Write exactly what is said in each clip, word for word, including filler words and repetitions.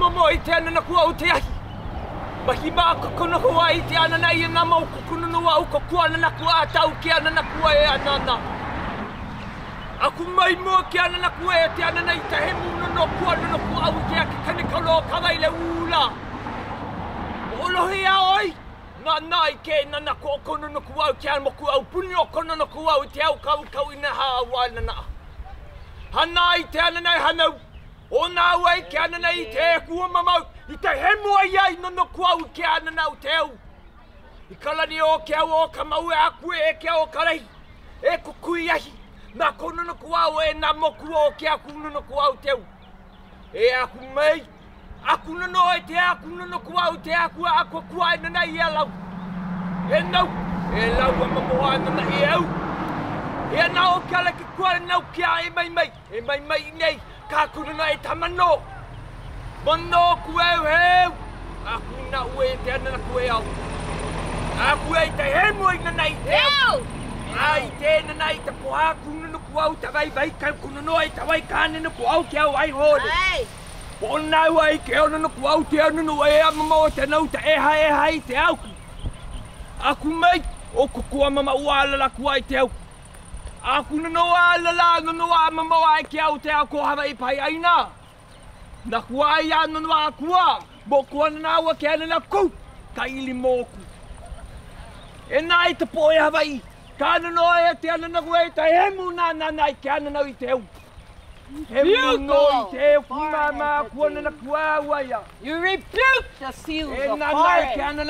momo I te anana kua o te ahi. Mahi maa kokono hoa I te anana I ana mau kukununua au kokua anana kua a tau ke anana kua e anana. Aku mai mua ke anana kua e te anana I te hemu nono kua nono kua au ke ake kane kaulo kawa I le ula. Olohe a oi! Nā nāi ke nana ko okono no kua au ke ana moku au puni okono no kua au te au kau kau ina haa wā nana. Hana I te anana I hanau. O nā wai ke anana I te e kua mamau. I te hemu ai ai nono kua au ke anana au te au. I kalani o ke au o ka mau e aku e ke au karahi. E kukui ahi. Nā kono no kua au e nā moku o ke aku nono kua au te au. E aku mei. Aku nono e te aku nono kua au te aku a aku kua e nana I e lau. E nau. E lau a mamoa nana I e au. E nā o ke ala ki kua e nau kia e mai mai. E mai mai I nei. Ka kuruna e tamano. Mano kueu heu. Aku na ue te anana kue au. Aku e te hemu I nana I te au. Ai te nana I te poha kununu kua au te vai vai kai kununo e te vai kanenu kua au ke au ai hole. Ai. Pona wai ke onunu kua au te anunu e a mama o te nau te eha eha I te au. Aku mei o kukua mama ua alala kua I te au. Aku noa lala noa mamawa ke au te ako hawaii pai aina. Na kua ia noa akua. Bo kua na wa ke ana ku. Ka ili moku. E nai te poe hawaii. Ka no e te ana na koe te hemu na na nai ke ana na I te au. Hemu no I te mama kua na kua waia. You rebuke the seals of foreign,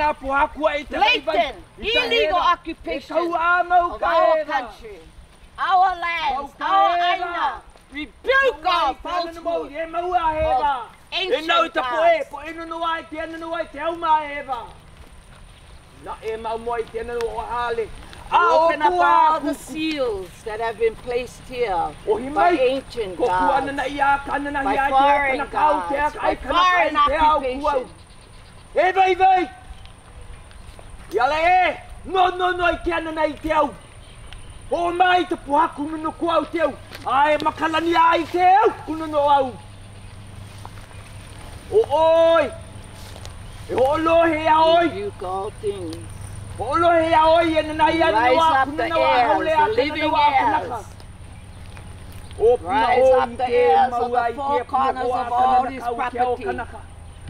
blatant, illegal occupation of our country. Our lands, our aina, rebuke our falsehood of ancient gods. Open up all the seals that have been placed here by ancient gods, by foreign gods, by foreign occupation. O mai te poha kununo kua au te au. Ai makalani ai te au kununo au. O oi. E o lohe a oi. O lohe a oi e nanai anua kununo a haule a kununo a kunaka. O pia o I te maua I te kununo a kanaka au ke o kanaka.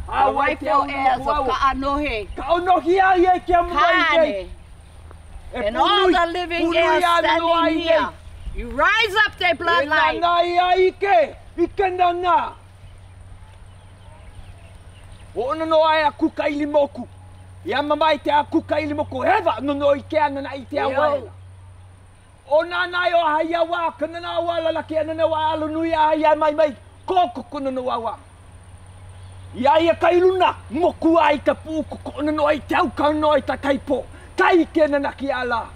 A wai te au kununo au. Ka anohi ai e kia mua I tei. And all the living heirs standing here, you rise up their bloodline. Kai ke nana ki ala.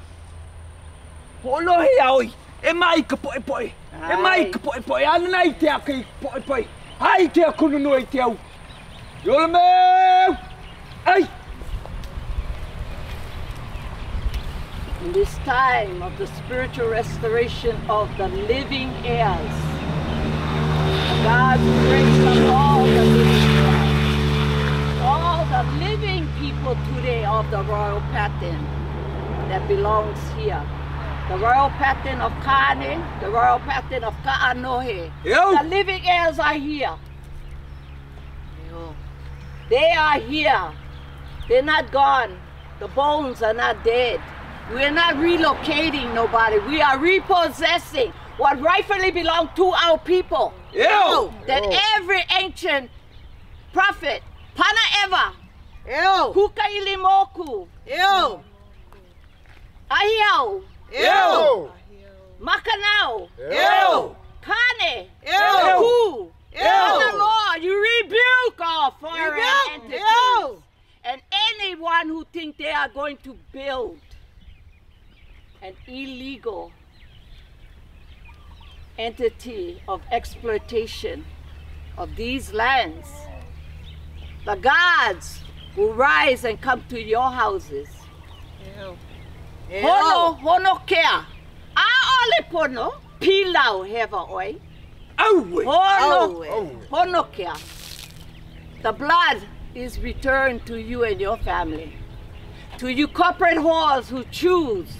Olohe aoi. E mai ka poe poe. E mai ka poe poe. Anai te a ki poe poe. Hai te a kununu e te au. Yola meu. Ai. In this time of the spiritual restoration of the living heirs, God brings up all the living heirs. All the living people today of the royal pattern that belongs here. The royal pattern of Kane, the royal pattern of Kaneohe. The living heirs are here. Yo. They are here. They're not gone. The bones are not dead. We're not relocating nobody. We are repossessing what rightfully belongs to our people. Yo. Yo. That Yo. Every ancient prophet, Pana Eva, Eu. Kuka ilimoku. Eu. Ahiau. Eu. Makanao. Eu. Kane. Eu. Ku. Kanaloa. You rebuke all foreign entities. Eu. And anyone who think they are going to build an illegal entity of exploitation of these lands, the gods will rise and come to your houses. Ew. Ew. Hono, honokea. A ole pono, pilau heva oi. Aue. Hono, honokea. The blood is returned to you and your family. To you corporate whores who choose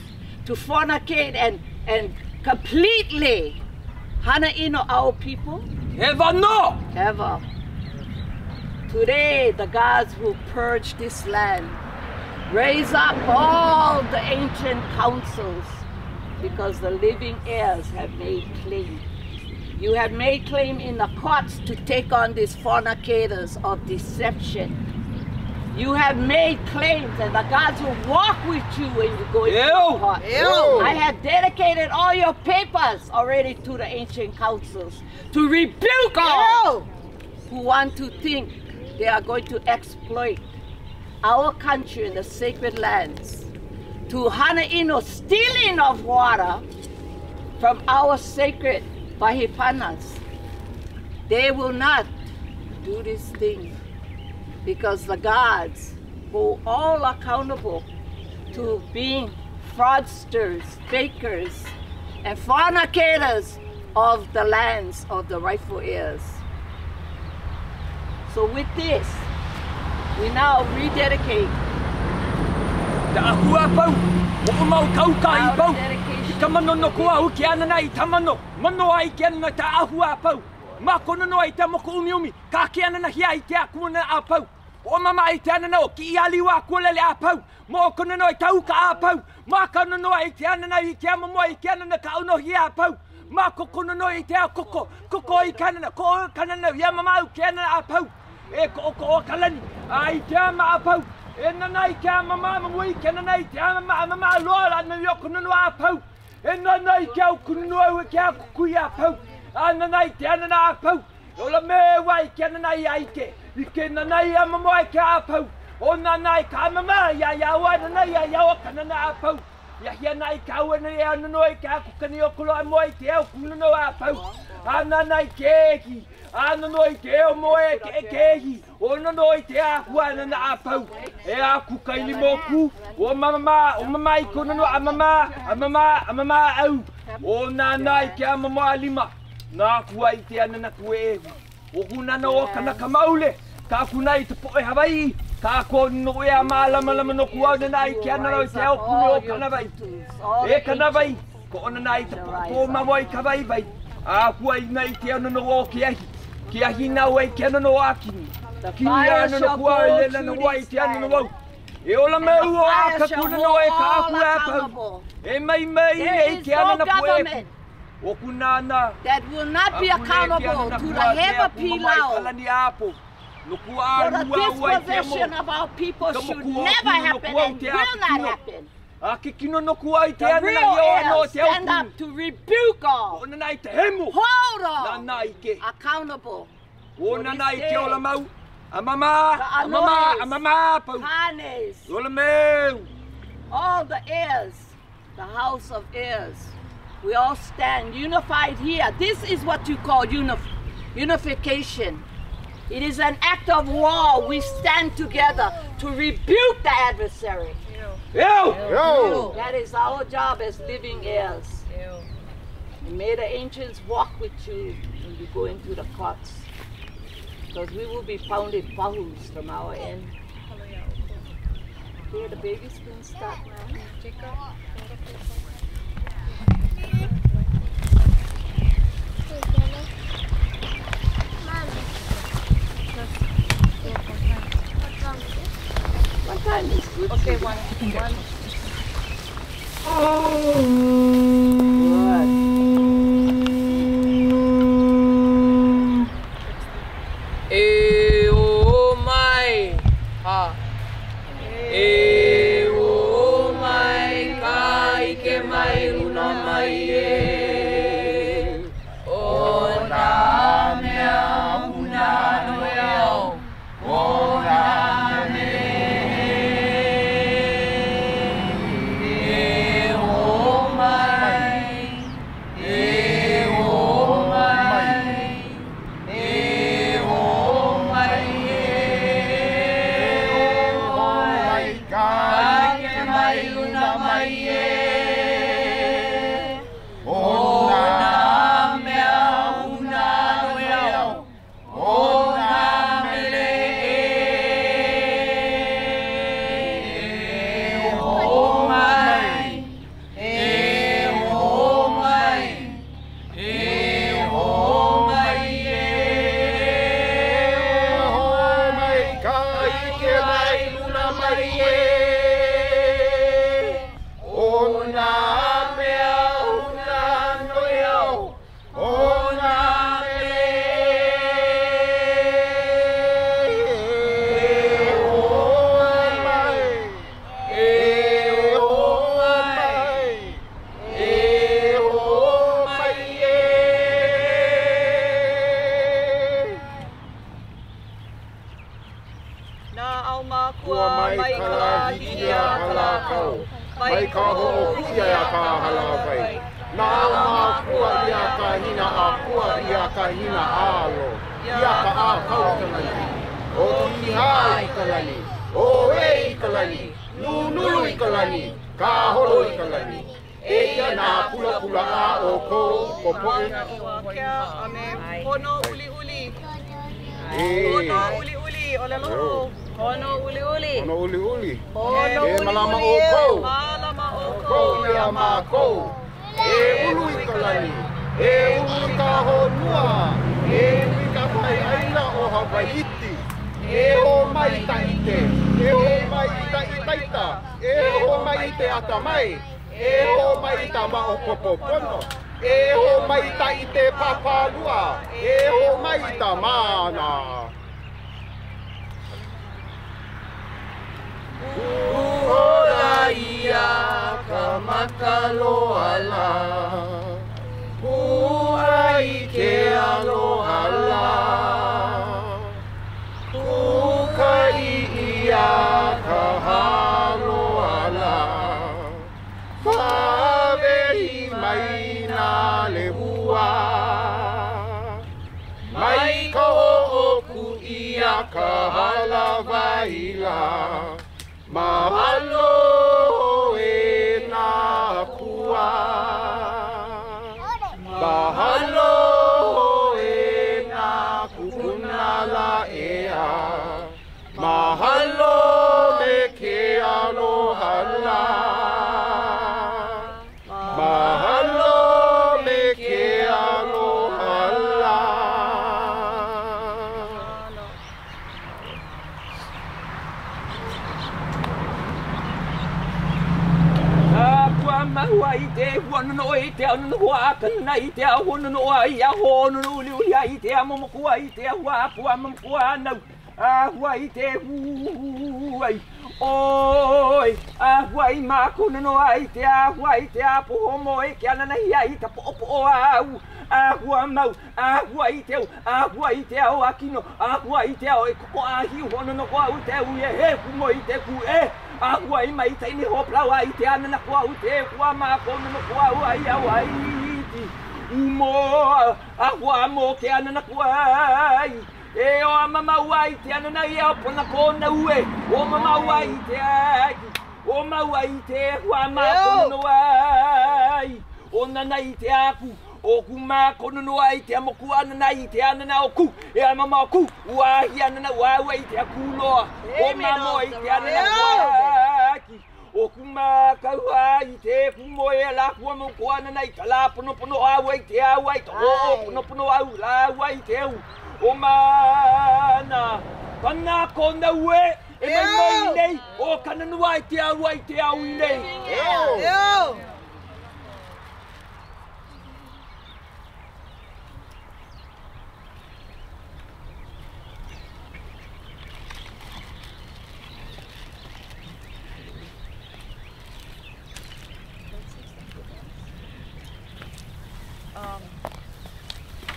to fornicate and, and completely hana'ino our people. Never no! Ever. Today, the gods will purge this land. Raise up all the ancient councils because the living heirs have made claim. You have made claim in the courts to take on these fornicators of deception. You have made claims and the gods will walk with you when you go into the court. I have dedicated all your papers already to the ancient councils to rebuke all who want to think they are going to exploit our country and the sacred lands to hana'ino stealing of water from our sacred Bahipanas. They will not do this thing because the gods hold all accountable to being fraudsters, fakers, and fornicators of the lands of the rightful heirs. So with this, we now rededicate our O mama I tana no ki ali wa kula le apau mo kono no tau ka apau ma kono no I tana na I kia mo I kana na ka no hi apau ma kono no I tia koko koko I kana na ko kana na ya mama u kana apau e ko ko kalani ai tia ma apau e na na I kia mama mo I kana na I tia ma mama lo la na yo kono no apau e na na I kia kono no I kia ku ya apau ana na I tana na apau o la me wa I kana na I ke I can naia mamai kapo, o nanai kamama, ya yawa naia yawa kananapo, yahianai kawanea noi kaku kaniokula moi teo kuno apo, ananai keki, ananoi teo moe keki, o nanoi tea wananapo, ea kukailimoku, o mamma, o mamai kuno amama, amama, amama au, o nanai kamama lima, nakuai tea nanakue. Ohuna no kana kamaule ka kunai to poi Hawaii ka ko no ya mala mala no kuwa na I kana no se o kuno kana bai e kana bai ko na nai to ko ma moi ka bai bai a kuai nai te no no ki ai ki ai na we kana no akini ki ya no no kuwa le no wai te no no e ola me u a ka kuno no e ka kuwa e mai mai e kana na kuai that will not be accountable to the Heba Pilau. For the dispossession of our people should never happen and will not happen. The real heirs stand up to rebuke all. Hold all accountable. For this day, the Anois, Kanes, all the heirs, the house of heirs, we all stand unified here. This is what you call unif unification. It is an act of war. We stand together to rebuke the adversary. Ew. Ew. Ew. Ew. That is our job as living heirs. And may the ancients walk with you when you go into the courts. Because we will be founded pahus from our end. Here, the babies can start now. One time is good. Okay, one. One. Oh. Good. Eh, oh my. Ha. Eh, oh my. Kai ke mai una mai e. Oh na mea una no eo. Oh na. Hey. ai ka ho'o kia ia ka halawai. Nā Makua ia ka hina a kua ia ka hina alo. Ia ka a kaukalani. O kiha i kalani. O e i kalani. Nunulu i kalani. Ka holo i kalani. Eia nā pula pula a o kou kopoe. Kia ame Honouliuli. Honouliuli o le lo'o. Honouliuli. Honouliuli. E malama o kou. Malama o kou ia mā kou. E ulu i kalani. E ulu i ka honua. E ulu i ka pai aina o Hawaiti. E o mai taite. E o mai taitaita. E o mai te atamai. E o mai ta maokopopono. E o mai taite papalua. E o mai ta mana. Uhola ia ka makaloa la. Uhola i ke aloha la. Ukai ia ka haloa la. Whavehi mai nā lehua. Mai ka ho'oku ia ka halawai la. Mahalo e nā kua. Mahalo e nā kukunala ea. Mahalo me ke aloha la. Mahalo me ke aloha la. Mahua i te huanono i te anua akana i te ahononoa i ahonouliulia i te amomokua i te ahua apua mamokua anau ahua i te huai oi ahua i makononoa i te ahua i te apohomo e ke ananahia i ka po'opo'o au ahua mau ahua i te au ahua i te ao akino ahua i te ao e koko ahiu hononoko au te au e he kumo i te ku e ahua i mai taini hoplaua i te ananako au te hua makononoko au ai au ai iti umoa ahua mo ke ananako ai e o mamaua i te ananaia o pona kona ue o mamaua i te aki o maua i te hua makononoa ai o nana i te aku o ku makononoa i te amoku anana i te anana o ku e a mama o ku ua ahi anana ua ua i te aku loa o mamoa i te anana ua aki o ku makaua i te kumoe a lakua moko anana i ka la ponopono au ai te au ai te o ponopono au la au ai te au o mana pana kona ue e mai mai nei o kananua i te au ai te au i nei eo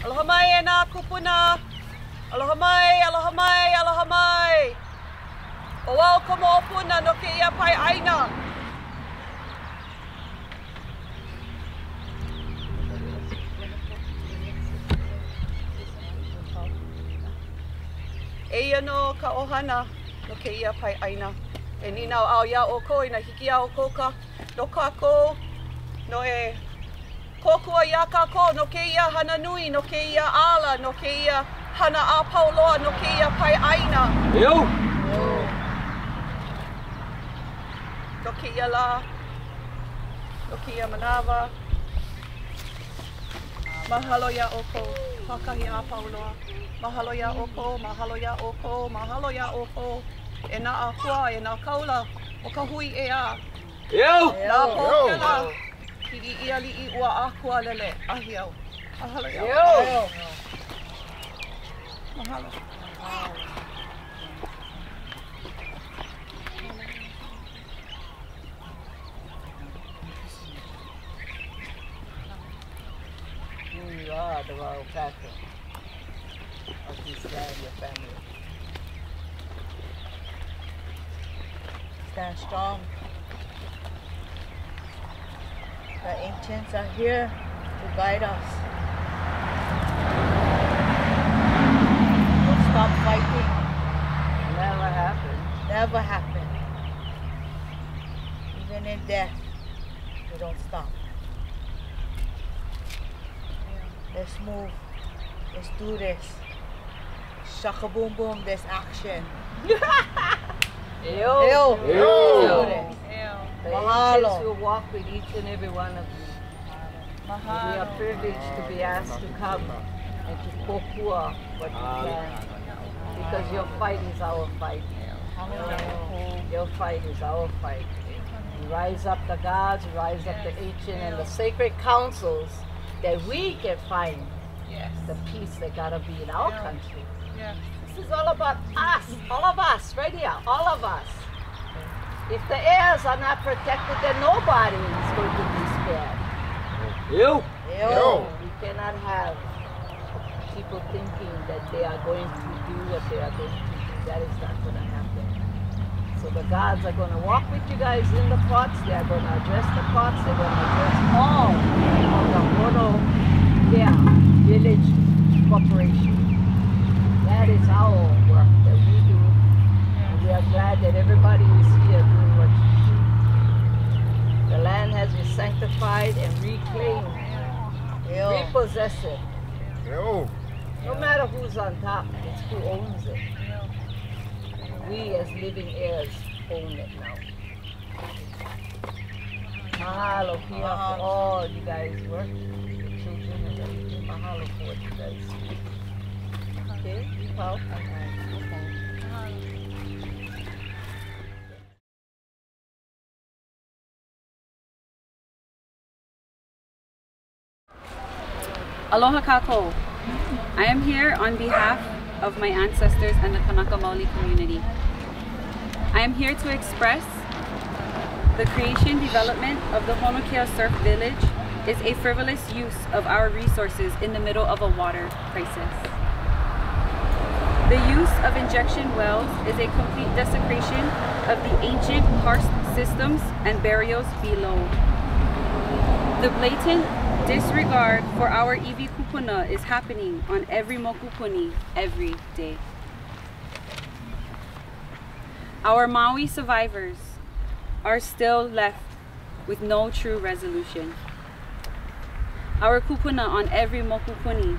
Aloha mai e nā kupuna. Aloha mai, aloha mai, aloha mai. O au komo opuna no ke ia pai aina. Eia no ka ohana no ke ia pai aina. E nina o au ia o ko ina hiki a o koka. No ka ko no e... Kokua ia kako, no ke ia hana nui, no ke ia ala, no ke ia hana a pauloa, no ke ia pai aina. Eo! No ke ia la, no ke ia manawa. Mahalo ia oko, pakahi a pauloa. Mahalo ia oko, mahalo ia oko, mahalo ia oko. E na a kua, e na kaula, o ka hui e a. Eo! Na pokala. Kiki ia li i ua akua lele, ahi au. Mahalo iau. Iau! Mahalo. You are the royal captain of this guy and your family. Stand strong. The ancients are here to guide us. Don't stop fighting. Never happened. Never happened. Even in death, we don't stop. Let's move. Let's do this. Shaka boom boom, this action. Ew. Ew. Ew. Ew. Ew. The ancients will walk with each and every one of you. Mahalo. We are privileged to be asked to come and to kokua what we can. Because your fight is our fight. Your fight is our fight. We rise up the gods, rise up the ancient and the sacred councils that we can find the peace that gotta be in our country. This is all about us, all of us, right here, all of us. If the heirs are not protected, then nobody is going to be spared. Ew. Ew. Ew. We cannot have people thinking that they are going to do what they are going to do. That is not going to happen. So the gods are going to walk with you guys in the pots. They are going to address the pots. They're going to address all of the Honouliuli Village Corporation. That is our work that we do. And we are glad that everybody is here doing what you do. The land has been sanctified and reclaimed, Ew. repossessed. Ew. No matter who's on top, it's who owns it. We as living heirs own it now. Mahalo here for all you guys work, the children and everything. Mahalo for what you guys do. Okay, you help. Aloha kākou. I am here on behalf of my ancestors and the Kanaka Maoli community. I am here to express the creation development of the Honokea Surf Village is a frivolous use of our resources in the middle of a water crisis. The use of injection wells is a complete desecration of the ancient karst systems and burials below. The blatant disregard for our iwi kupuna is happening on every mokupuni every day. Our Maui survivors are still left with no true resolution. Our kupuna on every mokupuni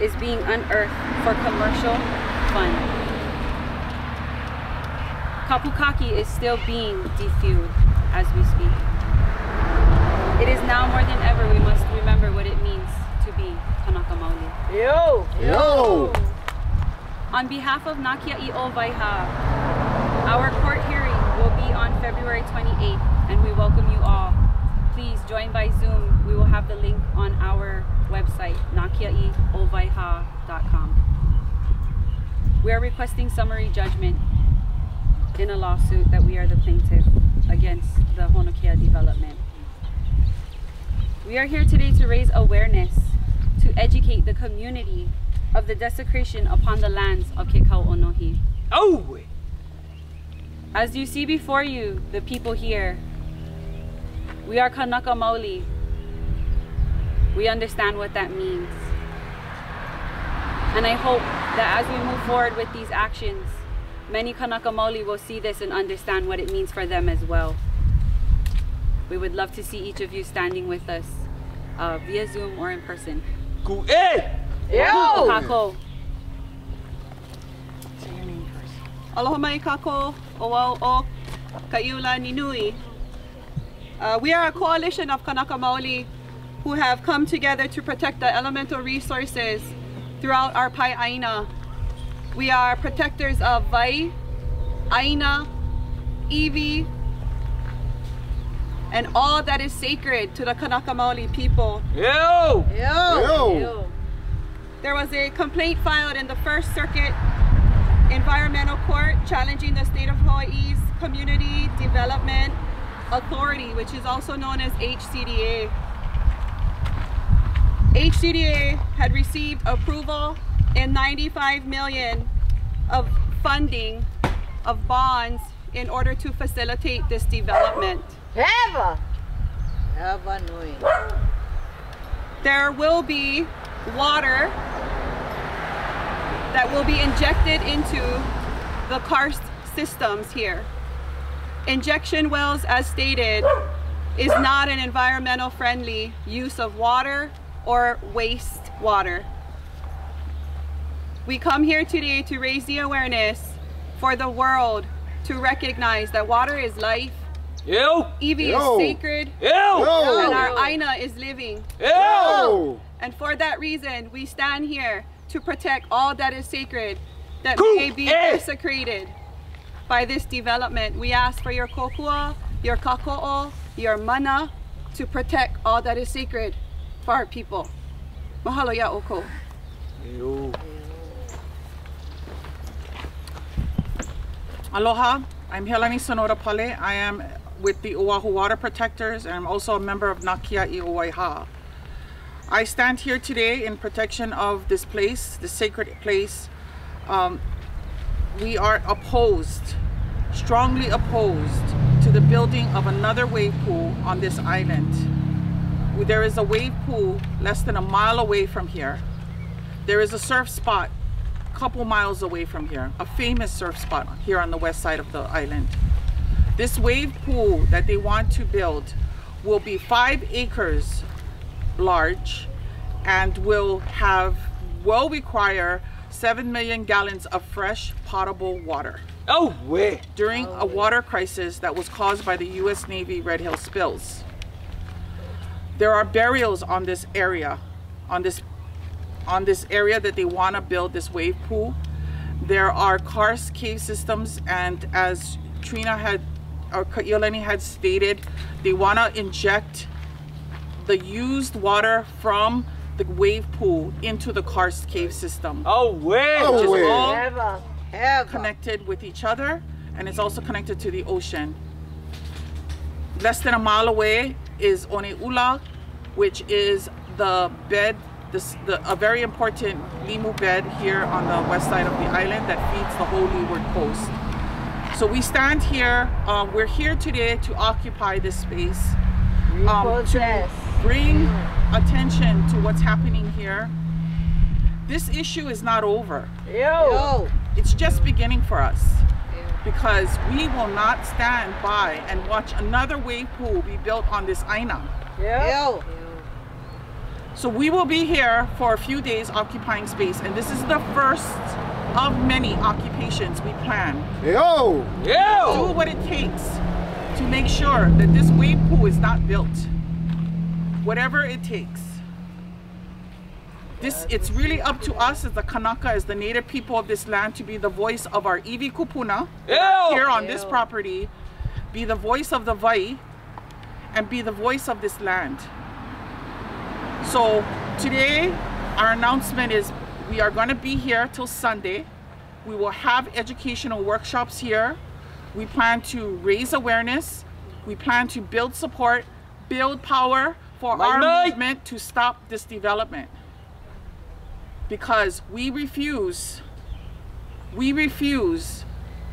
is being unearthed for commercial fun. Kapukaki is still being defused as we speak. It is now more than ever we must remember what it means to be Kanaka Maoli. Yo! Yo! On behalf of Nā Kia'i O Wai Hā, our court hearing will be on February twenty-eighth and we welcome you all. Please join by Zoom. We will have the link on our website, Nakia'i O Wai Hā dot com. We are requesting summary judgment in a lawsuit that we are the plaintiff against the Honokea development. We are here today to raise awareness, to educate the community of the desecration upon the lands of Kekao'onohi. Oh! As you see before you, the people here, we are Kanaka Maoli. We understand what that means. And I hope that as we move forward with these actions, many Kanaka Maoli will see this and understand what it means for them as well. We would love to see each of you standing with us uh, via Zoom or in person. Go ahead! Yo! Kako. Say your name first. Aloha mai kako, oau o kaiula ninui. We are a coalition of Kanaka Maoli who have come together to protect the elemental resources throughout our pai aina. We are protectors of vai, aina, iwi, and all that is sacred to the Kanaka Maoli people. Yo! Yo! Yo! There was a complaint filed in the First Circuit Environmental Court challenging the state of Hawaii's Community Development Authority, which is also known as H C D A. H C D A had received approval in ninety-five million dollars of funding of bonds in order to facilitate this development. Ever. Hava nui. There will be water that will be injected into the karst systems here. Injection wells, as stated, is not an environmental friendly use of water or waste water. We come here today to raise the awareness for the world to recognize that water is life. Ew. Iwi Ew. Is sacred. Ew. Ew. And our Aina is living. Ew. And for that reason, we stand here to protect all that is sacred that Coo may be eh. desecrated by this development. We ask for your kokua, your kako'o, your mana to protect all that is sacred for our people. Mahalo ya oko. Ew. Aloha, I'm Helani Sonoda-Pale. I am with the Oahu Water Protectors, and I'm also a member of Nā Kia'i O Waiha. I stand here today in protection of this place, the sacred place. Um, we are opposed, strongly opposed, to the building of another wave pool on this island. There is a wave pool less than a mile away from here. There is a surf spot a couple miles away from here, a famous surf spot here on the west side of the island. This wave pool that they want to build will be five acres large and will have, will require seven million gallons of fresh potable water. Oh, wait. During oh, a water crisis that was caused by the U S Navy Red Hill spills. There are burials on this area, on this, on this area that they want to build this wave pool. There are karst cave systems, and as Trina had, or Ka'iolani had stated, they want to inject the used water from the wave pool into the karst cave system. Oh, wait! Oh, which is all ever, ever. connected with each other, and it's also connected to the ocean. Less than a mile away is Oneula, which is the bed, this, the, a very important limu bed here on the west side of the island that feeds the whole leeward coast. So we stand here, um, we're here today to occupy this space. Um, to bring attention to what's happening here. This issue is not over. Yo. It's just beginning for us, because we will not stand by and watch another wave pool be built on this aina. Yo. So we will be here for a few days occupying space, and this is the first of many occupations we plan. Yo. Yo. Do what it takes to make sure that this wave pool is not built. Whatever it takes. This, it's really up to us as the Kanaka, as the native people of this land, to be the voice of our iwi kupuna here on Ew. This property, be the voice of the vai, and be the voice of this land. So today, our announcement is we are gonna be here till Sunday. We will have educational workshops here. We plan to raise awareness. We plan to build support, build power for My our night. movement to stop this development. Because we refuse, we refuse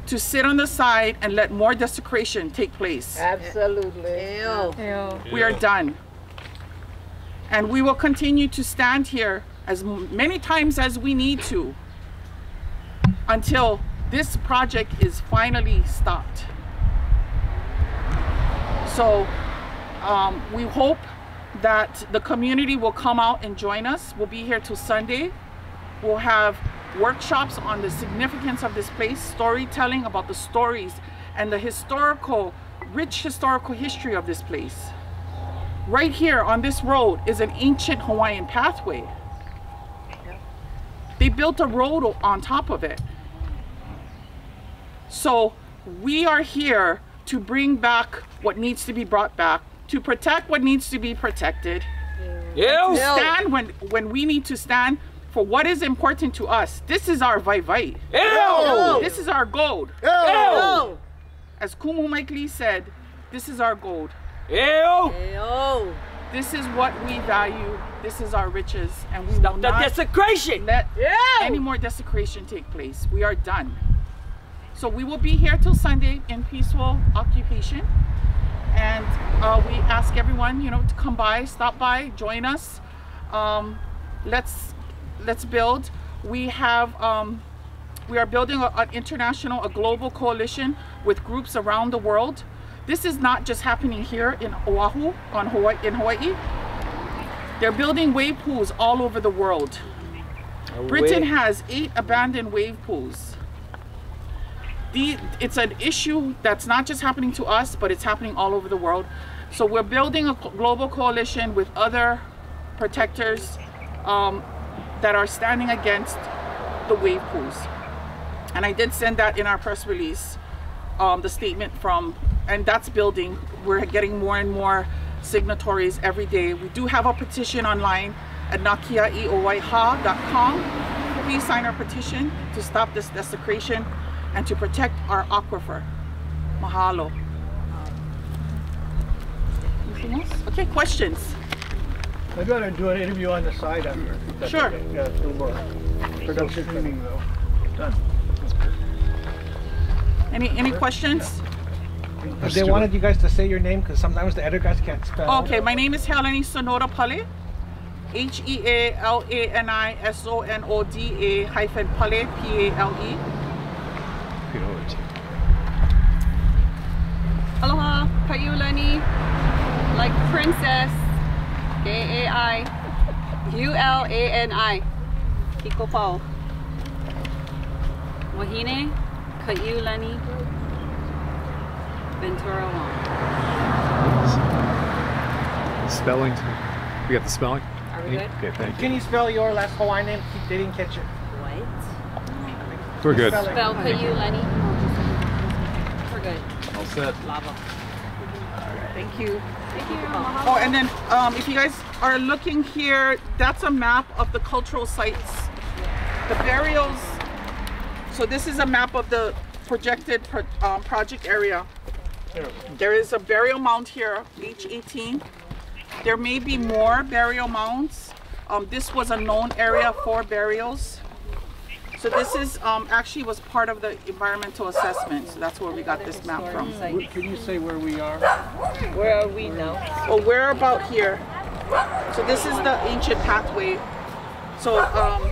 to sit on the side and let more desecration take place. Absolutely. Ew. Ew. We are done. And we will continue to stand here as many times as we need to until this project is finally stopped. So um, we hope that the community will come out and join us. We'll be here till Sunday. We'll have workshops on the significance of this place, storytelling about the stories and the historical, rich historical history of this place. Right here on this road is an ancient Hawaiian pathway. They built a road on top of it. So we are here to bring back what needs to be brought back, to protect what needs to be protected, yeah. to stand when, when we need to stand for what is important to us. This is our vai vai. Ew. This is our gold. Ew. Ew. As Kumu Mike Lee said, this is our gold. Ew. Ew. This is what we value. This is our riches, and we Stop will not desecration. let Ew. any more desecration take place. We are done. So we will be here till Sunday in peaceful occupation. and uh, we ask everyone, you know, to come by, stop by, join us. Um, let's let's build. We have um, we are building a, an international, a global coalition with groups around the world. This is not just happening here in Oahu, on Hawaii, in Hawaii. They're building wave pools all over the world. A Britain wave. has eight abandoned wave pools. The, it's an issue that's not just happening to us, but it's happening all over the world. So we're building a global coalition with other protectors um, that are standing against the wave pools. And I did send that in our press release, um, the statement from, and that's building. We're getting more and more signatories every day. We do have a petition online at Nakia'i O Waiha dot com. Please sign our petition to stop this desecration and to protect our aquifer. Mahalo. Anything else? Okay, questions? Maybe I gotta do an interview on the side after. That's sure. Okay. Yeah, it's still more production cleaning though. Done. Any any questions? Yeah. If they wanted you guys to say your name, because sometimes the editor guys can't spell. Okay, my name is Helani Sonoda-Pale, H E A L A N I S O N O D A hyphen Pale, P A L E. Aloha, Paiulani, like princess, A A I U L A N I, Kiko Pau. Wahine, Paiulani. Ventura Long. Spelling. We got the spelling? Are we good? Okay, thank you. Can you spell your last Hawaiian name? They didn't catch it. What? We're good. Spell Kaiulani. We're good. All set. Lava. Right. Thank you. Thank you. Oh, and then um, if you guys are looking here, that's a map of the cultural sites. The burials. So this is a map of the projected pro um, project area. There is a burial mound here, H eighteen. There may be more burial mounds. Um, this was a known area for burials. So this is um, actually was part of the environmental assessment. So that's where we got this map from. Can you say where we are? Where are we now? Oh, we're about here. So this is the ancient pathway. So, um,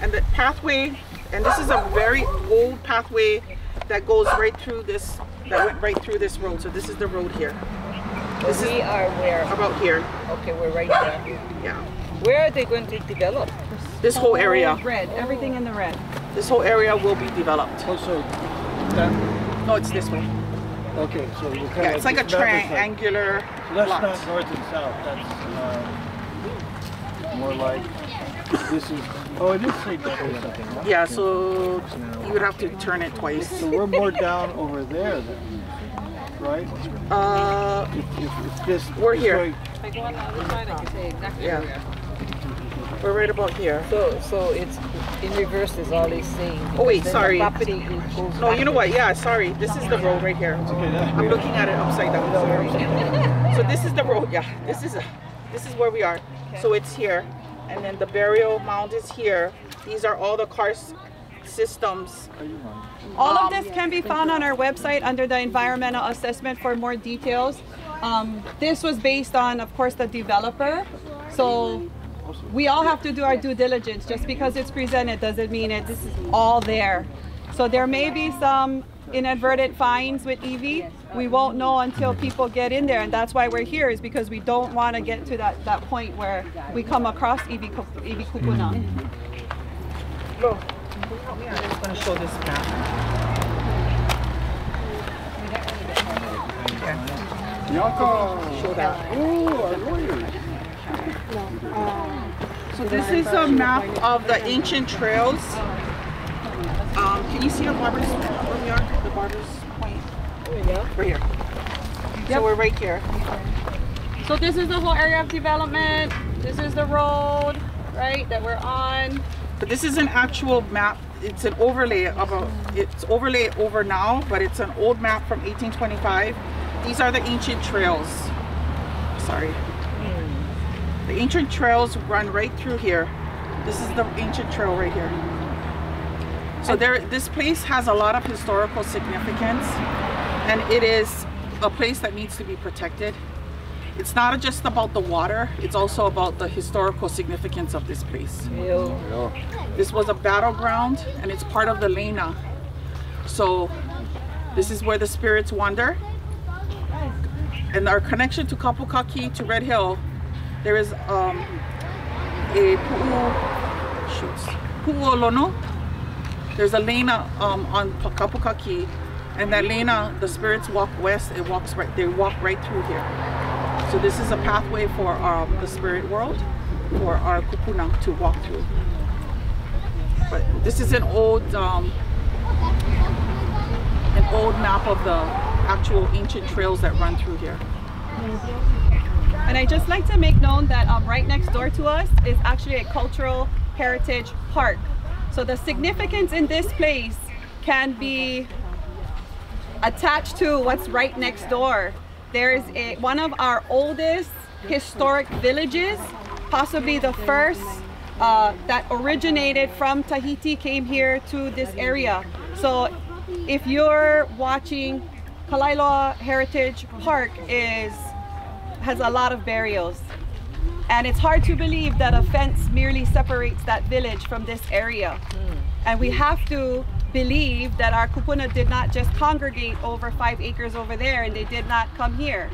and the pathway, and this is a very old pathway that goes right through this that went right through this road. So this is the road here. This we is are where? About here. Okay, we're right there. Yeah. Where are they going to develop? This so whole area. Red, everything in the red. This whole area will be developed. Oh, so that? No, it's this way. Okay, so we're kind yeah, of it's like a triangular like, so that's lot. Not north and south. That's uh, more like this is. Oh, it is say that. Yeah, so you would have to turn it twice. So we're more down over there, then, right? Uh, if, if, if this, we're this here. Way. If I go on the other side, I can say exactly yeah. where. We're right about here. So, so it's in reverse is all he's saying. Oh wait, sorry. No, you know what? Yeah, sorry. This is the road right here. I'm looking at it upside down. Sorry. So this is the road. Yeah, this is a, this is where we are. So it's here. And then the burial mound is here. These are all the karst systems. All of this can be found on our website under the environmental assessment for more details. Um, this was based on, of course, the developer. So we all have to do our due diligence. Just because it's presented doesn't mean it's all there. So there may be some inadvertent finds with E V. We won't know until people get in there, and that's why we're here, is because we don't want to get to that, that point where we come across E V, E V kupuna. Look, help me out. I'm just going to show this map. Yoko! Show that. Oh, our lawyers. So this is a map of the ancient trails. Um, can you see our Barber's Point? Where we are? The Barber's Point. Oh, yeah. Right here. Yep. So we're right here. So this is the whole area of development. This is the road, right, that we're on. But this is an actual map. It's an overlay of a, it's overlay over now, but it's an old map from eighteen twenty-five. These are the ancient trails. Sorry. The ancient trails run right through here. This is the ancient trail right here. So there, this place has a lot of historical significance, and it is a place that needs to be protected. It's not just about the water, it's also about the historical significance of this place. Ew. This was a battleground and it's part of the Lahaina. So this is where the spirits wander. And our connection to Kapukaki, to Red Hill, there is um, a pu'u, shoots, pu'uolono. There's a Lahaina um, on Kapukaki, and that Lahaina, the spirits walk west, it walks right, they walk right through here. So this is a pathway for um, the spirit world, for our kupuna to walk through. But this is an old, um, an old map of the actual ancient trails that run through here. And I just like to make known that um, right next door to us is actually a cultural heritage park. So the significance in this place can be attached to what's right next door. There is a, one of our oldest historic villages, possibly the first uh, that originated from Tahiti, came here to this area. So if you're watching, Kalailoa Heritage Park is, has a lot of burials. And it's hard to believe that a fence merely separates that village from this area. And we have to believe that our kupuna did not just congregate over five acres over there, and they did not come here.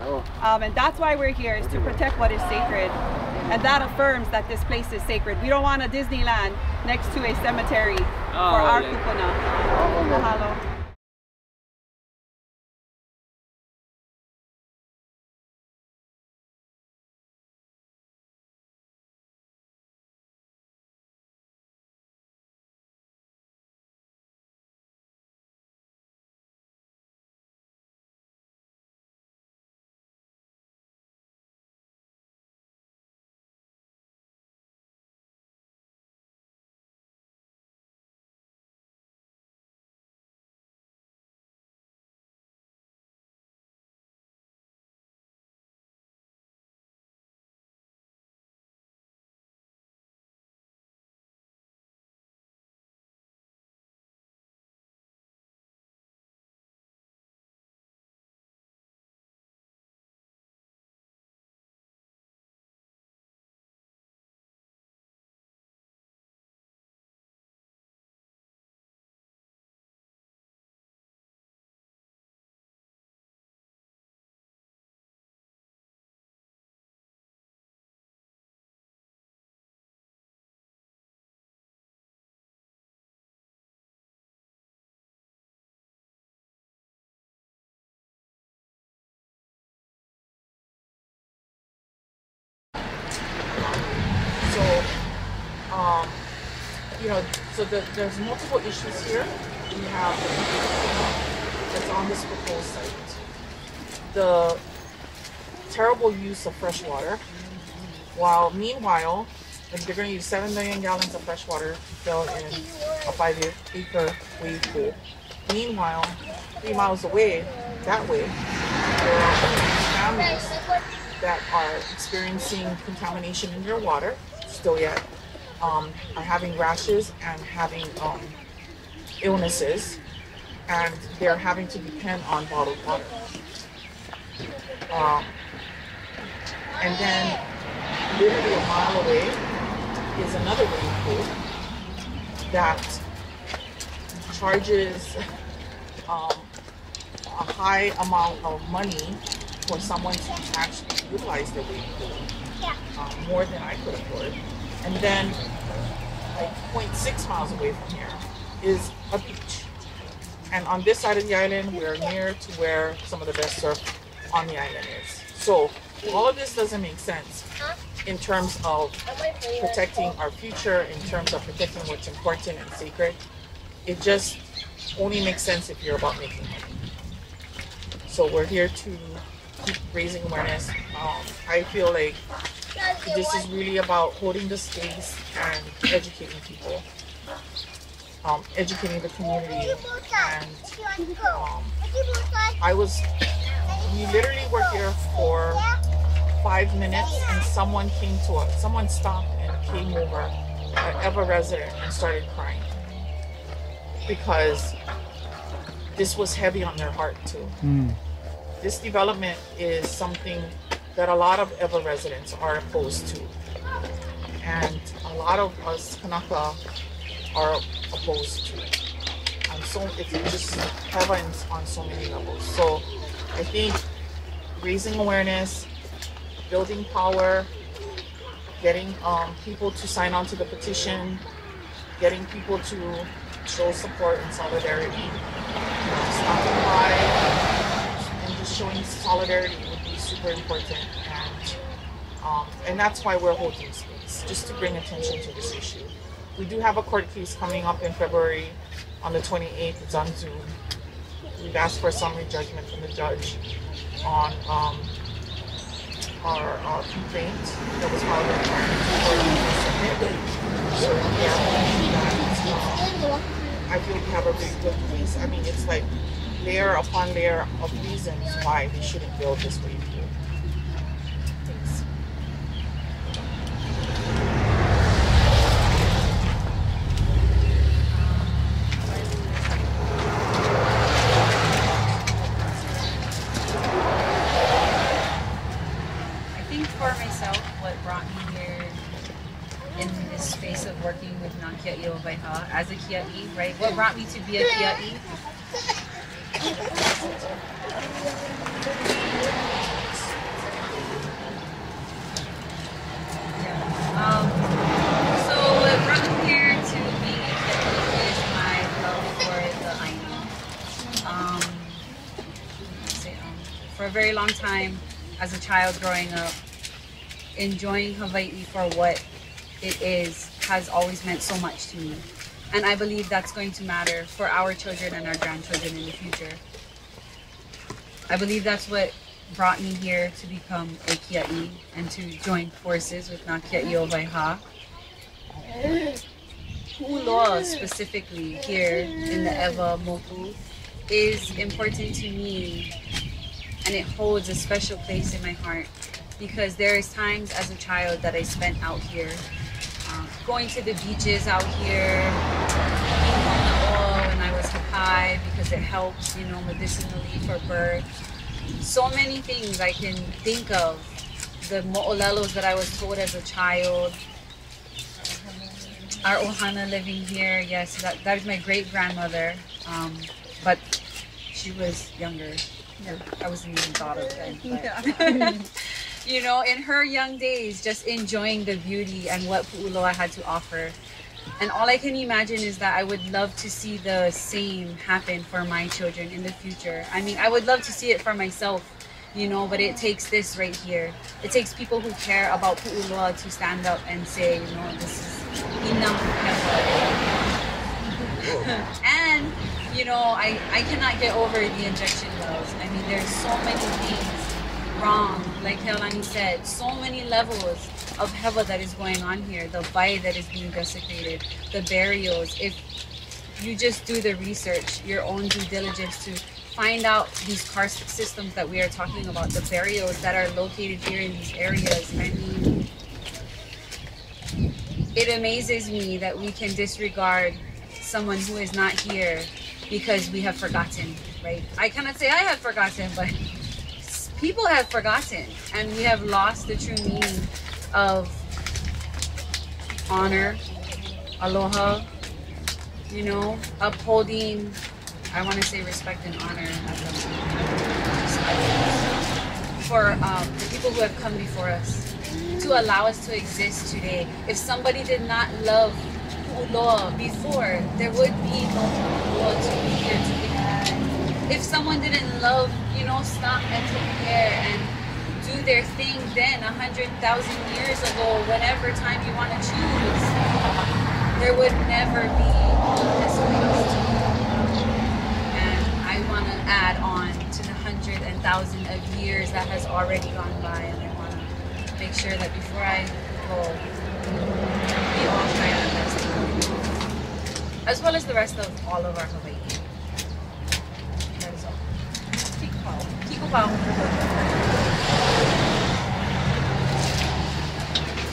No. Um, and that's why we're here, is to protect what is sacred. And that affirms that this place is sacred. We don't want a Disneyland next to a cemetery oh, for our yeah. kupuna. Oh, yeah. Mahalo. Um, you know, so the, there's multiple issues here. We have the people that's on this proposed site, the terrible use of fresh water, while meanwhile, they're going to use seven million gallons of fresh water fell in a five acre wave pool. Meanwhile, three miles away, that way, there are families that are experiencing contamination in their water, still yet. Um, are having rashes and having um, illnesses, and they're having to depend on bottled water. Um, and then literally a mile away is another wave pool that charges um, a high amount of money for someone to actually utilize their wave pool, uh, more than I could afford. And then, like zero point six miles away from here, is a beach. And on this side of the island, we're near to where some of the best surf on the island is. So all of this doesn't make sense in terms of protecting our future, in terms of protecting what's important and sacred. It just only makes sense if you're about making money. So we're here to keep raising awareness. Um, I feel like this is really about holding the space and educating people, um, educating the community, and um, I was, we literally were here for five minutes and someone came to us, someone stopped and came over, an Eva resident, and started crying because this was heavy on their heart too. Mm. This development is something that a lot of Ewa residents are opposed to. And a lot of us Kanaka are opposed to it. And so it's just prevalent on so many levels. So I think raising awareness, building power, getting um, people to sign on to the petition, getting people to show support and solidarity, stopping by and just showing solidarity would be super important. And, um, and that's why we're holding space, just to bring attention to this issue. We do have a court case coming up in February on the twenty-eighth. It's on Zoom. We've asked for a summary judgment from the judge on um, our uh, complaint that was filed in the court. So yeah, um, I feel we have a really good case. I mean, it's like layer upon layer of reasons why they shouldn't build this way. Kia'i O Wai Hā, as a Kia'i, right? What brought me to be a Kia'i? Yeah. Um, so what brought me here to being a Kia'i is my love for the Ainu. Um, for a very long time, as a child growing up, enjoying Hawaii for what it is has always meant so much to me. And I believe that's going to matter for our children and our grandchildren in the future. I believe that's what brought me here to become a Kia'i and to join forces with Nā Kia'i O Wai Hā. Hulua specifically here in the Ewa Moku is important to me, and it holds a special place in my heart because there is times as a child that I spent out here going to the beaches out here, being on the oil when I was high because it helps, you know, medicinally for birth. So many things I can think of. The mo'olelos that I was told as a child. Our ohana living here, yes, that, that is my great-grandmother, um, but she was younger. Yeah. I wasn't even thought of then. Yeah. You know, in her young days, just enjoying the beauty and what Pu'uloa had to offer. And all I can imagine is that I would love to see the same happen for my children in the future. I mean, I would love to see it for myself, you know, but it takes this right here. It takes people who care about Pu'uloa to stand up and say, you know, this is enough. And, you know, I, I cannot get over the injection wells. I mean, there's so many things wrong, like Helani said, so many levels of Hewa that is going on here, the bai that is being desecrated, the burials. If you just do the research, your own due diligence to find out these karstic systems that we are talking about, the burials that are located here in these areas, I mean, it amazes me that we can disregard someone who is not here because we have forgotten, right? I cannot say I have forgotten, but people have forgotten, and we have lost the true meaning of honor, aloha, you know, upholding, I want to say respect and honor for um, the people who have come before us, to allow us to exist today. If somebody did not love Pu'uloa before, there would be no Pu'uloa to be here to be had. If someone didn't love, you know, stop and take care and do their thing then a hundred thousand years ago, whatever time you want to choose, there would never be all of this waste. And I want to add on to the hundred and thousand of years that has already gone by, and I want to make sure that before I go, we all try our best, as well as the rest of all of our Hawaii. Wow.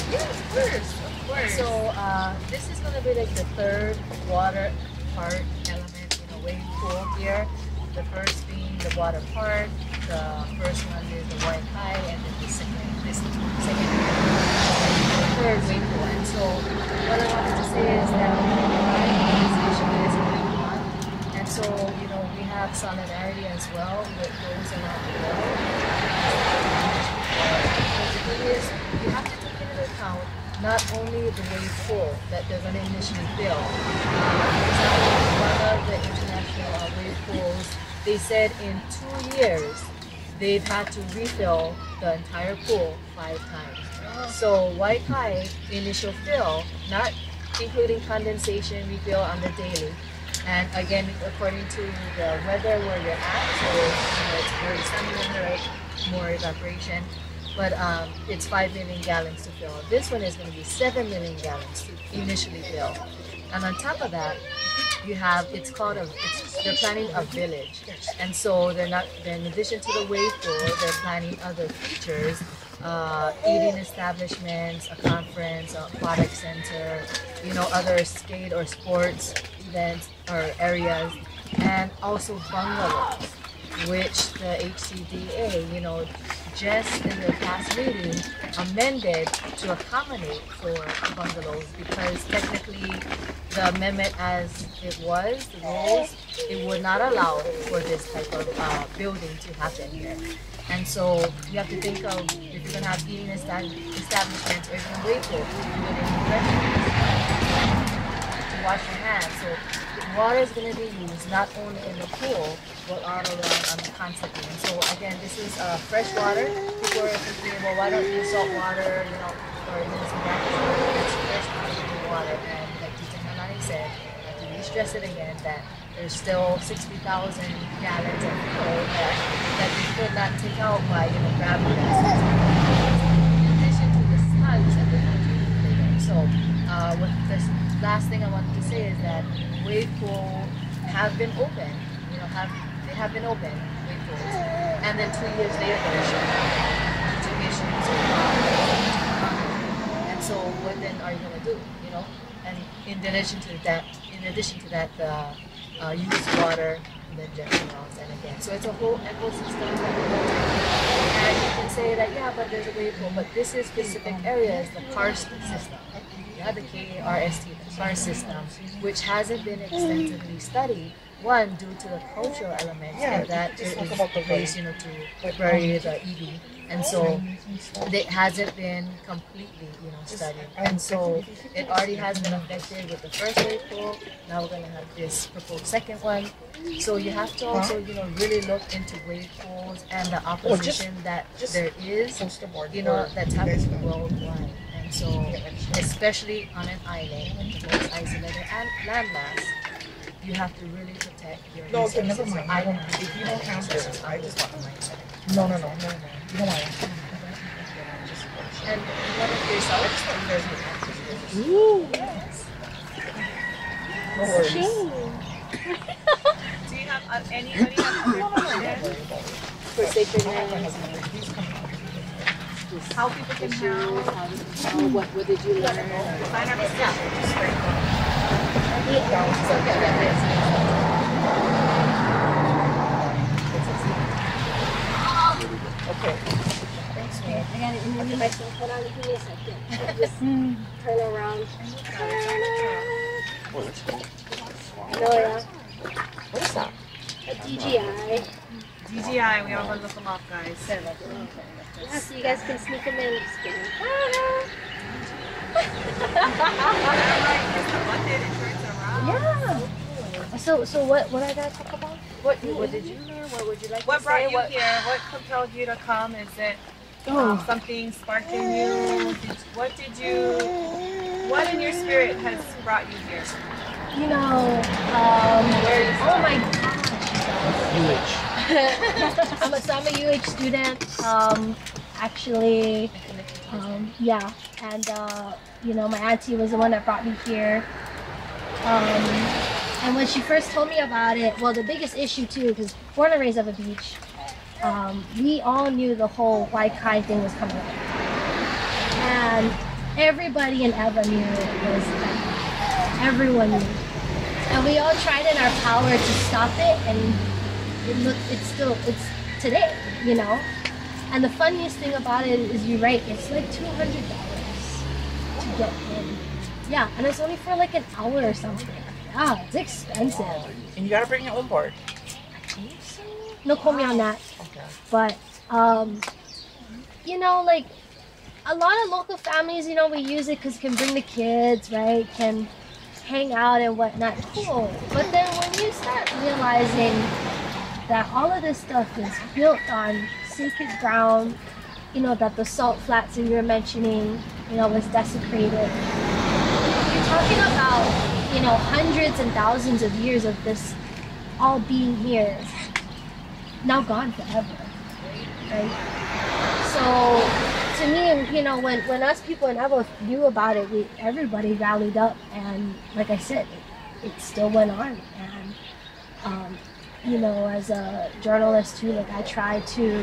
Yeah, of course, of course. So uh, this is going to be like the third water part element in a wave pool here. The first being the water park, the the first one is the Waikai, and then the second this second the third Waipu. And so what I wanted to say is that organization is going on, and so you know we have solidarity as well with those around the world. But the thing is, you have to take into account not only the way full that they're going to initially fill. One of the international wave pools, they said in two years they've had to refill the entire pool five times. So Waikai initial fill, not including condensation, refill on the daily. And again, according to the weather where you're at, so you know, it's very sunny, more evaporation. But um, it's five million gallons to fill. This one is going to be seven million gallons to initially fill. And on top of that, you have, it's called, a, it's, they're planning a village. And so they're not, they're in addition to the wave pool, they're planning other features, uh, eating establishments, a conference, an aquatic center, you know, other skate or sports events or areas, and also bungalows, which the H C D A, you know, just in the past meeting amended to accommodate for bungalows, because technically the amendment as it was, the rules, it would not allow for this type of uh, building to happen here. And so you have to think of, if you're going to have eating establishments or even wait for to wash your hands. So water is going to be used not only in the pool, but all around um, constantly. And so again, this is uh, fresh water. People are thinking, well, why don't you use salt water, you know, or even some water? It's fresh potable water. And like Teacher Helani said, I have to re-stress it again, that there's still sixty thousand gallons of fuel that, that we could not take out by, you know, gravity. In addition to the slugs that they're going to be living. So uh, what this last thing I wanted to say is that wave pool have been open, you know, have They have been open, wave pools, and then two years later they're shut down. And so, what then are you going to do? You know, and in addition to that, in addition to that, the uh, used water, and then jetsons, and again, so it's a whole ecosystem. And you can say that yeah, but there's a wave pool, but this is specific areas, the karst system. You have the K A R S T, the karst system, which hasn't been extensively studied. One, due to the cultural elements, yeah, and that it is about the place, you know, to bury the E B, and so it hasn't been completely, you know, studied. And so it already has been affected with the first wave pool. Now we're going to have this proposed second one. So you have to also, you know, really look into wave pools and the opposition that there is, you know, that's happening worldwide. And so, especially on an island, the most isolated landmass. You have to really protect your no, resources. No, okay, never mind. So I don't, if you don't count this, I just want to like that. No, no, no, no, no. You don't want to. And what if there's other there's no actors? Ooh. Yes. No worries. Do you have uh, anybody have no, no, no, no, no. For sacred lands? How people can help? How, what, what did you learn? I never yeah. Yeah. Okay. Thanks, man. I got it in the middle. Hold on, give me a second. Just turn around. Oh, that's cool. No, yeah. What is that? A D J I. D J I, we all want to look them up, guys. Yeah, so you guys can sneak them in. Just kidding. Yeah. So, so what? What I gotta talk about? What? What did you learn? What would you like? What to brought say? you what, here? What compelled you to come? Is it um, oh. something sparked in you? Did, what did you? What in your spirit has brought you here? You know. Um, Where is oh my gosh. U H. I'm a, so I'm a U H student. Um, actually. Um, yeah, and uh, you know, my auntie was the one that brought me here. Um, and when she first told me about it, well, the biggest issue too, because born and raised on a beach, um, we all knew the whole Waikai thing was coming up. And everybody in Eva knew it was like, everyone knew. And we all tried in our power to stop it, and it looked, it's still, it's today, you know? And the funniest thing about it is, you're right, it's like two hundred dollars to get in. Yeah, and it's only for like an hour or something. Yeah, it's expensive. And you gotta bring your own board. I think so. No, quote me on that. Okay. But, um, you know, like, a lot of local families, you know, we use it because it can bring the kids, right? Can hang out and whatnot. Cool. But then when you start realizing that all of this stuff is built on sacred ground, you know, that the salt flats that you were mentioning, you know, was desecrated. You're talking about, you know, hundreds and thousands of years of this all being here, now gone forever, right? So, to me, you know, when, when us people in Evo knew about it, we everybody rallied up, and like I said, it, it still went on. And um, you know, as a journalist too, like I try to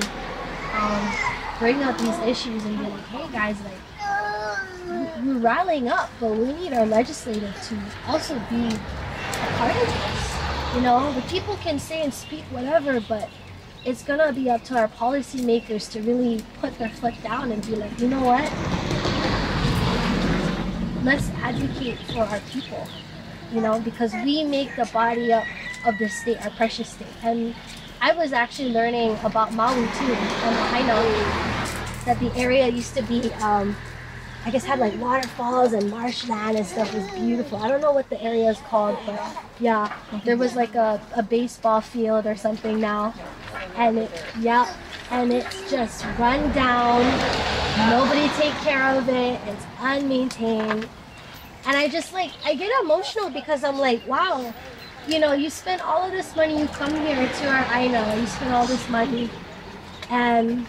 um, bring up these issues and be like, hey guys, like we're rallying up, but we need our legislative to also be a part of this. You know, the people can say and speak whatever, but it's gonna be up to our policymakers to really put their foot down and be like, you know what? Let's advocate for our people, you know, because we make the body up of this state, our precious state. And I was actually learning about Maui too, and Lahaina, that the area used to be, um, I guess, had like waterfalls and marshland and stuff. It was beautiful. I don't know what the area is called, but yeah, there was like a, a baseball field or something now. And it, yeah, and it's just run down, nobody take care of it, it's unmaintained. And I just like, I get emotional because I'm like, wow, you know, you spend all of this money, you come here to our Aina, you spend all this money, and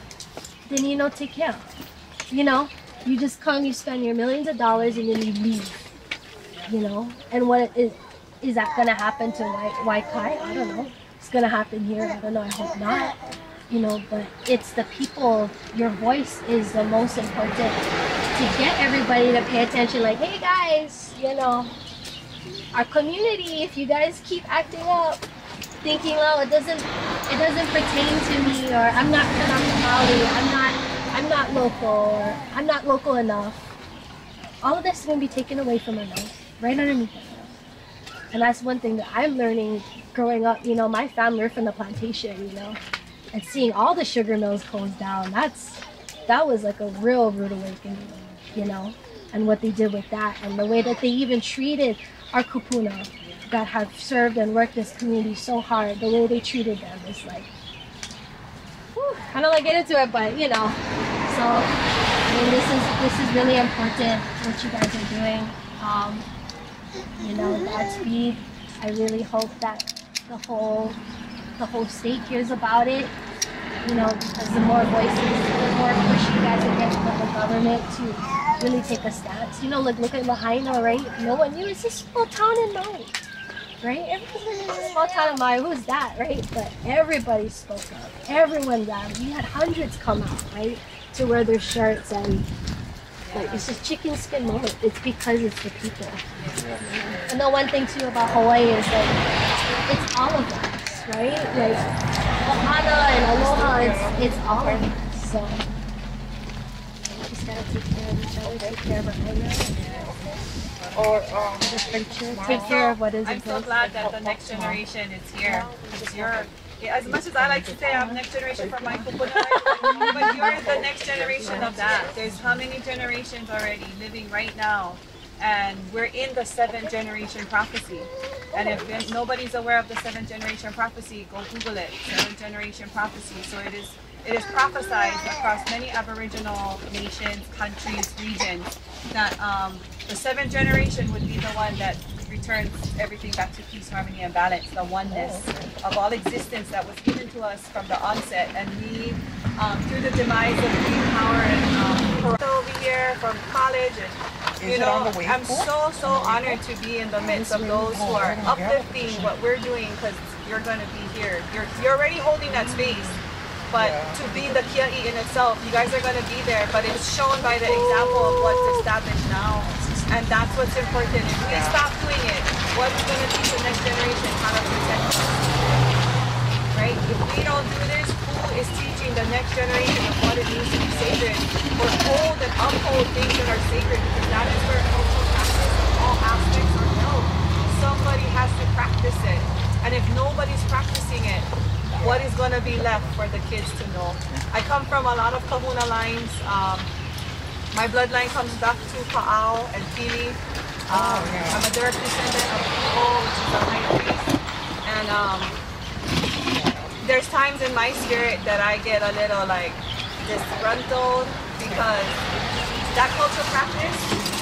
then you don't take care of it. You know, you just come, you spend your millions of dollars, and then you leave, you know? And what is, is that gonna happen to Waikai? I don't know. It's gonna happen here. I don't know. I hope not. You know, but it's the people. Your voice is the most important to get everybody to pay attention. Like, hey guys, you know, our community. If you guys keep acting up, thinking, well, it doesn't, it doesn't pertain to me, or I'm not from Maui, I'm not, I'm not local, or I'm not local enough. All of this is gonna be taken away from our nose, right underneath us. And that's one thing that I'm learning growing up. You know, my family were from the plantation, you know, and seeing all the sugar mills close down, that's, that was like a real rude awakening, you know, and what they did with that and the way that they even treated our kupuna that have served and worked this community so hard, the way they treated them is like, whew, I don't like get into it, but you know, so I mean, this is, this is really important what you guys are doing. Um, You know, Godspeed. I really hope that the whole the whole state hears about it. You know, because the more voices, the more push you guys are getting from the government to really take a stance. You know, look look at Lahaina, right? No one knew. It's a small town in Maui, right? Everyone knew a small town in Maui. Who's that, right? But everybody spoke up. Everyone ran. We had hundreds come out, right, to wear their shirts and. Like, it's just chicken skin moment. It's because it's the people. And the one thing too about Hawaii is that it's all of us, right? Like Ohana and Aloha, it's, it's all of us. So we just gotta take care of each other, take care of our family, or um, just make sure take care of what is. I'm so glad that the next generation is here. You're, as much as I like to say I'm next generation from my kupuna, but you're the next generation of that. There's how many generations already living right now, and we're in the seventh generation prophecy. And if nobody's aware of the seventh generation prophecy, go Google it. Seventh generation prophecy. So it is it is prophesied across many Aboriginal nations, countries, regions that um, the seventh generation would be the one that returns everything back to peace, harmony, and balance, the oneness of all existence that was given to us from the onset. And we, um, through the demise of green power and um, over here from college, and you know, I'm so, so honored to be in the midst of those who are uplifting what we're doing, because you're going to be here. You're, you're already holding that space. But yeah. To be the Kia'i in itself, you guys are going to be there, but it's shown by the example of what's established now. And that's what's important. If we yeah. stop doing it, what's going to teach the next generation how to protect us? right? If we don't do this, who is teaching the next generation of what it means to be sacred or hold and uphold things that are sacred? Because that is where cultural practice in all aspects are held. Somebody has to practice it. And if nobody's practicing it, what is going to be left for the kids to know? I come from a lot of kahuna lines. Um, my bloodline comes back to Pa'au and Pili. Um, I'm a direct descendant of Pilo, which is a high priest. And um, there's times in my spirit that I get a little like disgruntled because that cultural practice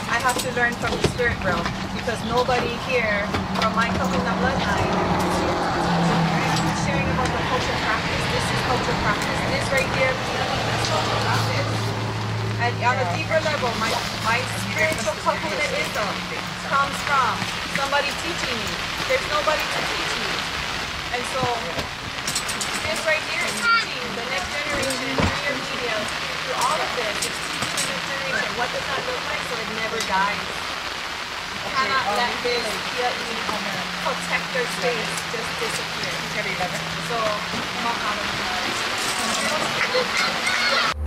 I have to learn from the spirit realm, because nobody here from my kahuna bloodline about the culture practice. This is culture practice. This right here, that's culture practice. And on a deeper level, my, my spiritual kahunaism comes from somebody teaching me. There's nobody to teach me. And so, this right here is teaching the next generation through your media, through all of this. It's teaching the next generation what does that look like so it never dies. You cannot let this protector space just disappear.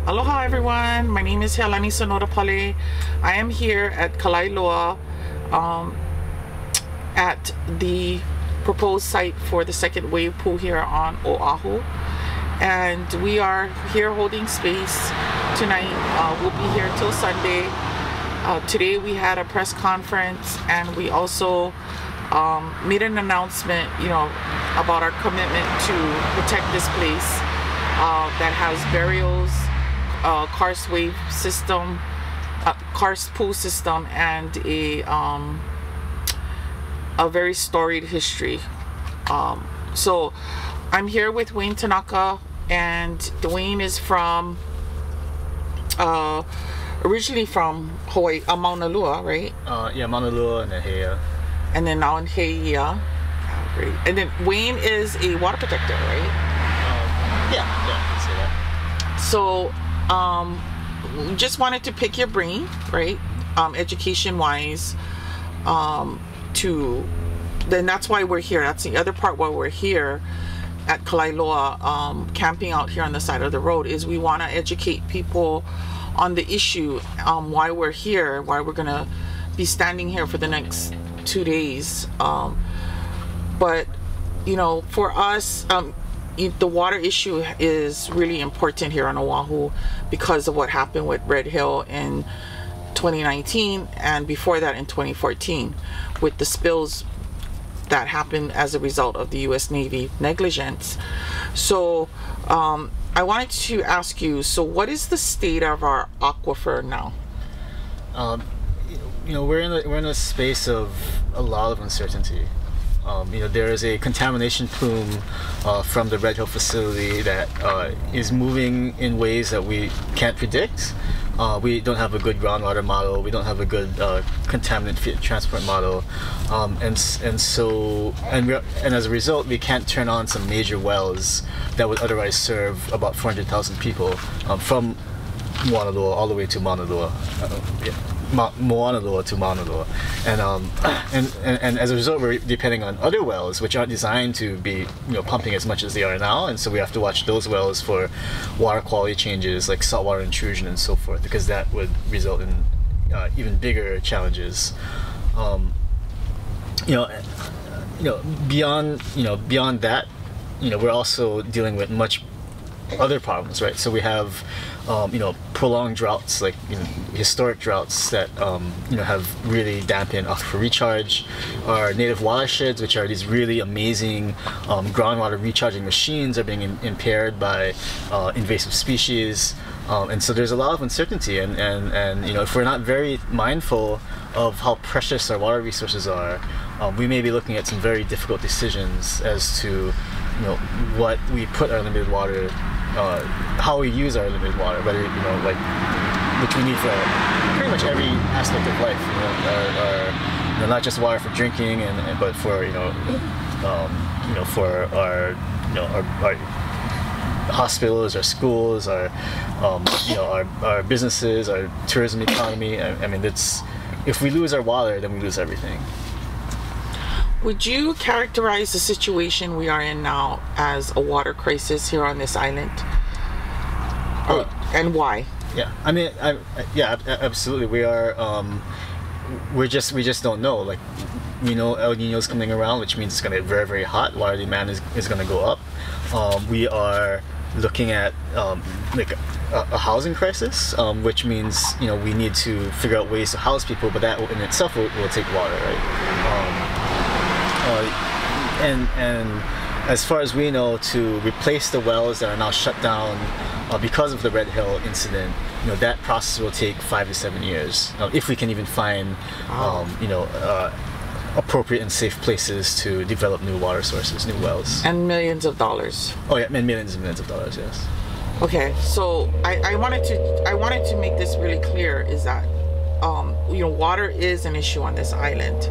Aloha everyone, my name is Helani Sonoda-Pale. I am here at Kalauao um, at the proposed site for the second wave pool here on Oahu, and we are here holding space tonight. Uh, we'll be here till Sunday. Uh, today we had a press conference, and we also Um, made an announcement, you know, about our commitment to protect this place uh, that has burials, uh, karst wave system, uh, karst pool system, and a um, a very storied history. Um, so I'm here with Dwayne Tanaka, and Dwayne is from uh, originally from Hawaii, uh, Mauna Loa, right? Uh, yeah, Mauna Loa and Naheia. And then now in Aiea. Oh, great. And then Wayne is a water protector, right? Um, yeah, yeah, I'd say that. So, um, just wanted to pick your brain, right? Um, education-wise, um, to, then that's why we're here. That's the other part why we're here at Kalauao, um, camping out here on the side of the road, is we want to educate people on the issue, um, why we're here, why we're going to be standing here for the next two days. Um, but you know, for us, um, it, the water issue is really important here on Oahu because of what happened with Red Hill in twenty nineteen, and before that in twenty fourteen with the spills that happened as a result of the U S Navy negligence. So um, I wanted to ask you, so what is the state of our aquifer now? Um, You know, we're in a, we're in a space of a lot of uncertainty. Um, you know, there is a contamination plume uh, from the Red Hill facility that uh, is moving in ways that we can't predict. Uh, we don't have a good groundwater model. We don't have a good uh, contaminant transport model, um, and and so and we are, and as a result, we can't turn on some major wells that would otherwise serve about four hundred thousand people um, from Mauna Loa all the way to Mauna Loa. Uh, yeah. Ma Moana Loa to Mauna Loa, and, um, and, and and as a result, we're depending on other wells, which aren't designed to be, you know, pumping as much as they are now, and so we have to watch those wells for water quality changes, like saltwater intrusion and so forth, because that would result in uh, even bigger challenges. Um, you know, you know, beyond you know beyond that, you know, we're also dealing with much other problems, right? So we have, um, you know, prolonged droughts, like you know, historic droughts that um, you know have really dampened aquifer recharge. Our native watersheds, which are these really amazing um, groundwater recharging machines, are being in impaired by uh, invasive species, um, and so there's a lot of uncertainty. And, and and you know, if we're not very mindful of how precious our water resources are, um, we may be looking at some very difficult decisions as to, you know, what we put our limited water, uh, how we use our limited water, whether, you know, like, which we need for pretty much every aspect of life, you know, our, our, you know, not just water for drinking, and, and but for, you know, um, you know, for our, you know, our, our hospitals, our schools, our, um, you know, our, our businesses, our tourism economy. I, I mean, it's, if we lose our water, then we lose everything. Would you characterize the situation we are in now as a water crisis here on this island? Uh, and why? Yeah, I mean, I, yeah, absolutely. We are, um, we're just, we just don't know. Like, we know El Nino's coming around, which means it's going to get very, very hot. Water demand is, is going to go up. Um, we are looking at um, like a, a housing crisis, um, which means, you know, we need to figure out ways to house people, but that in itself will, will take water, right? Um, uh, and and as far as we know, to replace the wells that are now shut down uh, because of the Red Hill incident, you know, that process will take five to seven years, uh, if we can even find, um, you know, uh, appropriate and safe places to develop new water sources, new wells. And millions of dollars. Oh yeah, and millions and millions of dollars, yes. Okay, so I, I wanted to I wanted to make this really clear, is that um, you know, water is an issue on this island,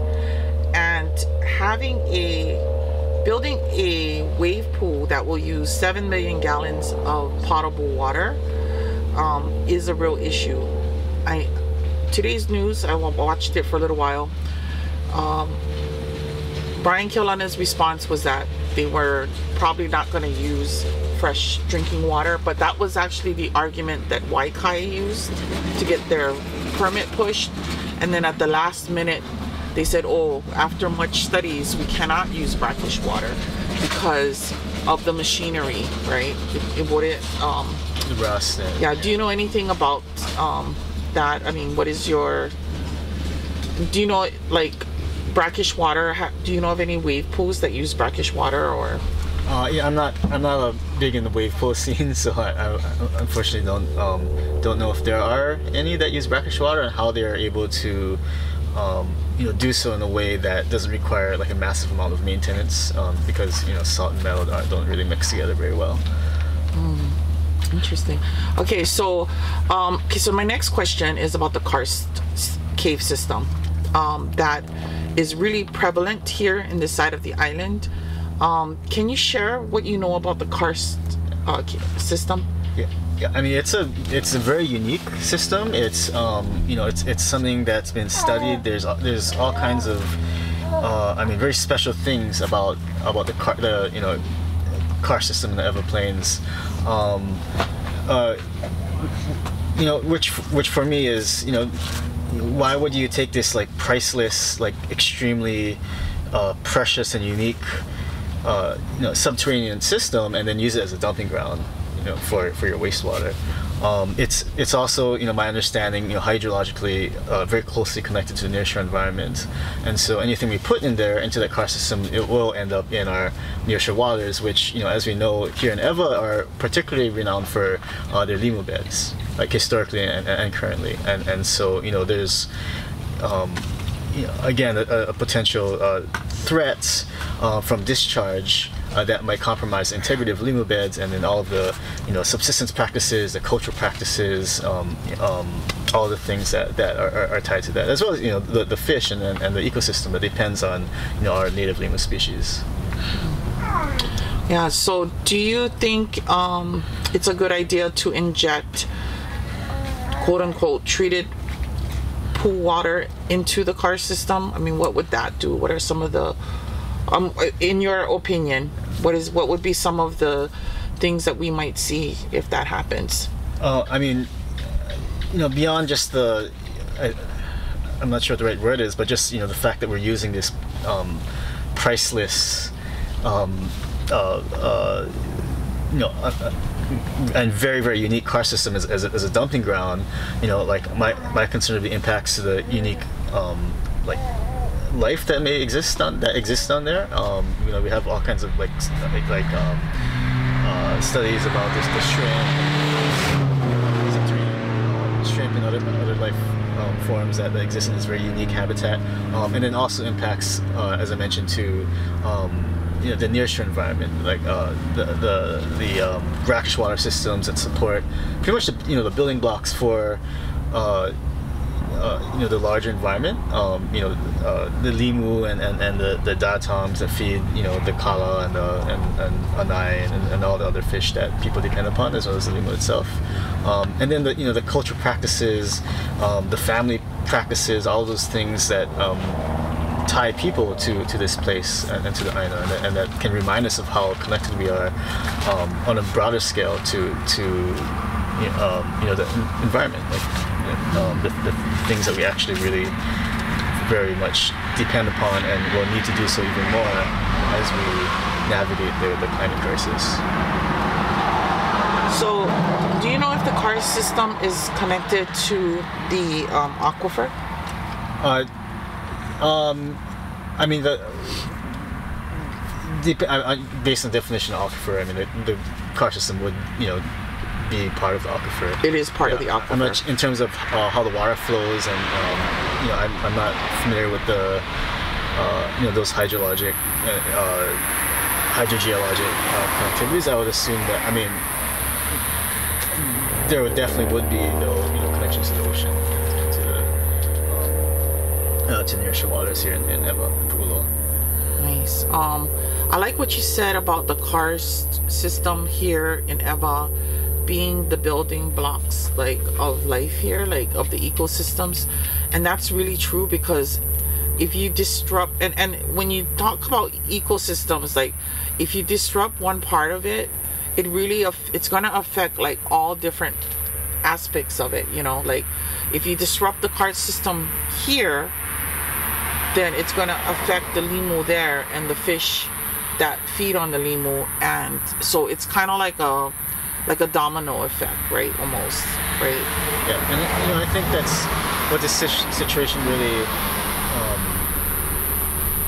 and having a building a wave pool that will use seven million gallons of potable water um, is a real issue. I today's news, I watched it for a little while. Um, Brian Keolana's response was that they were probably not going to use fresh drinking water, but that was actually the argument that Waikai used to get their permit pushed. And then at the last minute, they said, oh, after much studies, we cannot use brackish water because of the machinery, right? It, it wouldn't... Um, Rust. Yeah, do you know anything about um, that? I mean, what is your... Do you know, like, brackish water? Do you know of any wave pools that use brackish water, or? Uh, yeah, I'm not. I'm not a big in the wave pool scene, so I, I unfortunately don't um, don't know if there are any that use brackish water and how they are able to, um, you know, do so in a way that doesn't require like a massive amount of maintenance, um, because you know salt and metal don't really mix together very well. Mm, interesting. Okay, so, um, okay, so my next question is about the karst cave system. Um, that is really prevalent here in this side of the island. Um, can you share what you know about the karst uh, system? Yeah, yeah. I mean, it's a it's a very unique system. It's um, you know, it's it's something that's been studied. There's there's all kinds of uh, I mean, very special things about about the car the you know karst system in the Everplains. Um, uh, you know, which which for me is you know. Why would you take this like priceless, like extremely uh, precious and unique, uh, you know, subterranean system and then use it as a dumping ground, you know, for for your wastewater? Um, it's it's also, you know, my understanding, you know, hydrologically uh, very closely connected to the nearshore environment, and so anything we put in there into that karst system, it will end up in our nearshore waters, which, you know, as we know here in Ewa, are particularly renowned for uh, their limu beds. Like historically and, and currently, and and so you know there's, um, you know, again a, a potential uh, threat uh, from discharge uh, that might compromise the integrity of limu beds, and then all of the you know subsistence practices, the cultural practices, um, um, all the things that that are, are, are tied to that, as well as you know the, the fish and, and the ecosystem that depends on you know our native limu species. Yeah. So do you think um, it's a good idea to inject quote-unquote treated pool water into the karst system? I mean, what would that do? What are some of the, um, in your opinion, what is what would be some of the things that we might see if that happens? Uh, I mean, you know, beyond just the, I, I'm not sure what the right word is, but just, you know, the fact that we're using this um, priceless, um, uh, uh, you know, uh, and very, very unique karst system as, as, a, as a dumping ground, you know, like my, my concern of the impacts to the unique, um, like, life that may exist on, that exists on there. Um, you know, we have all kinds of, like, like, like um, uh, studies about this, the shrimp, shrimp and other, other life um, forms that, that exist in this very unique habitat. Um, and then also impacts, uh, as I mentioned, to, um, you know, the nearshore environment, like uh, the the the um, brackish water systems that support pretty much the, you know the building blocks for uh, uh, you know the larger environment. Um, you know uh, the limu and, and, and the the datoms that feed you know the kala and the and, and anae and, and all the other fish that people depend upon, as well as the limu itself. Um, and then the you know the cultural practices, um, the family practices, all those things that. Um, tie people to, to this place and, and to the Aina, and, and that can remind us of how connected we are um, on a broader scale to, to you know, um, you know the environment, like um, the, the things that we actually really very much depend upon and will need to do so even more as we navigate the, the climate crisis. So, do you know if the karst system is connected to the um, aquifer? Uh, Um, I mean, the, the I, I, based on the definition of aquifer, I mean, the, the karst system would, you know, be part of the aquifer. It is part yeah. of the aquifer. I'm not, in terms of uh, how the water flows, and um, you know, I'm, I'm not familiar with the, uh, you know, those hydrologic, uh, hydrogeologic uh, connectivities. I would assume that, I mean, there would definitely would be no, you know, connections to the ocean. Uh, to near Shawaters here in, in Eva Pulo. Nice. Um, I like what you said about the karst system here in Eva being the building blocks, like, of life here, like of the ecosystems, and that's really true, because if you disrupt, and and when you talk about ecosystems, like if you disrupt one part of it, it really it's going to affect like all different aspects of it. You know, like if you disrupt the karst system here, then it's going to affect the limu there and the fish that feed on the limu, and so it's kind of like a like a domino effect, right? Almost, right? Yeah, and you know, I think that's what this situation really um,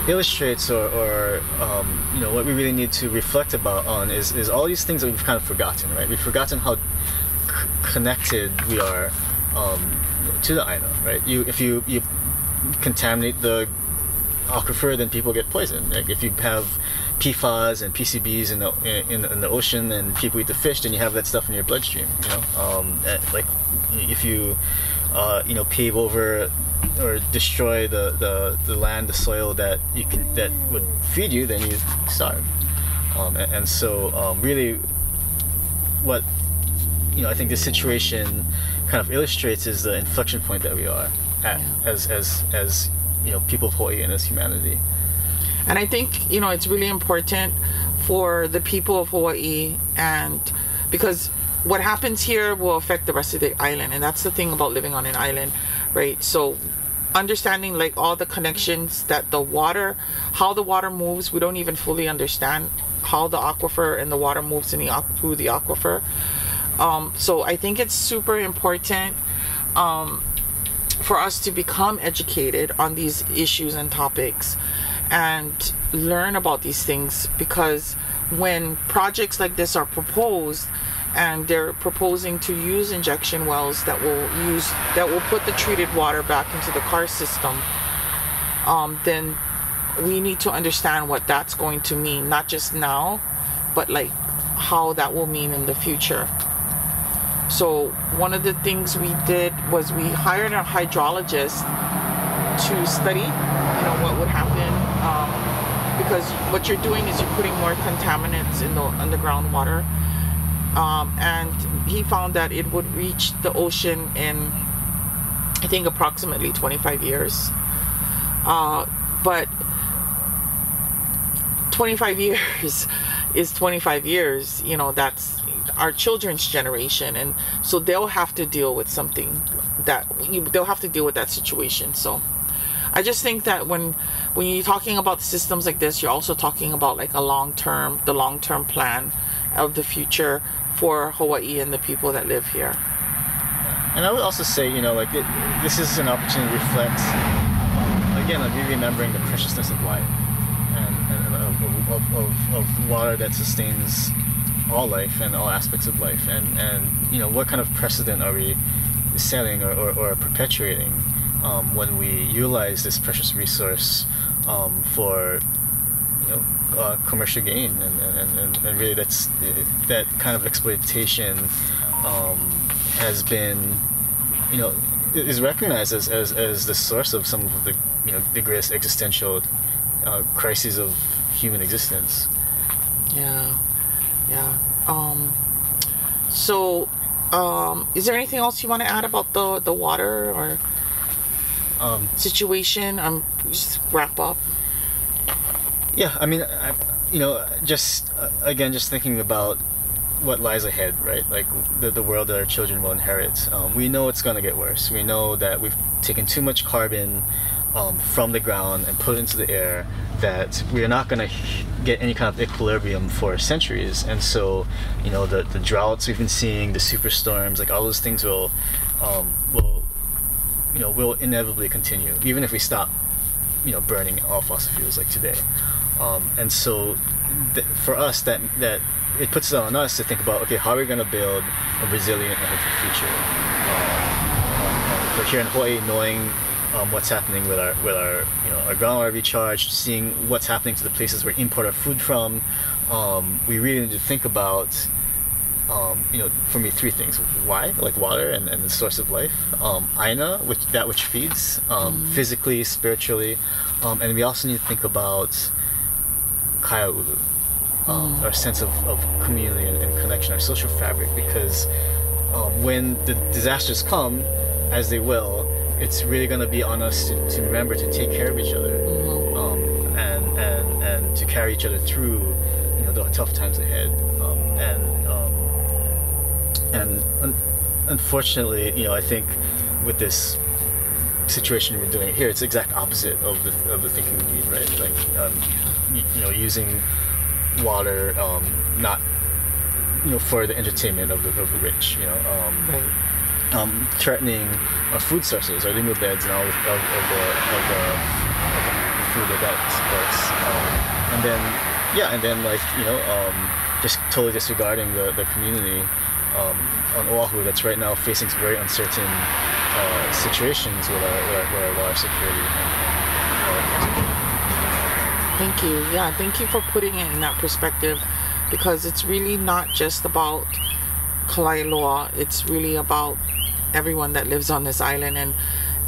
illustrates, or, or um, you know, what we really need to reflect about on is is all these things that we've kind of forgotten, right? We've forgotten how c connected we are um, to the Aina, right? You, if you you contaminate the aquifer, then people get poisoned. Like if you have P FAS and P C Bs in the in, in the ocean, and people eat the fish, then you have that stuff in your bloodstream. You know, um, like if you uh, you know pave over or destroy the, the, the land, the soil that you can that would feed you, then you starve. Um, and, and so um, really, what you know, I think this situation kind of illustrates is the inflection point that we are. At, yeah. as, as, as, you know, people of Hawaii and as humanity. And I think, you know, it's really important for the people of Hawaii, and because what happens here will affect the rest of the island, and that's the thing about living on an island, right? So understanding like all the connections that the water, how the water moves, we don't even fully understand how the aquifer and the water moves in the, through the aquifer. Um, so I think it's super important um, for us to become educated on these issues and topics and learn about these things, because when projects like this are proposed, and they're proposing to use injection wells that will use that will put the treated water back into the karst system, um, then we need to understand what that's going to mean, not just now, but like how that will mean in the future. So one of the things we did was we hired a hydrologist to study, you know, what would happen, um, because what you're doing is you're putting more contaminants in the underground water, um, and he found that it would reach the ocean in, I think, approximately twenty-five years. Uh, but twenty-five years is twenty-five years, you know, that's our children's generation, and so they'll have to deal with something that you, they'll have to deal with that situation. So I just think that when when you're talking about systems like this, you're also talking about like a long-term the long-term plan of the future for Hawaii and the people that live here. And I would also say, you know, like it, this is an opportunity to reflect again on remembering the preciousness of life and, and of, of, of, of water that sustains all life and all aspects of life, and and you know, what kind of precedent are we setting or, or, or perpetuating um, when we utilize this precious resource um, for, you know, uh, commercial gain, and and, and and really that's that kind of exploitation um, has been, you know, is recognized as, as, as the source of some of the, you know, the greatest existential uh, crises of human existence. Yeah. Yeah. Um, so, um, is there anything else you want to add about the the water, or? um, situation, um, just wrap up? Yeah, I mean, I, you know, just uh, again, just thinking about what lies ahead, right? Like the, the world that our children will inherit. Um, we know it's going to get worse. We know that we've taken too much carbon um, from the ground and put into the air, that we're not going to get any kind of equilibrium for centuries. And so, you know, the, the droughts we've been seeing, the superstorms, like all those things will, um, will, you know, will inevitably continue, even if we stop, you know, burning all fossil fuels like today. Um, and so th for us, that, that it puts it on us to think about, okay, how are we going to build a resilient and healthy future? Um, um, for here in Hawaii, knowing Um, what's happening with our with our you know our groundwater recharge, seeing what's happening to the places we import our food from, um, we really need to think about um, you know for me three things: why, like water and, and the source of life, um, Aina, which that which feeds, um, mm. physically, spiritually, um, and we also need to think about kaiaulu, um, mm. our sense of, of community and, and connection, our social fabric, because um, when the disasters come, as they will, it's really going to be on us to, to remember to take care of each other, mm-hmm. um, and, and and to carry each other through, you know, the tough times ahead. Um, and um, and un unfortunately, you know, I think with this situation we're doing here, it's the exact opposite of the of the thinking we need, right? Like, um, you, you know, using water um, not, you know, for the entertainment of the, of the rich, you know. Um, right. Um, threatening uh, food sources, our limu beds, and all of, of, of, the, of, the, of the food that that supports. Um, and then, yeah, and then like you know, um, just totally disregarding the the community um, on Oahu that's right now facing some very uncertain uh, situations with our, with our, with our water security. And, and thank you. Yeah, thank you for putting it in that perspective, because it's really not just about Kalailoa. It's really about everyone that lives on this island and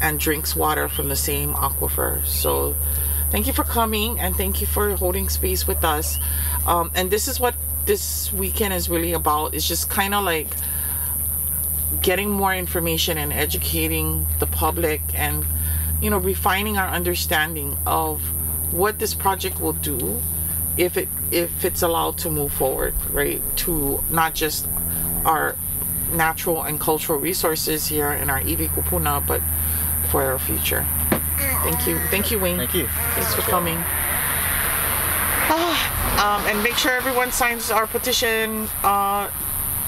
and drinks water from the same aquifer. So thank you for coming, and thank you for holding space with us, um, and this is what this weekend is really about. It's just kind of like getting more information and educating the public, and you know refining our understanding of what this project will do if it if it's allowed to move forward, right, to not just our natural and cultural resources here in our iwi kupuna, but for our future. Thank you. Thank you, Wayne. Thank you. Thanks for coming. Ah, um, and make sure everyone signs our petition. Uh,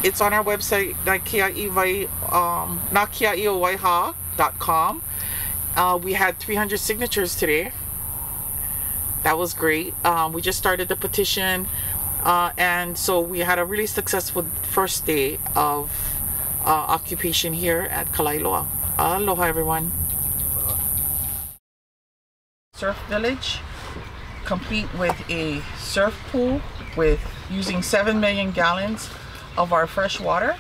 it's on our website, Nā Kia'i o Wai, um, Nā Kia'i o Wai Hā dot com. Uh, we had three hundred signatures today. That was great. Um, we just started the petition. Uh, and so we had a really successful first day of uh, occupation here at Kalailoa. Aloha, everyone. Surf village, complete with a surf pool, with using seven million gallons of our fresh water,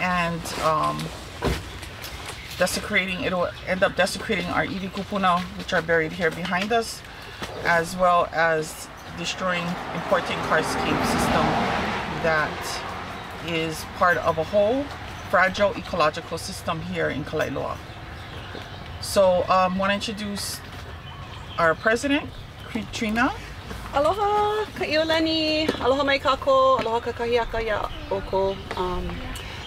and um, desecrating. It'll end up desecrating our iwi kupuna, which are buried here behind us, as well as destroying important karscape system that is part of a whole fragile ecological system here in Kalailoa. So I um, want to introduce our president, Katrina. Aloha ka'iolani, aloha mai kako, aloha ka kahiaka ya oko. Um,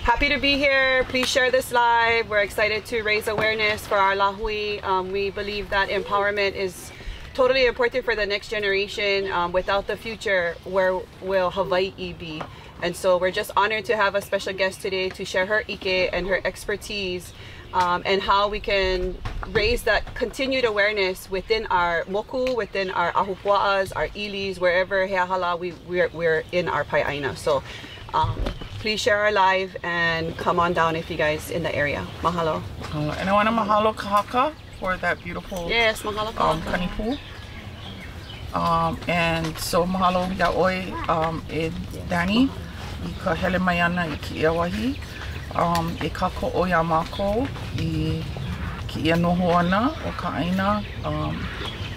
happy to be here. Please share this live. We're excited to raise awareness for our lahui. Um, we believe that empowerment is totally important for the next generation. Um, without the future, where will Hawaii be? And so we're just honored to have a special guest today to share her ike and her expertise, um, and how we can raise that continued awareness within our moku, within our ahupua'as, our ilis, wherever heahala we, we're, we're in our pai'aina. So um, please share our live and come on down if you guys in the area. Mahalo. Uh, and I want to mahalo kahaka for that beautiful yes, mahalo um, kani pool. Um, and so mahalo ya oi um, e Danny, I ka hele mai ana I ki ia wahi, um, e kako oi a mako, I ki ia noho ana o ka aina, um,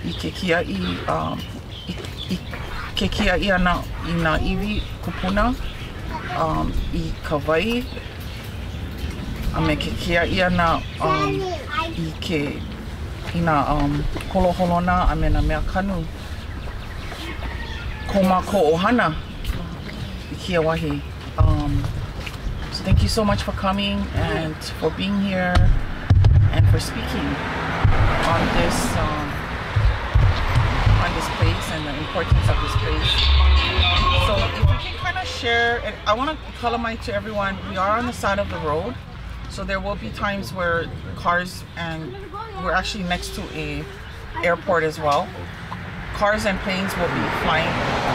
I ke kia I, um, I, I ke kia I ana I na iwi kupuna, um, I ka wai, a me ke kia I ana um, I ke i nā um, holoholona a me nā mea kanu. Ko mā ko ohana I kia wahi. Um, so thank you so much for coming and for being here and for speaking on this um, on this place and the importance of this place. So if we can kind of share, and I want to calamite to everyone, we are on the side of the road, so there will be times where cars, and we're actually next to a airport as well. Cars and planes will be flying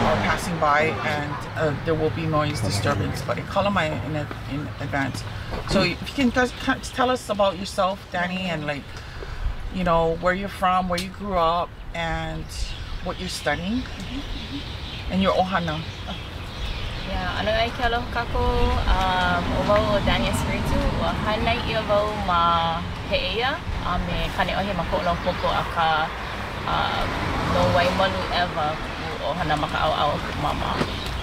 or passing by, and uh, there will be noise disturbance, but I calamite in, in advance. So if you can just tell us about yourself, Danny, and like, you know, where you're from, where you grew up, and what you're studying, and your ohana. Yeah, ano ai kia aloha kako, um, o wau o Dani Espiritu, o hanai I o wau ma Heia, a me Kaneohe ma Ko'olaupopo a ka no Waimalu ever o ohana maka'au'au mama.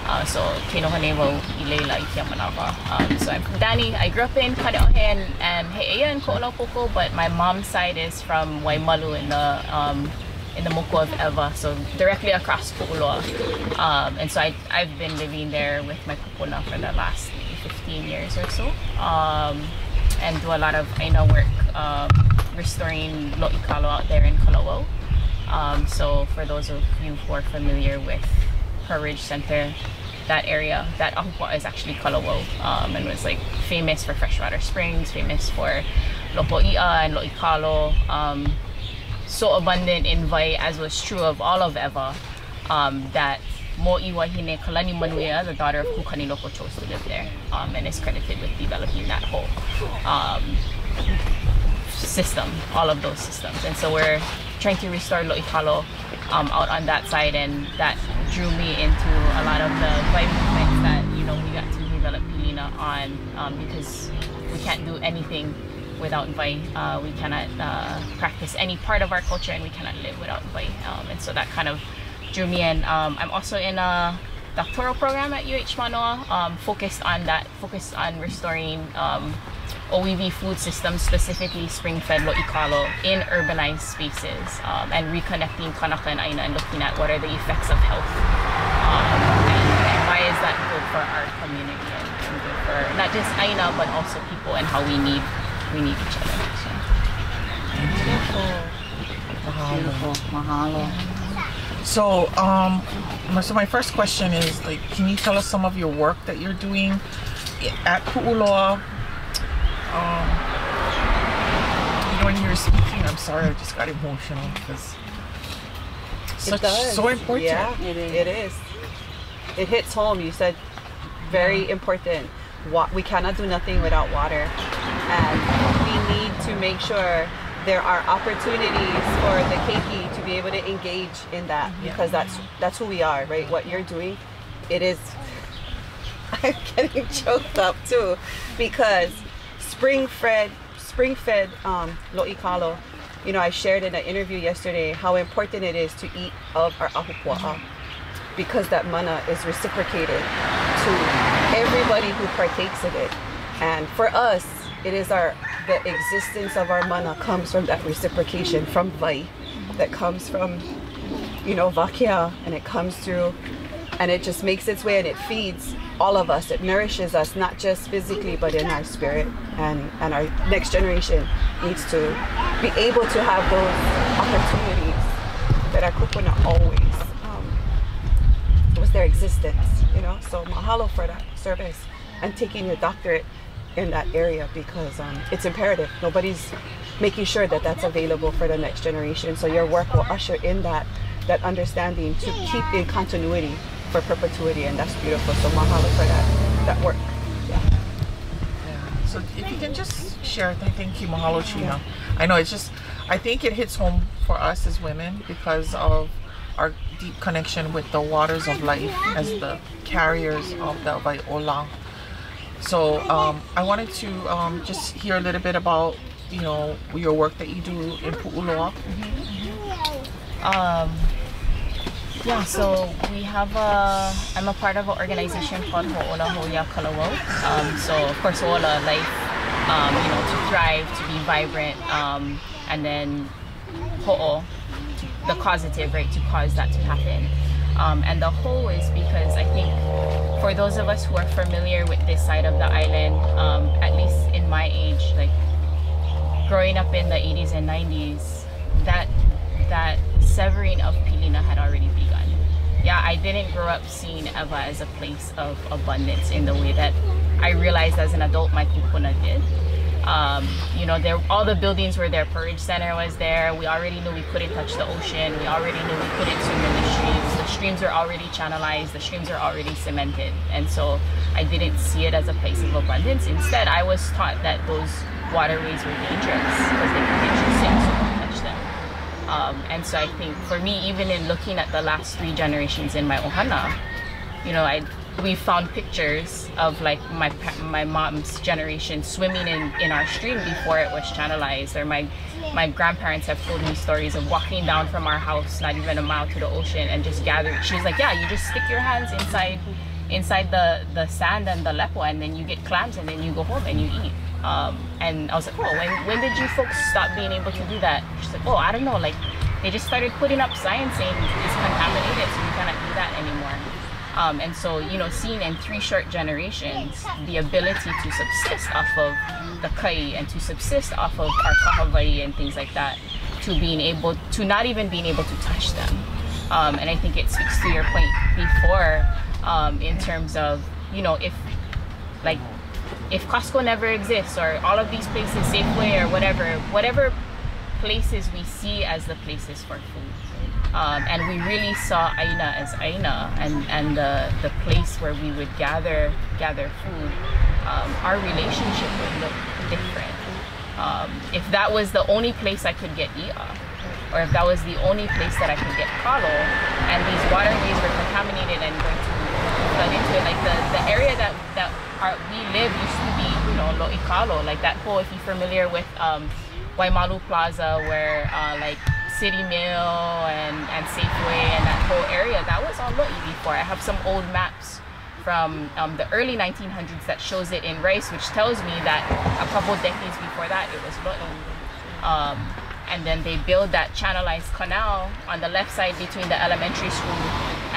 Uh, so Kaneohe nei wau I leila I kia manawa. Um, so I'm from Dani, I grew up in Kaneohe and um, Heia in Ko'olaupopo, but my mom's side is from Waimalu in the um, in the Makua of Ewa, so directly across Kaaloa. Um, and so I, I've been living there with my kupuna for the last fifteen years or so, um, and do a lot of Aina work, um, restoring lo'i kaloa out there in Kalauao. Um, so for those of you who are familiar with Courage Center, that area, that ahupua is actually Kalauao, um, and was like famous for freshwater springs, famous for lopo'i'a and lo'i kalo. Um, so abundant in Wai, as was true of all of Ewa, um, that Mo'i Wahine Kalani Manuia, the daughter of Kukani Loko, chose to live there, um, and is credited with developing that whole um, system, all of those systems. And so we're trying to restore Lo'i Kalo um, out on that side, and that drew me into a lot of the Wai movements that, you know, we got to develop Pilina on, um, because we can't do anything without Wai. Uh, we cannot uh, practice any part of our culture, and we cannot live without Wai. Um, and so that kind of drew me in. Um, I'm also in a doctoral program at U H Manoa, um, focused on that, focused on restoring um, O E V food systems, specifically spring-fed lo'i kalo in urbanized spaces, um, and reconnecting Kanaka and Aina and looking at what are the effects of health, um, and, and why is that good for our community, and, and good for not just Aina but also people, and how we need We need each other. So. Beautiful. Beautiful. Mahalo. So, um, so my first question is, like, can you tell us some of your work that you're doing at Pu'uloa? Um, you know, when you were speaking, I'm sorry, I just got emotional because such does. So important. Yeah, it is. it is. It hits home. You said very yeah. important. We cannot do nothing without water. And we need to make sure there are opportunities for the keiki to be able to engage in that, because yeah. that's that's who we are, right? What you're doing, it is. I'm getting choked up too, because spring-fed, spring-fed um, lo'i kalo. You know, I shared in an interview yesterday how important it is to eat of our ahupua'a, because that mana is reciprocated to everybody who partakes of it, and for us. It is our, the existence of our mana comes from that reciprocation, from Wai, that comes from, you know, Vakia, and it comes through, and it just makes its way, and it feeds all of us. It nourishes us, not just physically, but in our spirit, and, and our next generation needs to be able to have those opportunities that our kupuna always um, was their existence, you know? So mahalo for that service and taking your doctorate in that area, because um, it's imperative. Nobody's making sure that that's available for the next generation. So your work will usher in that that understanding to keep in continuity for perpetuity, and that's beautiful. So mahalo for that that work. Yeah. yeah. So if you can just share, thank you, mahalo Chino. I know it's just, I think it hits home for us as women because of our deep connection with the waters of life as the carriers of the Wai'ola. So um, I wanted to um, just hear a little bit about, you know, your work that you do in Pu'uloa. Mm-hmm. um, yeah, so we have a, I'm a part of an organization called Ho'ola Hoia Kalauao. Um, so of course Ho'ola, life, um, you know, to thrive, to be vibrant, um, and then ho'o, the causative, right, to cause that to happen. Um, and the whole is because I think for those of us who are familiar with this side of the island, um, at least in my age, like growing up in the eighties and nineties, that that severing of Pilina had already begun. Yeah, I didn't grow up seeing Eva as a place of abundance in the way that I realized as an adult my kupuna did. Um, you know, there, all the buildings were there, Porridge Center was there, we already knew we couldn't touch the ocean, we already knew we couldn't swim in the streams, the streams are already channelized, the streams are already cemented, and so I didn't see it as a place of abundance. Instead, I was taught that those waterways were dangerous because they could get you sick, so don't touch them. Um, and so I think for me, even in looking at the last three generations in my ohana, you know, I we found pictures of like my my mom's generation swimming in in our stream before it was channelized, or my my grandparents have told me stories of walking down from our house not even a mile to the ocean and just gathering. She's like, yeah, you just stick your hands inside inside the the sand and the lepo, and then you get clams, and then you go home and you eat. Um, and I was like, oh, when, when did you folks stop being able to do that? She's like, oh, I don't know, like they just started putting up signs saying it's contaminated, so we cannot do that anymore. Um, and so, you know, seeing in three short generations the ability to subsist off of the kai and to subsist off of our kahawai and things like that, to being able to not even being able to touch them. Um, and I think it speaks to your point before, um, in terms of, you know, if like if Costco never exists, or all of these places, Safeway or whatever, whatever places we see as the places for food. Um, and we really saw Aina as Aina, and, and the, the place where we would gather gather food, um, our relationship would look different. Um, if that was the only place I could get Ia, or if that was the only place that I could get Kalo, and these waterways were contaminated and going to flood into it, like the, the area that, that our, we live used to be, you know, Lo'i Kalo, like that whole, if you're familiar with um, Waimalu Plaza, where uh, like City Mill and, and Safeway and that whole area, that was all Lo'i before. I have some old maps from um, the early nineteen hundreds that shows it in rice, which tells me that a couple decades before that it was Lo'i. Um, and then they build that channelized canal on the left side between the elementary school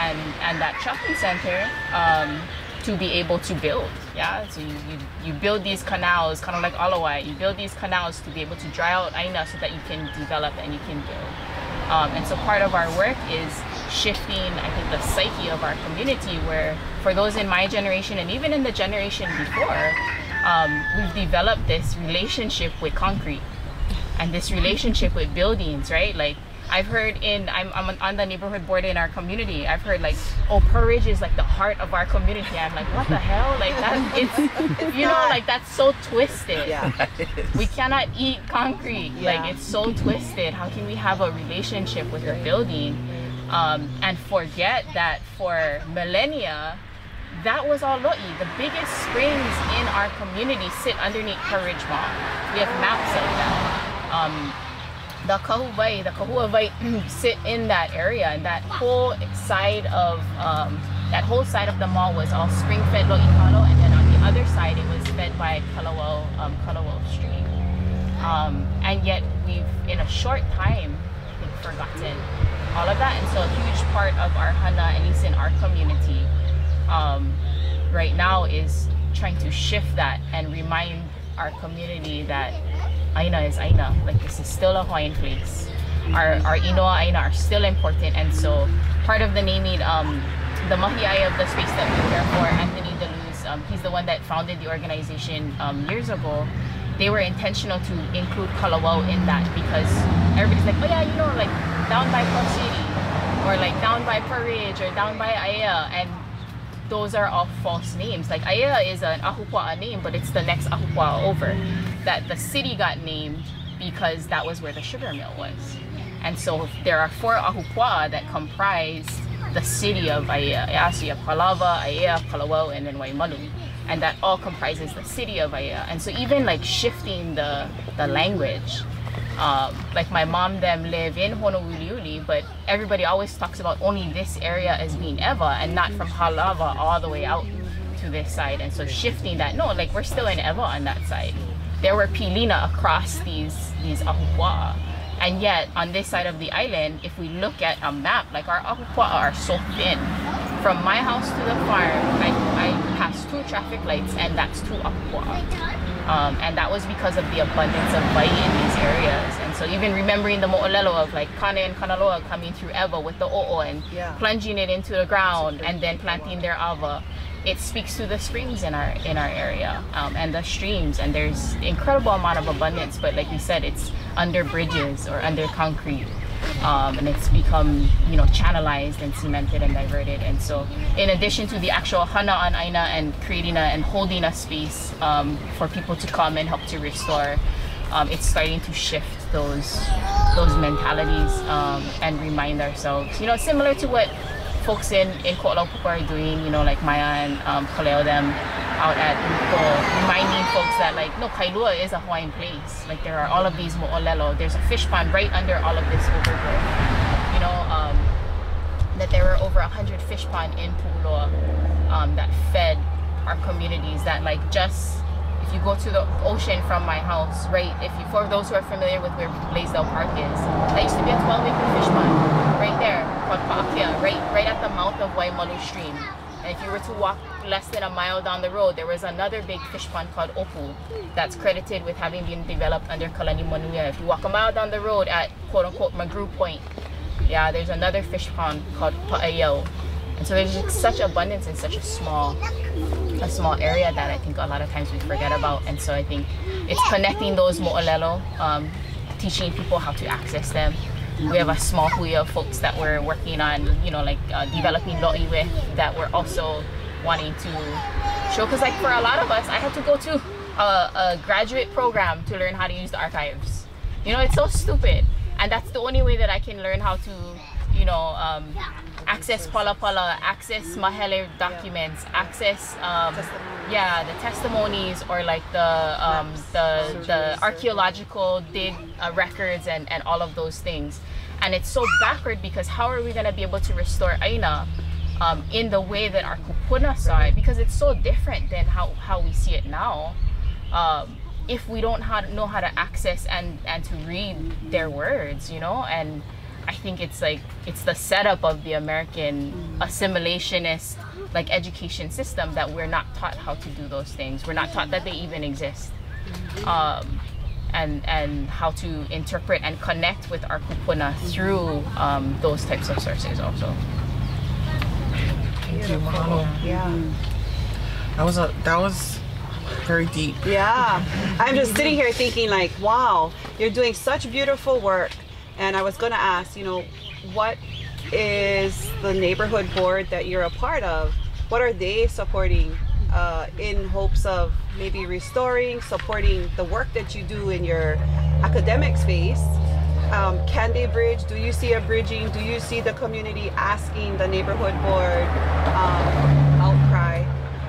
and, and that shopping center, um, to be able to build. Yeah, so you, you, you build these canals, kind of like Alawai, you build these canals to be able to dry out Aina so that you can develop and you can build. Um, and so part of our work is shifting, I think, the psyche of our community, where for those in my generation and even in the generation before, um, we've developed this relationship with concrete and this relationship with buildings, right? Like I've heard in, I'm, I'm on the neighborhood board in our community, I've heard like, oh, Porridge is like the heart of our community. I'm like, what the hell? Like that, it's, you know, like that's so twisted. Yeah. We cannot eat concrete. Yeah. Like it's so twisted. How can we have a relationship with a building, um, and forget that for millennia, that was all Lo'i. The biggest springs in our community sit underneath Porridge Mall. We have maps of that. Um, The Kahuwai, the Kahuwai sit in that area, and that whole side of um, that whole side of the mall was all spring-fed Lo'i Kalo, and then on the other side it was fed by Kalauao, um, Kalauao Stream. Um, and yet we've, in a short time, we've forgotten all of that, and so a huge part of our hana, at least in our community, um, right now is trying to shift that and remind our community that Aina is Aina, like this is still a Hawaiian place. Our, our Inoa Aina are still important, and so part of the naming, um, the mahi'ai of the space that we care for, Anthony Deleuze, um, he's the one that founded the organization um, years ago. They were intentional to include Kalauao in that, because everybody's like, oh yeah, you know, like down by Port City, or like down by Porridge, or down by Aiea, and those are all false names. Like Aiea is an Ahupua'a name, but it's the next Ahupua'a over. That the city got named because that was where the sugar mill was. And so there are four Ahupua'a that comprise the city of Aiea. Aiea, so you have Halawa, Aiea, Kalauao, and then Waimalu. And that all comprises the city of Aiea. And so even like shifting the, the language, uh, like my mom them live in Honouliuli, but everybody always talks about only this area as being Eva, and not from Halawa all the way out to this side. And so shifting that, no, like we're still in Eva on that side. there were pilina across these these ahupua'a. And yet on this side of the island, if we look at a map, like our ahupua'a are so thin. From my house to the farm, I, I passed two traffic lights and that's two ahupua'a. Um, and that was because of the abundance of bai in these areas. And so even remembering the mo'olelo of like Kane and Kanaloa coming through Ewa with the o'o and yeah. plunging it into the ground and then planting their ava, it speaks to the springs in our in our area um, and the streams. And there's incredible amount of abundance, but like you said, it's under bridges or under concrete. Um, and it's become, you know, channelized and cemented and diverted. And so in addition to the actual hana'an aina and creating a, and holding a space um, for people to come and help to restore, um, it's starting to shift those those mentalities um, and remind ourselves, you know, similar to what folks in, in Ko'olaupuka are doing, you know, like Maya and um, Kaleo them out at Uko, reminding folks that like, no, Kailua is a Hawaiian place. Like there are all of these mo'olelo. There's a fish pond right under all of this overgrowth. You know, um, that there were over one hundred fish ponds in Pu'uloa um, that fed our communities that like just, if you go to the ocean from my house, right, if you, for those who are familiar with where Blaisdell Park is, that used to be a twelve acre fish pond right there, called Pa'akia, right, right at the mouth of Waimalu Stream. And if you were to walk less than a mile down the road, there was another big fish pond called Opu that's credited with having been developed under Kalani Manuia. If you walk a mile down the road at quote-unquote Magru Point, yeah, there's another fish pond called Pa'ayau. And so there's just such abundance in such a small a small area that I think a lot of times we forget about. And so I think it's connecting those mo'olelo, um, teaching people how to access them. We have a small hui of folks that we're working on, you know, like uh, developing lo'i with, that we're also wanting to show. Because like for a lot of us, I had to go to a, a graduate program to learn how to use the archives. You know, it's so stupid. And that's the only way that I can learn how to, you know, um, access palapala, access mahele documents, access um, yeah the testimonies or like the um, the, the archaeological dig uh, records and, and all of those things. And it's so backward because how are we going to be able to restore aina um, in the way that our kupuna saw it, because it's so different than how, how we see it now um, if we don't how to know how to access and, and to read their words, you know. And I think it's like, it's the setup of the American assimilationist like education system that we're not taught how to do those things. We're not taught that they even exist um, and, and how to interpret and connect with our kupuna through um, those types of sources also. Thank you, Mama. Yeah. That was a, that was very deep. Yeah. I'm just sitting here thinking like, wow, you're doing such beautiful work. And I was going to ask, you know, what is the neighborhood board that you're a part of? What are they supporting uh, in hopes of maybe restoring, supporting the work that you do in your academic space? Um, can they bridge? Do you see a bridging? Do you see the community asking the neighborhood board um, outcry?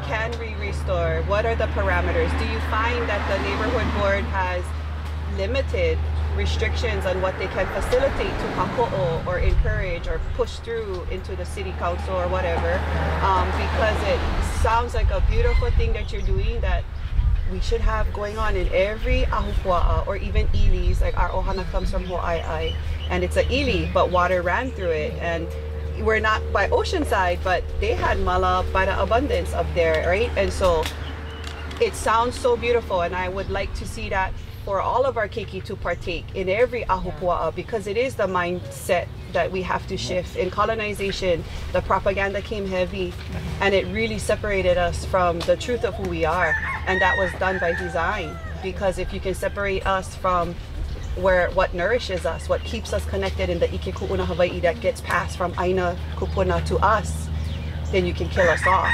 Can we restore? What are the parameters? Do you find that the neighborhood board has limited restrictions on what they can facilitate to hako'o or encourage or push through into the city council or whatever, um, because it sounds like a beautiful thing that you're doing that we should have going on in every ahupua'a or even ilis. Like our ohana comes from Ho'ai'ai and it's an ili, but water ran through it, and we're not by Oceanside, but they had mala by the abundance up there, right? And so it sounds so beautiful, and I would like to see that for all of our keiki to partake in every ahupua'a, because it is the mindset that we have to shift. In colonization, the propaganda came heavy and it really separated us from the truth of who we are, and that was done by design, because if you can separate us from where what nourishes us, what keeps us connected in the Ike Ku'una Hawaii that gets passed from Aina Kupuna to us, then you can kill us off.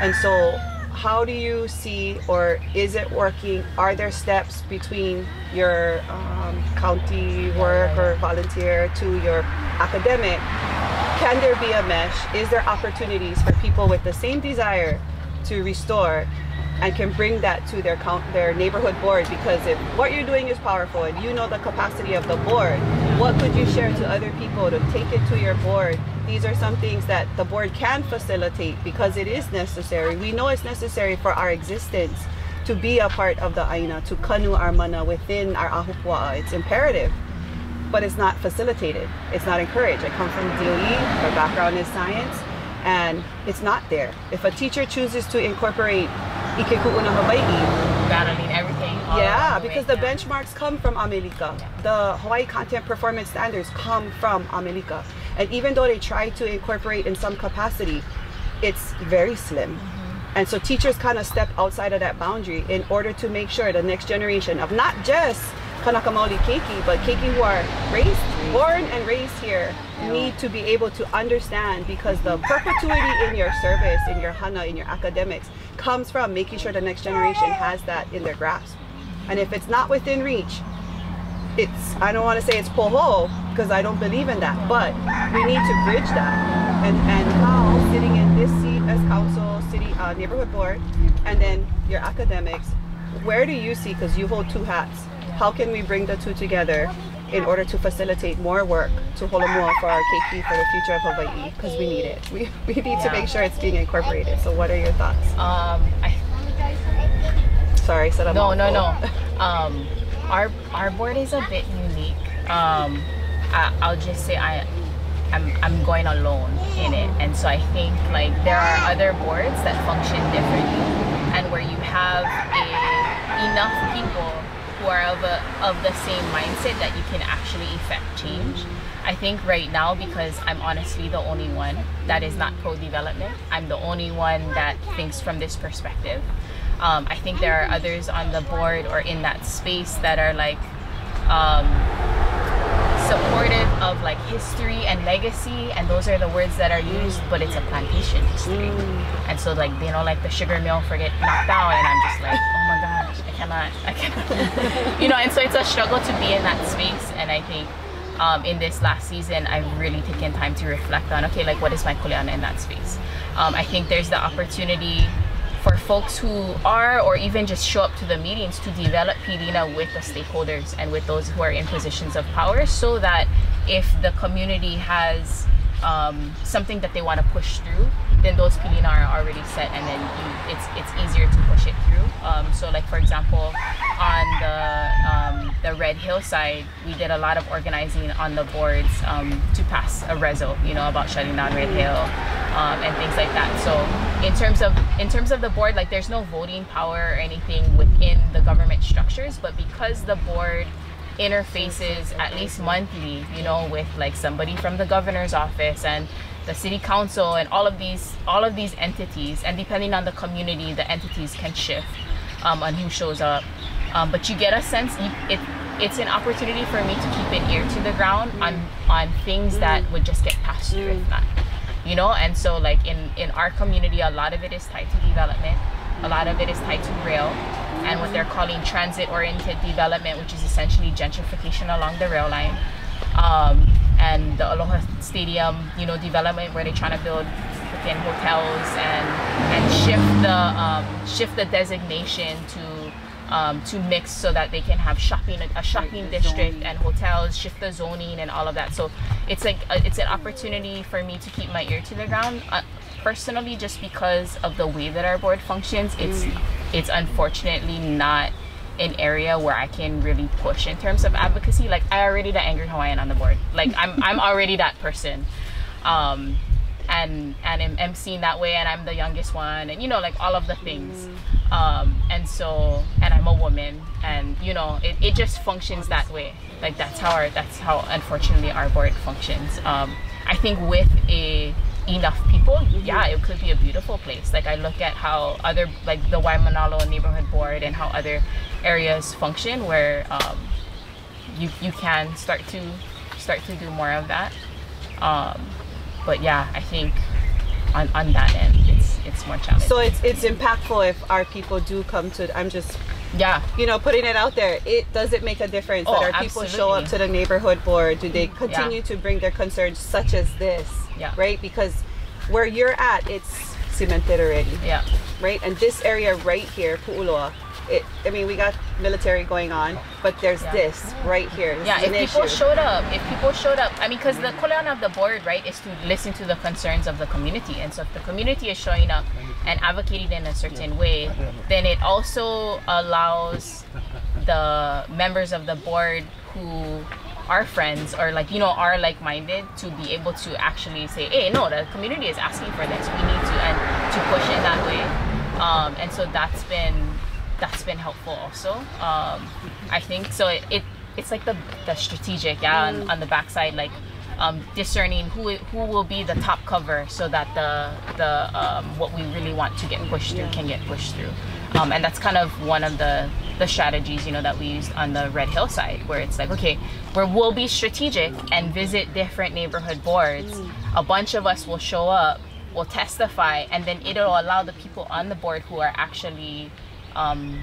And so how do you see, or is it working? Are there steps between your um, county work or volunteer to your academic? Can there be a mesh? Is there opportunities for people with the same desire to restore and can bring that to their count, their neighborhood board? Because if what you're doing is powerful and you know the capacity of the board, what could you share to other people to take it to your board? These are some things that the board can facilitate because it is necessary. We know it's necessary for our existence, to be a part of the Aina, to kanu our mana within our ahupua'a. It's imperative, but it's not facilitated. It's not encouraged. I come from D O E, my background is science, and it's not there. If a teacher chooses to incorporate Ikeku'una Hawaii, that'll mean everything. Yeah, the because the down. benchmarks come from Amelika. Yeah. The Hawaii Content Performance Standards come from Amelika. And even though they try to incorporate in some capacity, it's very slim. Mm-hmm. And so teachers kind of step outside of that boundary in order to make sure the next generation of not just Kanaka Maoli Keiki, but Keiki who are raised, born and raised here, need to be able to understand, because the perpetuity in your service, in your hana, in your academics, comes from making sure the next generation has that in their grasp. And if it's not within reach, it's, I don't want to say it's poho, because I don't believe in that, but we need to bridge that. And, and how sitting in this seat as council, city uh, neighborhood board, and then your academics, where do you see, because you hold two hats, how can we bring the two together in order to facilitate more work to Holomua for our keiki, for the future of Hawaii? Because we need it. We, we need yeah. to make sure it's being incorporated. So what are your thoughts? Um, I, Sorry, I said I'm No, no, cold. no. Um, our, our board is a bit unique. Um, I, I'll just say I, I'm, I'm going alone in it. And so I think like there are other boards that function differently, and where you have a, enough people who are of, a, of the same mindset that you can actually effect change. I think right now, because I'm honestly the only one that is not pro-development, I'm the only one that thinks from this perspective. Um, I think there are others on the board or in that space that are like, um, supportive of like history and legacy, and those are the words that are used, but it's a plantation history. Mm. And so like, you know, like the sugar mill forget knocked down, and I'm just like, oh my gosh, I cannot, I cannot. You know, and so it's a struggle to be in that space. And I think um, in this last season, I've really taken time to reflect on, okay, like what is my kuleana in that space? Um, I think there's the opportunity for folks who are, or even just show up to the meetings, to develop Pilina with the stakeholders and with those who are in positions of power, so that if the community has um, something that they want to push through, then those Pilina are already set, and then you, it's it's easier to push it through. Um, so like for example, on the, um, the Red Hill side, we did a lot of organizing on the boards um, to pass a rezo, you know, about shutting down Red Hill. Um, and things like that. So in terms of in terms of the board, like there's no voting power or anything within the government structures, but because the board interfaces at least monthly, you know, with like somebody from the governor's office and the city council and all of these all of these entities, and depending on the community, the entities can shift um, on who shows up. Um, but you get a sense, it, it's an opportunity for me to keep an ear to the ground on on things that would just get passed through if not. You know, and so like in, in our community, a lot of it is tied to development. A lot of it is tied to rail and what they're calling transit-oriented development, which is essentially gentrification along the rail line. Um, and the Aloha Stadium, you know, development where they're trying to build freaking hotels and and shift the um, shift the designation to um, to mix so that they can have shopping, a shopping district and hotels, shift the zoning and all of that. So it's like a, it's an opportunity for me to keep my ear to the ground. Uh, personally, just because of the way that our board functions, it's it's unfortunately not an area where I can really push in terms of advocacy. Like I already the angry Hawaiian on the board. Like I'm I'm already that person, um, and and I'm emceeing that way, and I'm the youngest one, and you know, like all of the things. Um, and so, and I'm a woman, and you know, it, it just functions that way. Like that's how our, that's how unfortunately our board functions. Um, I think with a enough people, yeah, it could be a beautiful place. Like I look at how other, like the Waimanalo neighborhood board and how other areas function, where um, you you can start to start to do more of that. Um, but yeah, I think on on that end, it's it's more challenging. So it's it's impactful if our people do come to. I'm just. Yeah, you know, putting it out there, it does it make a difference oh, that our absolutely. people show up to the neighborhood board? Do they continue yeah. to bring their concerns such as this? Yeah. Right? Because where you're at, it's cemented already. Yeah. Right? And this area right here, Pu'uloa, it, I mean, we got military going on, but there's yeah. this right here. This yeah, if people issue. showed up, if people showed up, I mean, because the koleana of the board, right, is to listen to the concerns of the community. And so if the community is showing up and advocating in a certain way, then it also allows the members of the board who our friends or like, you know, are like-minded to be able to actually say, hey, no, the community is asking for this, we need to, and to push it that way. Um, and so that's been, that's been helpful also, um, I think. So it, it it's like the, the strategic, yeah, on, on the backside, like um, discerning who who will be the top cover so that the, the um, what we really want to get pushed through can get pushed through. Um, and that's kind of one of the, the strategies, you know, that we used on the Red Hill side, where it's like, okay, where we'll be strategic and visit different neighborhood boards. A bunch of us will show up, will testify, and then it'll allow the people on the board who are actually um,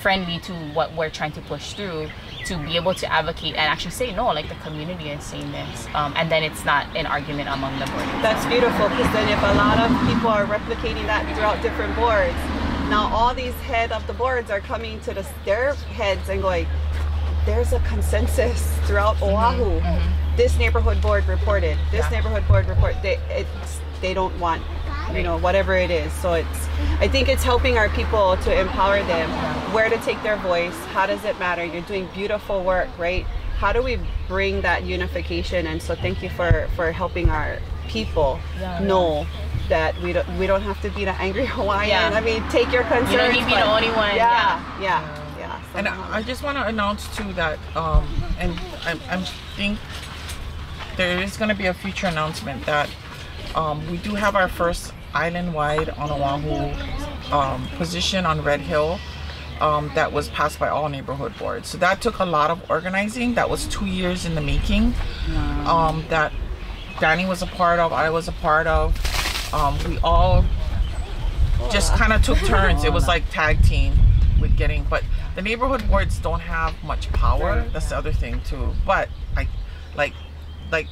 friendly to what we're trying to push through to be able to advocate and actually say, no, like the community is saying this. Um, and then it's not an argument among the board. That's beautiful, because then if a lot of people are replicating that throughout different boards, now all these head of the boards are coming to the, their heads and going, there's a consensus throughout Oahu. Mm-hmm, mm-hmm. This neighborhood board reported, this yeah. neighborhood board report, they, it's, they don't want, you know, whatever it is. So it's, I think it's helping our people to empower them, where to take their voice, how does it matter? You're doing beautiful work, right? How do we bring that unification? And so thank you for, for helping our people yeah, know yeah. that we don't, we don't have to be the angry Hawaiian. Yeah. I mean, take your concerns. You don't need to be the only one. Yeah, yeah, yeah. yeah and I, I just want to announce too that, um, and I, I think there is going to be a future announcement that um, we do have our first island-wide on Oahu um, position on Red Hill. Um, that was passed by all neighborhood boards. So that took a lot of organizing. That was two years in the making. Wow. Um, that Danny was a part of, I was a part of. Um, we all just kind of took turns. It was like tag team with getting, but the neighborhood boards don't have much power. That's the other thing too. But I, like, like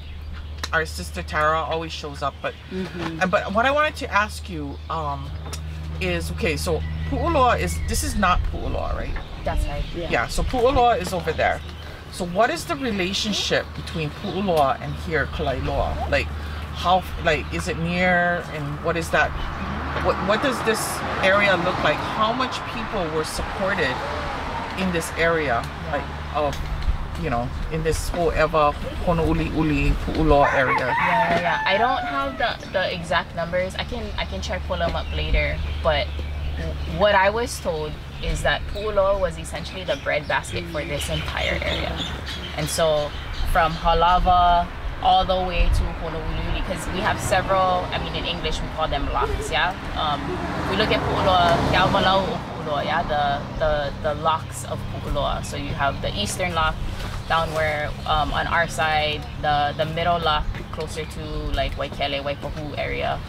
our sister Tara always shows up. But, mm-hmm. but what I wanted to ask you um, is, okay, so Pu'uloa is, this is not Pu'uloa, right? That's right. Yeah. yeah, so Pu'uloa is over there. So what is the relationship between Pu'uloa and here, Kalailoa? Like, how, like, is it near, and what is that, what, what does this area look like? How much people were supported in this area, like, of, you know, in this Ho'ewa, Honouliuli, Pu'uloa area? Yeah, yeah, yeah. I don't have the, the exact numbers. I can, I can try to pull them up later, but what I was told is that Pu'uloa was essentially the breadbasket for this entire area. And so from Halawa all the way to Honouliuli, because we have several, I mean in English we call them locks, yeah? Um, we look at Pu'uloa, Kaumalau o Pu'uloa, yeah? The, the, the locks of Pu'uloa. So you have the eastern lock down where, um, on our side, the, the middle lock closer to like Waikele, Waipahu area.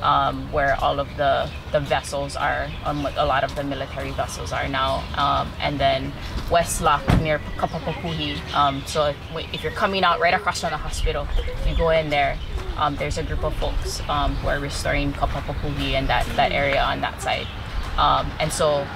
Um, where all of the, the vessels are, um, a lot of the military vessels are now, um, and then West Lock near Kapapapuhi. Um, so if, if you're coming out right across from the hospital, you go in there, um, there's a group of folks um, who are restoring Kapapapuhi and that, that area on that side. Um, and so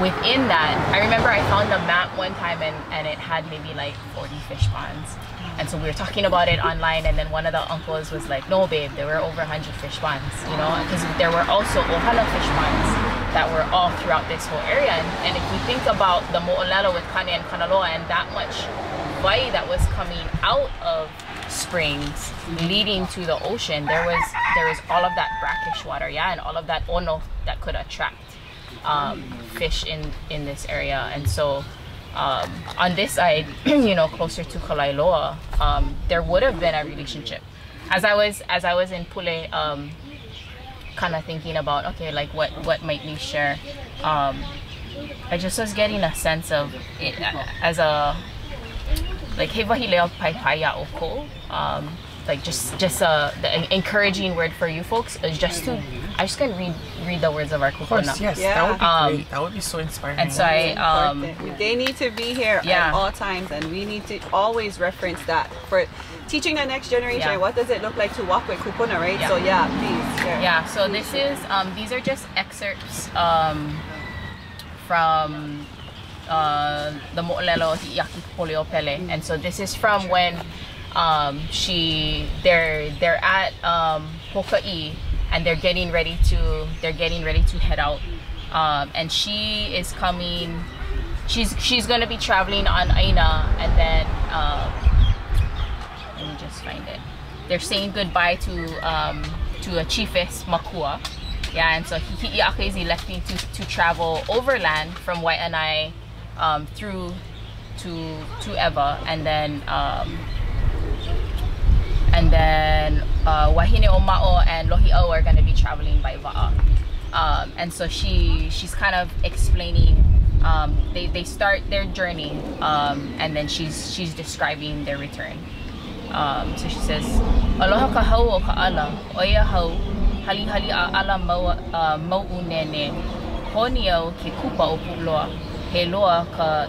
within that, I remember I found a map one time and, and it had maybe like forty fish ponds. And so we were talking about it online, and then one of the uncles was like, no babe, there were over one hundred fish ponds, you know, because there were also Ohana fish ponds that were all throughout this whole area. And, and if you think about the Mo'olelo with Kane and Kanaloa and that much wai that was coming out of springs leading to the ocean, there was, there was all of that brackish water, yeah, and all of that ono that could attract um, fish in, in this area. And so Um, on this side, you know, closer to Kalailoa, um, there would have been a relationship. As I was, as I was in Pule, um, kind of thinking about, okay, like what, what might we share? Um, I just was getting a sense of it, as a like he wahi leo pai pai ya oko. Um, like just, just a the encouraging word for you folks is just to. I just couldn't read read the words of our kupono. Yes, yeah. That would be um, great. That would be so inspiring. And so I, um, they need to be here yeah. at all times, and we need to always reference that for teaching the next generation. Yeah. What does it look like to walk with kupono, right? Yeah. So yeah, please. Share. Yeah. So this is um, these are just excerpts um, from uh, the Mo'olelo Hi'iaki Polio'opele, and so this is from when um, she they're they're at um, Poka'i and they're getting ready to they're getting ready to head out, um, and she is coming. She's she's gonna be traveling on Aina, and then uh, let me just find it. They're saying goodbye to um, to a chiefess Makua. Yeah, and so Hi'iaka is electing to, to travel overland from Waianae um, through to to Eva, and then um, and then uh, Wahine'o Ma'au and Lohi'au are going to be traveling by Va'a. Um, and so she she's kind of explaining. Um, they they start their journey, um, and then she's she's describing their return. Um, so she says, "Aloha kahau o kaala, oia hau." Hali hali ala mau unene honio ke kupa o puloa he loa ka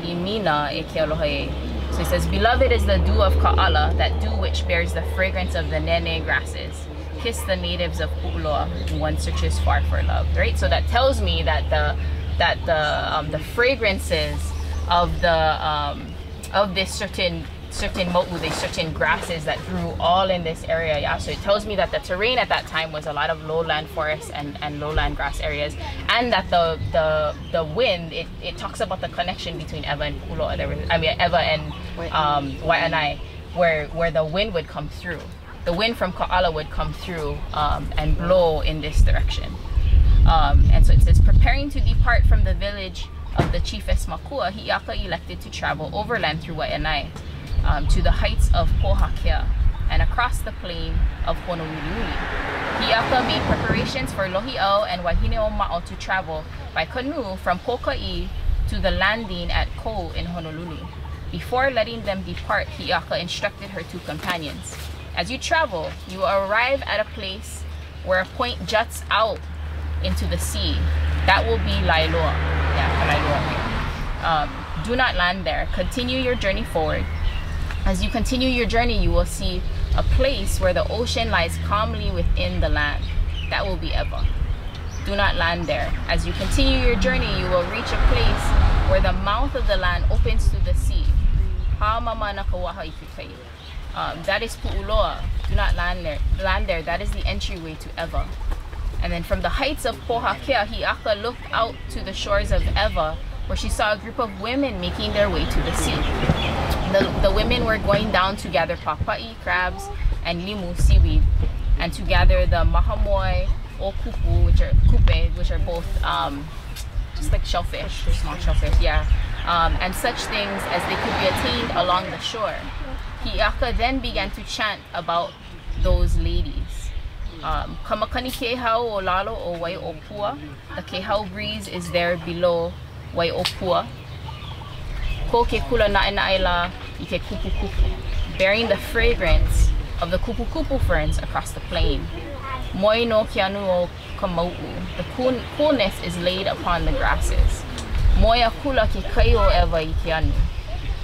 imina e ke alohae. So he says, beloved is the dew of Kaala, that dew which bears the fragrance of the nene grasses. Kiss the natives of Puloa, one searches far for love. Right. So that tells me that the that the um, the fragrances of the um, of this certain. certain mo'u, there's certain grasses that grew all in this area. Yeah, so it tells me that the terrain at that time was a lot of lowland forests and, and lowland grass areas, and that the the the wind, it, it talks about the connection between Eva and Puloa. There was, I mean Eva and um, Waianae, where where the wind would come through. The wind from Kaala would come through um, and blow in this direction. Um, and so it says, preparing to depart from the village of the chiefess Makua, Hi'iaka elected to travel overland through Waianae. Um, to the heights of Pohakea and across the plain of Honouliuli. Hi'iaka made preparations for Lohi'au and Wahine'o Ma'au to travel by canoe from Poka'i to the landing at Ko in Honolulu. Before letting them depart, Hi'iaka instructed her two companions. As you travel, you will arrive at a place where a point juts out into the sea. That will be Lailoa. Yeah, Kalauao. Um, do not land there. Continue your journey forward. As you continue your journey, you will see a place where the ocean lies calmly within the land. That will be Eva. Do not land there. As you continue your journey, you will reach a place where the mouth of the land opens to the sea. Um, that is Pu'uloa. Do not land there. Land there. That is the entryway to Eva. And then from the heights of Pohakea, Hi'iaka looked out to the shores of Eva, where she saw a group of women making their way to the sea. The, the women were going down to gather papa'i, crabs, and limu, seaweed, and to gather the mahamoi or kupu, which are kupe, which are both um, just like shellfish, small shellfish, yeah, um, and such things as they could be attained along the shore. Hi'iaka then began to chant about those ladies. Um, Kamakani kehau o lalo o wai opua. The kehau breeze is there below wai opua. Bearing the fragrance of the kupu kupu ferns across the plain. The coolness is laid upon the grasses.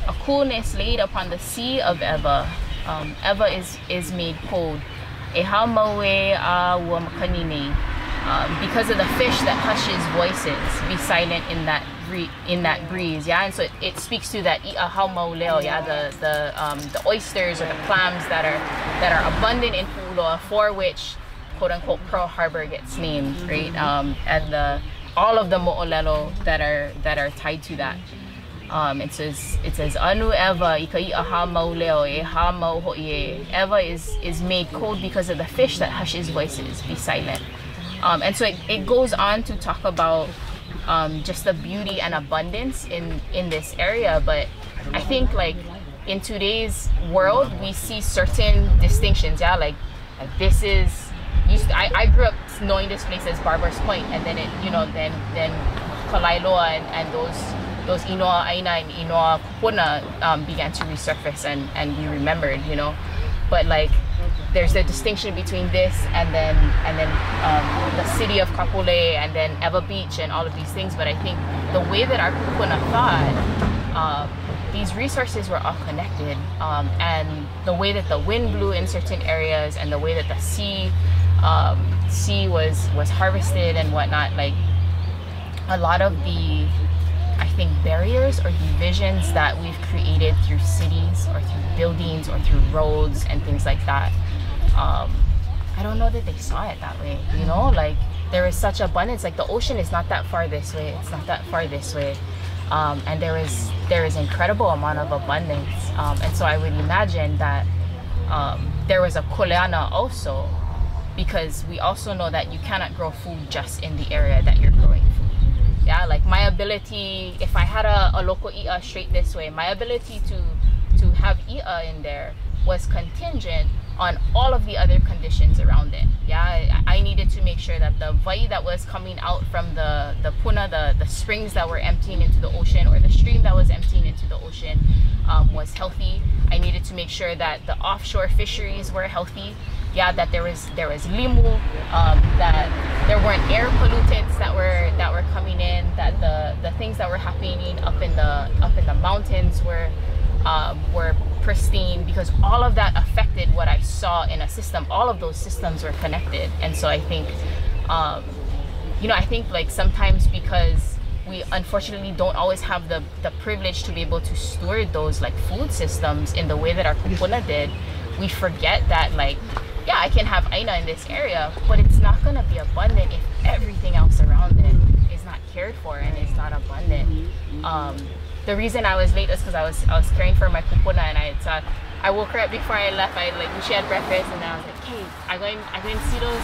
A coolness laid upon the sea of Eva. Um, Eva is, is made cold. Um, because of the fish that hushes voices, be silent in that in that breeze, yeah, and so it, it speaks to that i'ahaumoleo, yeah, the the um, the oysters or the clams that are that are abundant in Pu'uloa, for which quote unquote Pearl Harbor gets named, right? Um, and the all of the mo'olelo that are that are tied to that. Um, it says it says anu eva i'ahaumoleo e hamo hoie. Eva is is made cold because of the fish that hushes voices. Be silent. Um, and so it, it goes on to talk about um, just the beauty and abundance in, in this area. But I think like in today's world, we see certain distinctions. Yeah, like, like this is, used to, I, I grew up knowing this place as Barber's Point, and then it, you know, then then Kalailoa and, and those those Inoa Aina and Inoa Kupuna um, began to resurface and, and be remembered, you know, but like, there's the distinction between this and then and then um, the city of Kapule and then Eva Beach and all of these things. But I think the way that our kupuna thought, uh, these resources were all connected, um, and the way that the wind blew in certain areas and the way that the sea um, sea was was harvested and whatnot, like a lot of the, I think, barriers or the visions that we've created through cities or through buildings or through roads and things like that, um, I don't know that they saw it that way, you know? Like, there is such abundance. Like, the ocean is not that far this way, it's not that far this way. Um, and there is there is incredible amount of abundance. Um, and so I would imagine that um, there was a kuleana also, because we also know that you cannot grow food just in the area that you're growing food. Yeah, like my ability, if I had a, a local i'a straight this way, my ability to, to have i'a in there was contingent on all of the other conditions around it. Yeah, I, I needed to make sure that the vai that was coming out from the, the puna, the, the springs that were emptying into the ocean, or the stream that was emptying into the ocean, um, was healthy. I needed to make sure that the offshore fisheries were healthy. Yeah, that there was there was limu, um, that there weren't air pollutants that were that were coming in, that the, the things that were happening up in the up in the mountains were um, were pristine, because all of that affected what I saw in a system. All of those systems were connected. And so I think, um, you know, I think like sometimes because we unfortunately don't always have the, the privilege to be able to steward those like food systems in the way that our kupuna did, we forget that like, yeah, I can have aina in this area, but it's not gonna be abundant if everything else around it is not cared for and it's not abundant. Um, The reason I was late is because I was I was caring for my kupuna, and I thought I woke her up before I left. I like we had breakfast, and then I was like, "Hey, I'm going I'm going to see those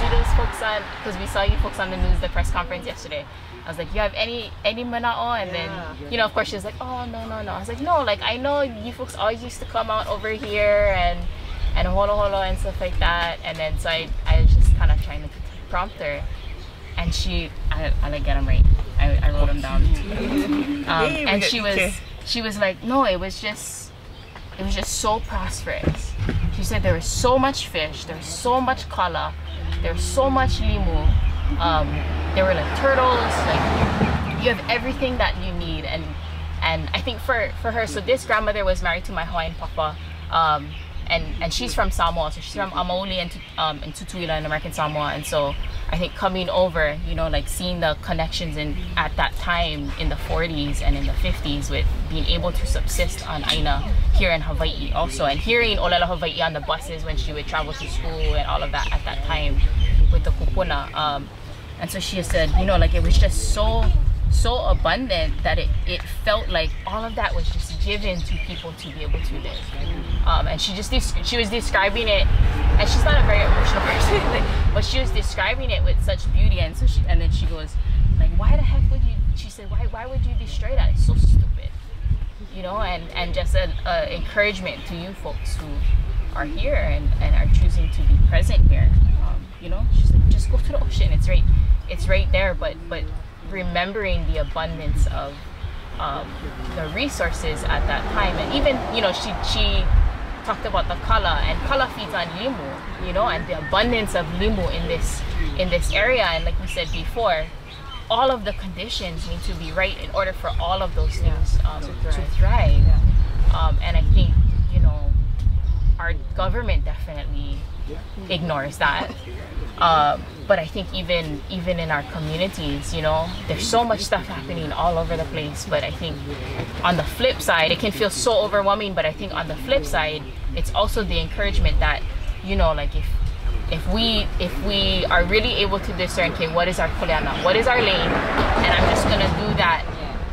see those folks on, because we saw you folks on the news, the press conference yesterday." I was like, "You have any any mana'o?" And yeah. Then you know, of course, she was like, "Oh no no no." I was like, "No, like I know you folks always used to come out over here and and holo holo and stuff like that." And then so I I was just kind of trying to prompt her, and she I I like get them right. I, I wrote them down, um, and she was she was like, no, it was just it was just so prosperous. She said there was so much fish, there was so much kala, there was so much limu, um, there were like turtles, like you have everything that you need, and and I think for for her, so this grandmother was married to my Hawaiian papa, um, and and she's from Samoa, so she's from Amaoli and um, and Tutuila in American Samoa, and so. I think coming over, you know, like seeing the connections in at that time in the forties and in the fifties with being able to subsist on aina here in Hawaii also, and hearing Olala Hawaii on the buses when she would travel to school and all of that at that time with the kupuna. Um, and so she said, you know, like it was just so, so abundant that it, it felt like all of that was just given to people to be able to live. Um, and she just, she was describing it, and she's not a very emotional person, like, but she was describing it with such beauty. And so she, and then she goes, like, why the heck would you, she said, why why would you destroy that? It's so stupid, you know, and, and just an uh, encouragement to you folks who are here and, and are choosing to be present here, um, you know, she's like, just go to the ocean. It's right, it's right there, but, but, remembering the abundance of um, the resources at that time. And even, you know, she she talked about the kala, and kala feeds on limu, you know, and the abundance of limu in this in this area. And like we said before, all of the conditions need to be right in order for all of those things um, to thrive, to thrive. Yeah. Um, and I think, you know, our government definitely ignores that. Uh, but I think even even in our communities, you know, there's so much stuff happening all over the place. But I think on the flip side, it can feel so overwhelming. But I think on the flip side, it's also the encouragement that, you know, like if if we if we are really able to discern, okay, what is our kuleana, what is our lane, and I'm just gonna do that.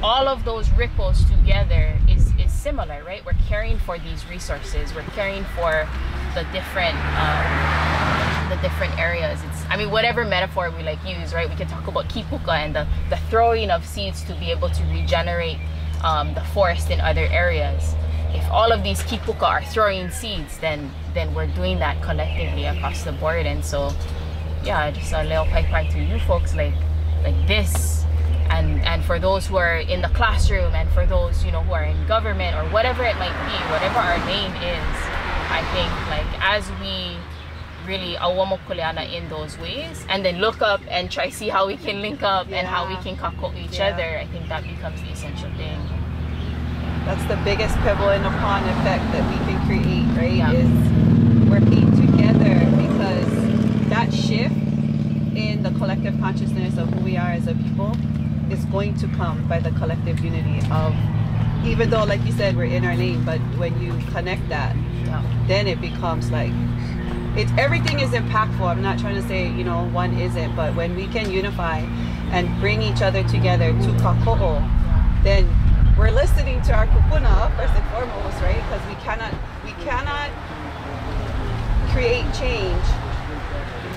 All of those ripples together is is similar, right? We're caring for these resources. We're caring for the different. Um, the different areas. It's, I mean, whatever metaphor we like use, right? We can talk about kipuka and the, the throwing of seeds to be able to regenerate um, the forest in other areas. If all of these kipuka are throwing seeds, then then we're doing that collectively across the board. And so, yeah, just a little pipe to you folks, like like this, and and for those who are in the classroom, and for those, you know, who are in government or whatever it might be, whatever our name is. I think like as we really awomo kuleana in those ways, and then look up and try see how we can link up, yeah. And how we can kako each yeah. other. I think that becomes the essential thing. That's the biggest pebble in a pond effect that we can create, right? Yeah. Is working together, because that shift in the collective consciousness of who we are as a people is going to come by the collective unity of, even though like you said, we're in our name, but when you connect that, yeah. then it becomes like, it's, everything is impactful. I'm not trying to say, you know, one isn't, but when we can unify and bring each other together to kako'o, then we're listening to our kupuna first and foremost, right? Because we cannot, we cannot create change.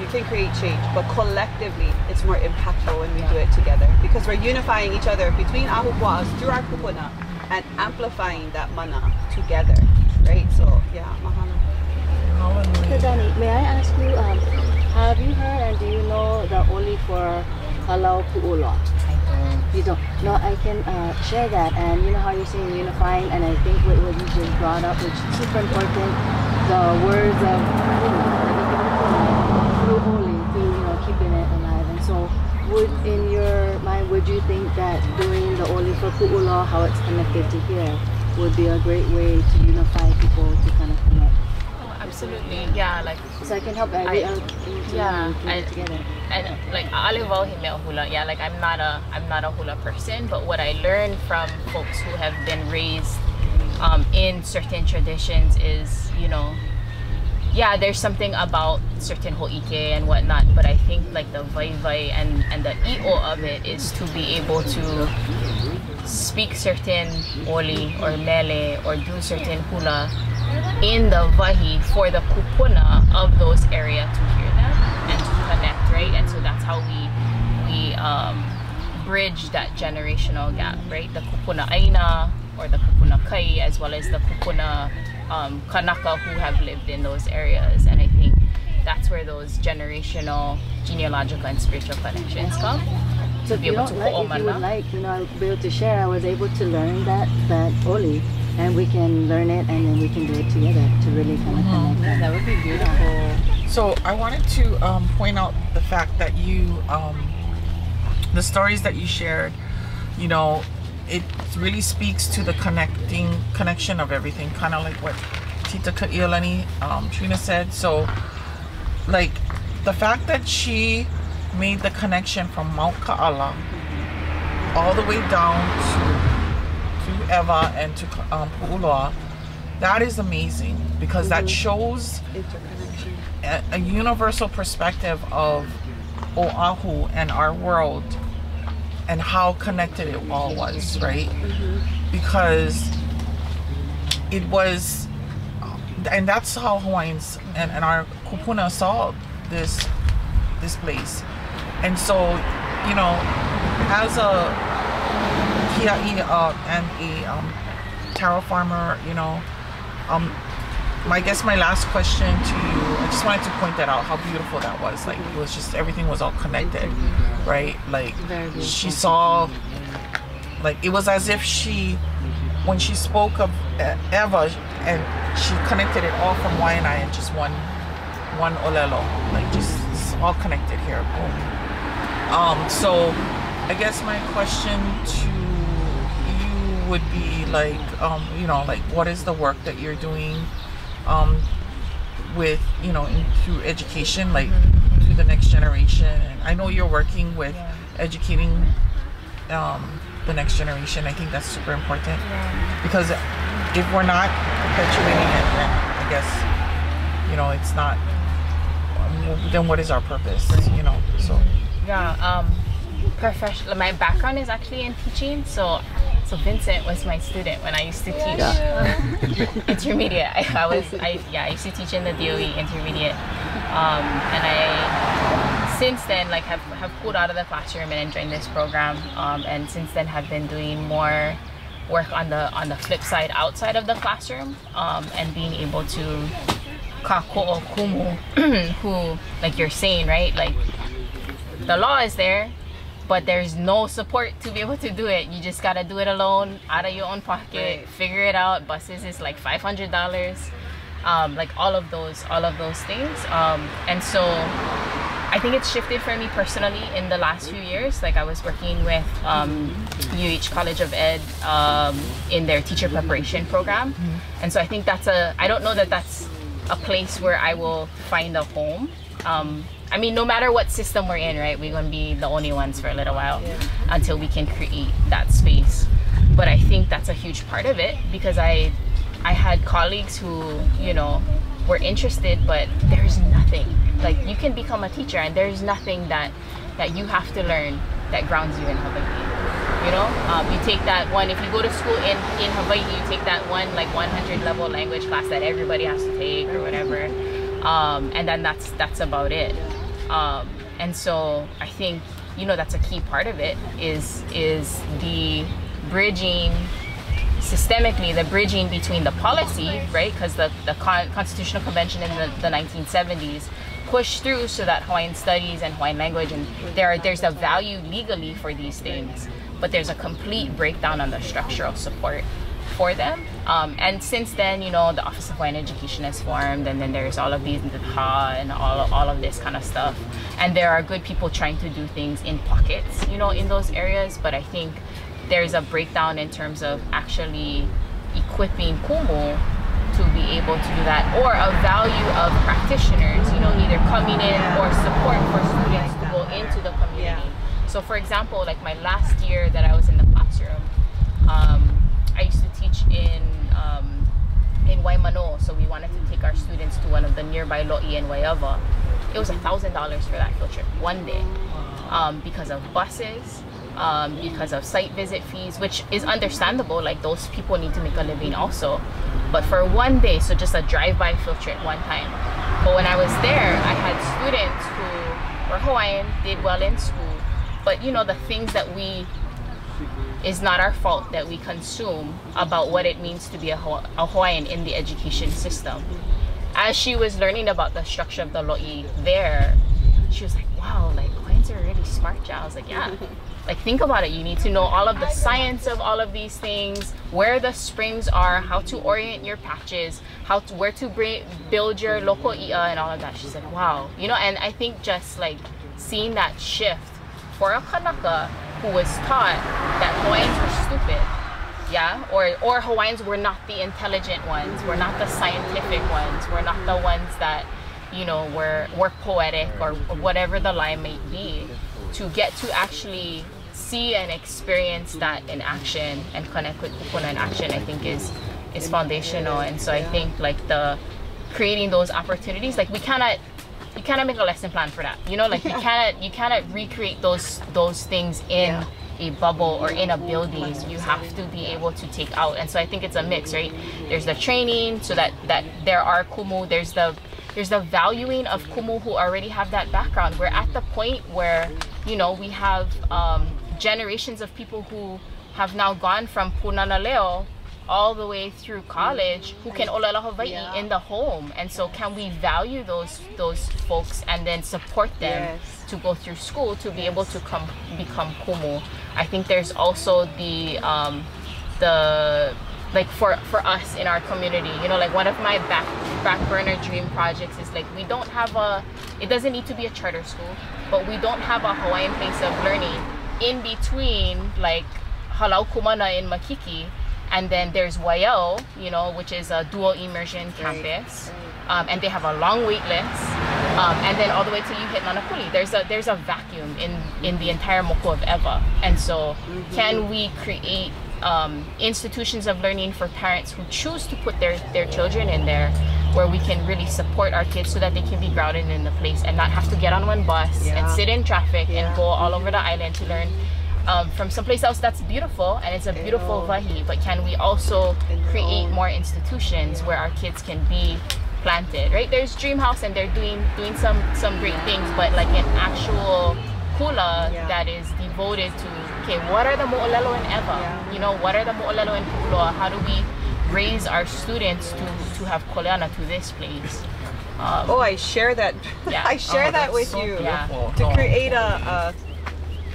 You can create change, but collectively it's more impactful when we do it together, because we're unifying each other between ahupua's through our kupuna and amplifying that mana together, right? So yeah, mahalo. So Danny, may I ask you, um, have you heard and do you know the oli for Kalau Pu'ula? You don't? No, I can uh, share that. And you know how you're saying unifying, and I think what you just brought up, which is super important, the words of, you know, through holy, through, you know, keeping it alive. And so would, in your mind, would you think that doing the oli for Pu'ula, how it's connected to here, would be a great way to unify people, to kind of connect? Absolutely, yeah. Like, so I can help every I, yeah, and, together. And like hula, yeah. Like I'm not a I'm not a hula person, but what I learned from folks who have been raised um, in certain traditions is, you know, yeah, there's something about certain ho'ike and whatnot, but I think like the vai vai and and the i'o of it is to be able to speak certain oli or mele or do certain hula in the wahi for the kupuna of those area to hear them and to connect, right? And so that's how we we um, bridge that generational gap, right? The kupuna aina or the kupuna kai, as well as the kupuna um, kanaka who have lived in those areas. And I think that's where those generational, genealogical and spiritual connections come. So to be able to like, if you would like, you know, I'll be able to share. I was able to learn that that oli. And we can learn it, and then we can do it together to really kind of connect. Mm-hmm. That would be beautiful. So I wanted to um, point out the fact that you, um, the stories that you shared, you know, it really speaks to the connecting connection of everything, kind of like what Tita Ka'iolani, um Trina said. So, like, the fact that she made the connection from Mount Ka'ala mm-hmm. all the way down to Eva and to um, Pu'ula, that is amazing, because mm-hmm. that shows a, a universal perspective of Oahu and our world and how connected it all was, right? Mm-hmm. Because it was, and that's how Hawaiians and, and our kupuna saw this this place. And so, you know, as a Kia'i uh, and a um, taro farmer, you know, um, my, I guess my last question to you, I just wanted to point that out, how beautiful that was. Like, it was just, everything was all connected, right? Like, she saw, like, it was as if she, when she spoke of uh, Eva, and she connected it all from Waianae and just one, one olelo, like, just it's all connected here. Um, so, I guess my question to would be like, um, you know, like, what is the work that you're doing um, with, you know, in, through education, like mm-hmm. to the next generation? And I know you're working with yeah. educating um, the next generation. I think that's super important yeah. because if we're not perpetuating it, then I guess, you know, it's not, um, then what is our purpose, you know? So, yeah, um, professional, my background is actually in teaching, so So Vincent was my student when I used to teach yeah. intermediate. I, I was, I, yeah, I used to teach in the D O E intermediate, um, and I since then like have, have pulled out of the classroom and joined this program, um, and since then have been doing more work on the on the flip side outside of the classroom, um, and being able to kako'o kumu, who like you're saying, right? Like the law is there, but there's no support to be able to do it. You just gotta do it alone, out of your own pocket, right. Figure it out. Buses is like five hundred dollars, um, like all of those, all of those things. Um, and so I think it's shifted for me personally in the last few years. Like I was working with um, U H College of Ed um, in their teacher preparation program. Mm-hmm. And so I think that's a, I don't know that that's a place where I will find a home. Um, I mean, no matter what system we're in, right, we're going to be the only ones for a little while, yeah, until we can create that space. But I think that's a huge part of it, because I I had colleagues who, you know, were interested, but there's nothing. Like, you can become a teacher and there's nothing that that you have to learn that grounds you in Hawaii. You know, um, you take that one, if you go to school in, in Hawaii, you take that one like one hundred level language class that everybody has to take or whatever. Um, and then that's that's about it. Um, and so I think, you know, that's a key part of it, is is the bridging systemically, the bridging between the policy, right? Because the, the con Constitutional Convention in the, the nineteen seventies pushed through so that Hawaiian studies and Hawaiian language, and there there's a value legally for these things. But there's a complete breakdown on the structural support for them. Um, and since then, you know, the Office of Hawaiian Education has formed, and then there's all of these in the H A and all of, all of this kind of stuff. And there are good people trying to do things in pockets, you know, in those areas. But I think there's a breakdown in terms of actually equipping Kumu to be able to do that, or a value of practitioners, you know, either coming in or support for students to go into the community. So for example, like my last year that I was in the classroom, um, I used to teach in um, in Waimalu. So we wanted to take our students to one of the nearby lo'i in Waiava. It was one thousand dollars for that field trip, one day, um, because of buses, um, because of site visit fees, which is understandable. Like, those people need to make a living also. But for one day, so just a drive-by field trip one time. But when I was there, I had students who were Hawaiian, did well in school, but you know, the things that we, is not our fault that we consume about what it means to be a, Haw a Hawaiian in the education system. As she was learning about the structure of the lo'i there, she was like, wow, like, Hawaiians are really smart, y'all. I was like, yeah. Like, think about it. You need to know all of the science of all of these things, where the springs are, how to orient your patches, how to, where to bring, build your loko'ia and all of that. She's like, wow. You know, and I think just like seeing that shift, for a Kanaka who was taught that Hawaiians were stupid, yeah, or or Hawaiians were not the intelligent ones, we're not the scientific ones, we're not the ones that, you know, were were poetic or, or whatever the lie may be, to get to actually see and experience that in action and connect with kupuna in action, I think is is foundational. And so I think like the creating those opportunities, like we cannot. You cannot make a lesson plan for that, you know, like you cannot you cannot recreate those those things in yeah. a bubble or in a building. You have to be able to take out, and so I think it's a mix, right? There's the training so that that there are kumu, there's the there's the valuing of kumu who already have that background. We're at the point where, you know, we have um, generations of people who have now gone from Punanaleo all the way through college who can olala Hawaii yeah. in the home, and so can we value those those folks and then support them yes. to go through school to be yes. able to come become kumu? I think there's also the um the like for for us in our community, you know, like one of my back back burner dream projects is like, we don't have a, it doesn't need to be a charter school, but we don't have a Hawaiian place of learning in between like Halau Kumana in Makiki. And then there's Waiau, you know, which is a dual immersion campus, right. um, and they have a long wait list. Um, and then all the way till you hit Nanapuli, there's a there's a vacuum in in the entire moko of Ewa. And so, can we create um, institutions of learning for parents who choose to put their their children in there, where we can really support our kids so that they can be grounded in the place and not have to get on one bus yeah. and sit in traffic yeah. and go all over the island to learn. Um, from someplace else that's beautiful, and it's a beautiful wahi, but can we also create more institutions where our kids can be planted, right? There's Dream House, and they're doing doing some some great things, but like an actual kula yeah. that is devoted to, okay, what are the mo'olelo in Ewa? Yeah. You know, what are the mo'olelo in Puloa? How do we raise our students to, to have koleana to this place? Um, oh, I share that. Yeah. I share oh, that with so you. Yeah. To create a, a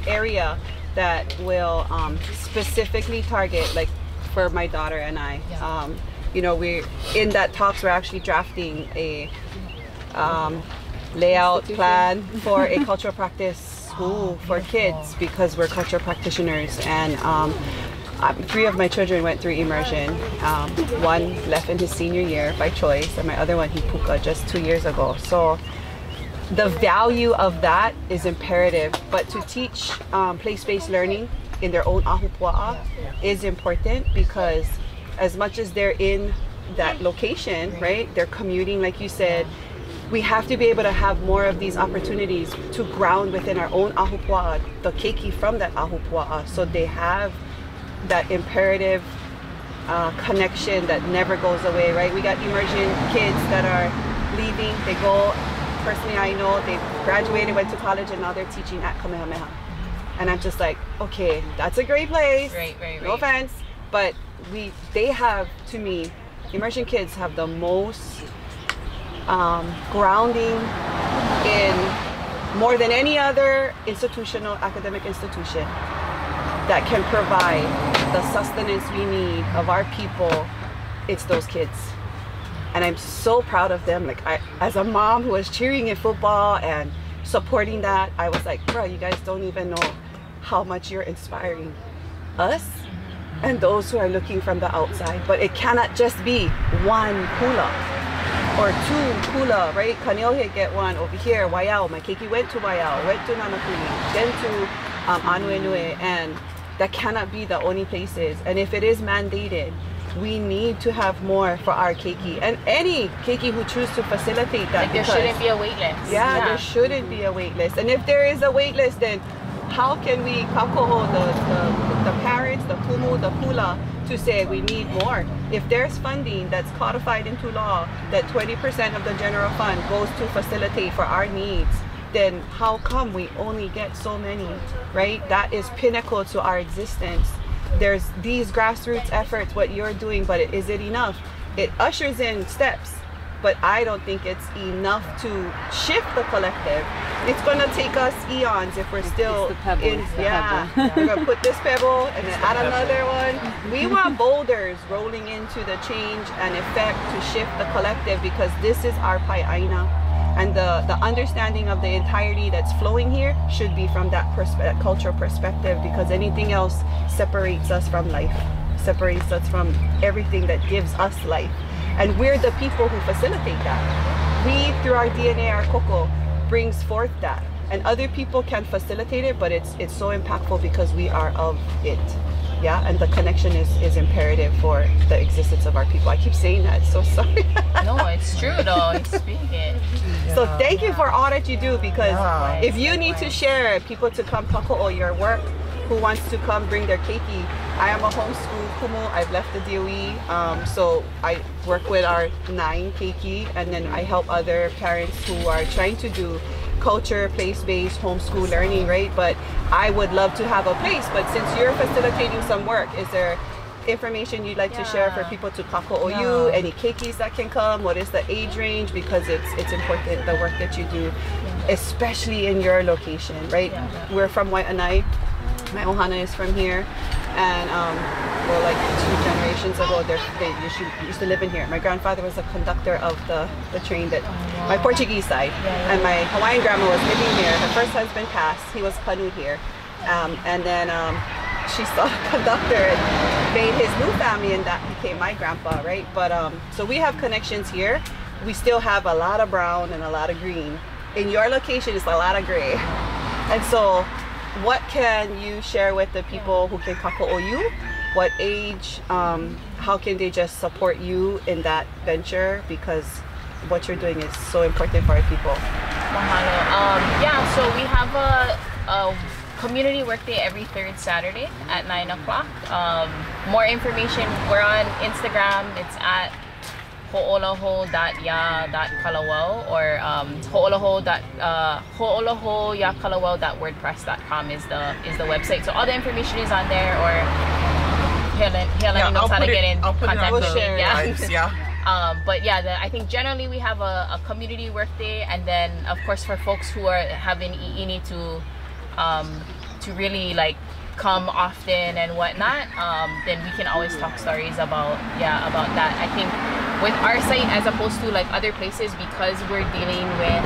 area that will um, specifically target, like for my daughter and I, yeah. um, you know, we're in that talks, we're actually drafting a um, layout plan for a cultural practice school oh, for kids, because we're cultural practitioners. And um, three of my children went through immersion. Um, one left in his senior year by choice, and my other one, he puka, just two years ago. So the value of that is imperative. But to teach um, place-based learning in their own ahupua'a is important, because as much as they're in that location, right, they're commuting, like you said, we have to be able to have more of these opportunities to ground within our own ahupua'a, the keiki from that ahupua'a, so they have that imperative uh, connection that never goes away, right? We got emergent kids that are leaving, they go, personally I know, they graduated, went to college, and now they're teaching at Kamehameha. And I'm just like, okay, that's a great place, right, right, right. No offense, but we, they have, to me, immersion kids have the most um, grounding in, more than any other institutional, academic institution, that can provide the sustenance we need of our people. It's those kids. And I'm so proud of them. Like, I, as a mom who was cheering in football and supporting that, I was like, bro, you guys don't even know how much you're inspiring us and those who are looking from the outside. But it cannot just be one kula or two kula, right? Kaneohe get one over here, Waiau. My keiki went to Waiau, went to Nanakuni, then to um, Anuenue, and that cannot be the only places. And if it is mandated, we need to have more for our keiki, and any keiki who choose to facilitate that. Like, there because, shouldn't be a wait list. Yeah, yeah. there shouldn't mm-hmm. be a wait list. And if there is a wait list, then how can we kakoho the, the, the parents, the kumu, the pula, to say we need more? If there's funding that's codified into law that twenty percent of the general fund goes to facilitate for our needs, then how come we only get so many, right? That is pinnacle to our existence. There's these grassroots efforts, what you're doing, but it, is it enough? It ushers in steps, but I don't think it's enough to shift the collective. It's going to take us eons if we're still it's the pebble, in, it's the yeah, yeah. We're going to put this pebble and then add another one. We want boulders rolling into the change and effect to shift the collective, because this is our pai'aina. And the, the understanding of the entirety that's flowing here should be from that, that cultural perspective, because anything else separates us from life, separates us from everything that gives us life. And we're the people who facilitate that. We, through our D N A, our koko, brings forth that. And other people can facilitate it, but it's it's so impactful because we are of it. Yeah, and the connection is, is imperative for the existence of our people. I keep saying that, so sorry. No, it's true though, it's speaking it. Yeah, so thank you yeah. for all that you do, because yeah, if you need to share people to come kako'o your work, who wants to come bring their keiki. I am a homeschool kumu, I've left the D O E, um, so I work with our nine keiki, and then I help other parents who are trying to do culture, place-based homeschool learning, right? But I would love to have a place, but since you're facilitating some work, is there information you'd like yeah. to share for people to kako'o yeah. you, any keikis that can come, what is the age range, because it's it's important, the work that you do, especially in your location, right? Yeah. We're from Waianae, my ohana is from here, and um, well, like two generations ago, they used to live in here. My grandfather was a conductor of the, the train that, my Portuguese side, and my Hawaiian grandma was living here. Her first husband passed, he was kanu'd here, um, and then um, she saw a conductor and made his new family, and that became my grandpa, right? But um, so we have connections here. We still have a lot of brown and a lot of green. In your location, it's a lot of gray, and so what can you share with the people who can kako'o you? What age? Um, how can they just support you in that venture? Because what you're doing is so important for our people. Um, yeah, so we have a, a community work day every third Saturday at nine o'clock. Um, more information, we're on Instagram. It's at ho'oloho dot ya dot kalauao, or um, ho'oloho dot ho'oloho ya kalauao dot wordpress dot com is the is the website. So all the information is on there, or Helani knows how to get in contact with me. Yeah. Um, but yeah, the, I think generally we have a, a community work day, and then of course for folks who are having i'ini to um, to really like come often and whatnot, um, then we can always talk stories about yeah about that. I think with our site, as opposed to like other places, because we're dealing with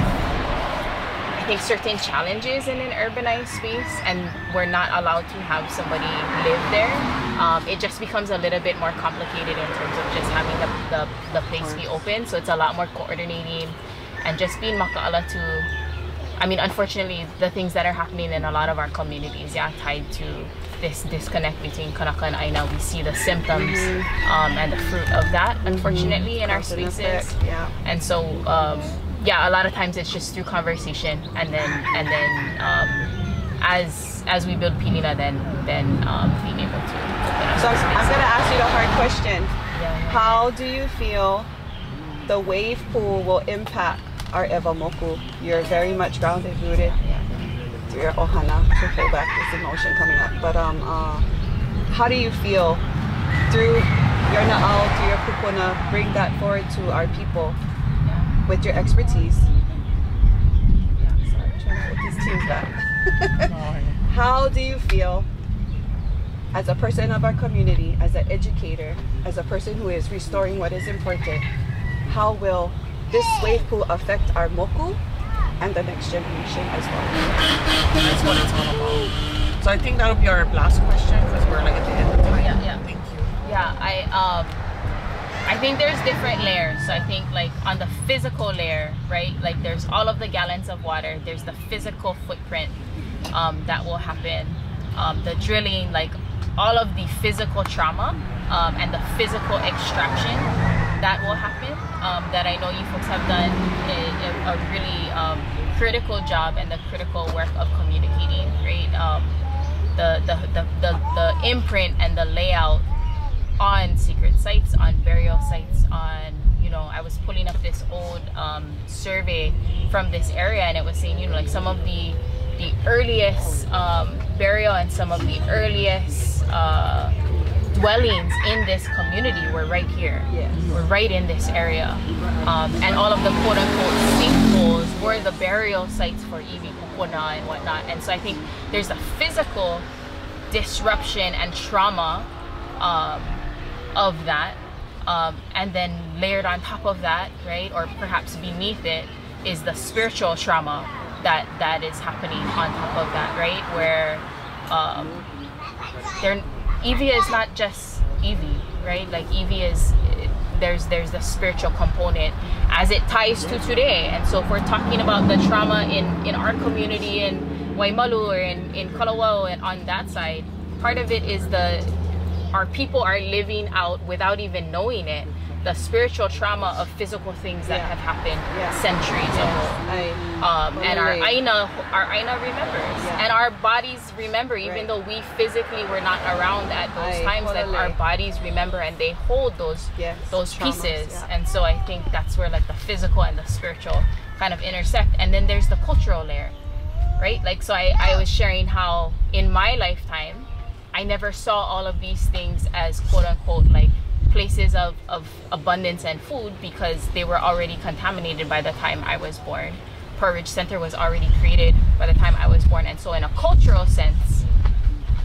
I think certain challenges in an urbanized space, and we're not allowed to have somebody live there. Um, it just becomes a little bit more complicated in terms of just having the, the, the place be open. So it's a lot more coordinating and just being maka'ala to I mean, unfortunately, the things that are happening in a lot of our communities, yeah, tied to this disconnect between Kanaka and Aina, we see the symptoms mm-hmm. um, and the fruit of that, unfortunately, mm-hmm. in our spaces. Yeah. And so, um, yeah, a lot of times it's just through conversation, and then and then um, as as we build Pilina, then then um, being able to. So I'm, I'm gonna ask you the hard question. Yeah, yeah. How do you feel the wave pool will impact our Ewa Moku? You're very much grounded, rooted through your ohana to hold back this emotion coming up. But um, uh, how do you feel through your na'au, through your kupuna, bring that forward to our people with your expertise? Yeah, sorry, I'm trying to put these teams back. How do you feel as a person of our community, as an educator, as a person who is restoring what is important? How will this wave pool affect our moku and the next generation as well? That's what it's all about. So I think that'll be our last question because we're like at the end of time. Yeah, yeah. Thank you. Yeah, I um, I think there's different layers. So I think like on the physical layer, right? Like there's all of the gallons of water. There's the physical footprint um, that will happen. Um, the drilling, like all of the physical trauma um, and the physical extraction that will happen. Um, that I know you folks have done a, a really um, critical job and the critical work of communicating, right? Um, the, the, the, the, the imprint and the layout on secret sites, on burial sites, on, you know, I was pulling up this old um, survey from this area, and it was saying, you know, like some of the, the earliest um, burial and some of the earliest uh, dwellings in this community were right here. Yes. Were right in this area. Um, and all of the quote unquote sinkholes were the burial sites for iwi, kupuna and whatnot. And so I think there's a physical disruption and trauma um, of that. Um, and then layered on top of that, right, or perhaps beneath it, is the spiritual trauma that, that is happening on top of that, right? Where um, they're Evie is not just Evie, right? Like Evie is, there's there's the spiritual component as it ties to today. And so if we're talking about the trauma in, in our community in Waimalu or in, in Kalauao and on that side, part of it is the, our people are living out without even knowing it, the spiritual trauma of physical things that yeah. have happened yeah. centuries yes. ago. I, um, and our Aina, our Aina remembers. Yeah. And our bodies remember, even right. though we physically were not around at those I, times, that our bodies remember and they hold those yes. those traumas, pieces. Yeah. And so I think that's where like the physical and the spiritual kind of intersect. And then there's the cultural layer, right? Like, so I, I was sharing how in my lifetime, I never saw all of these things as quote unquote like places of, of abundance and food, because they were already contaminated by the time I was born. Porridge Center was already created by the time I was born. And so in a cultural sense,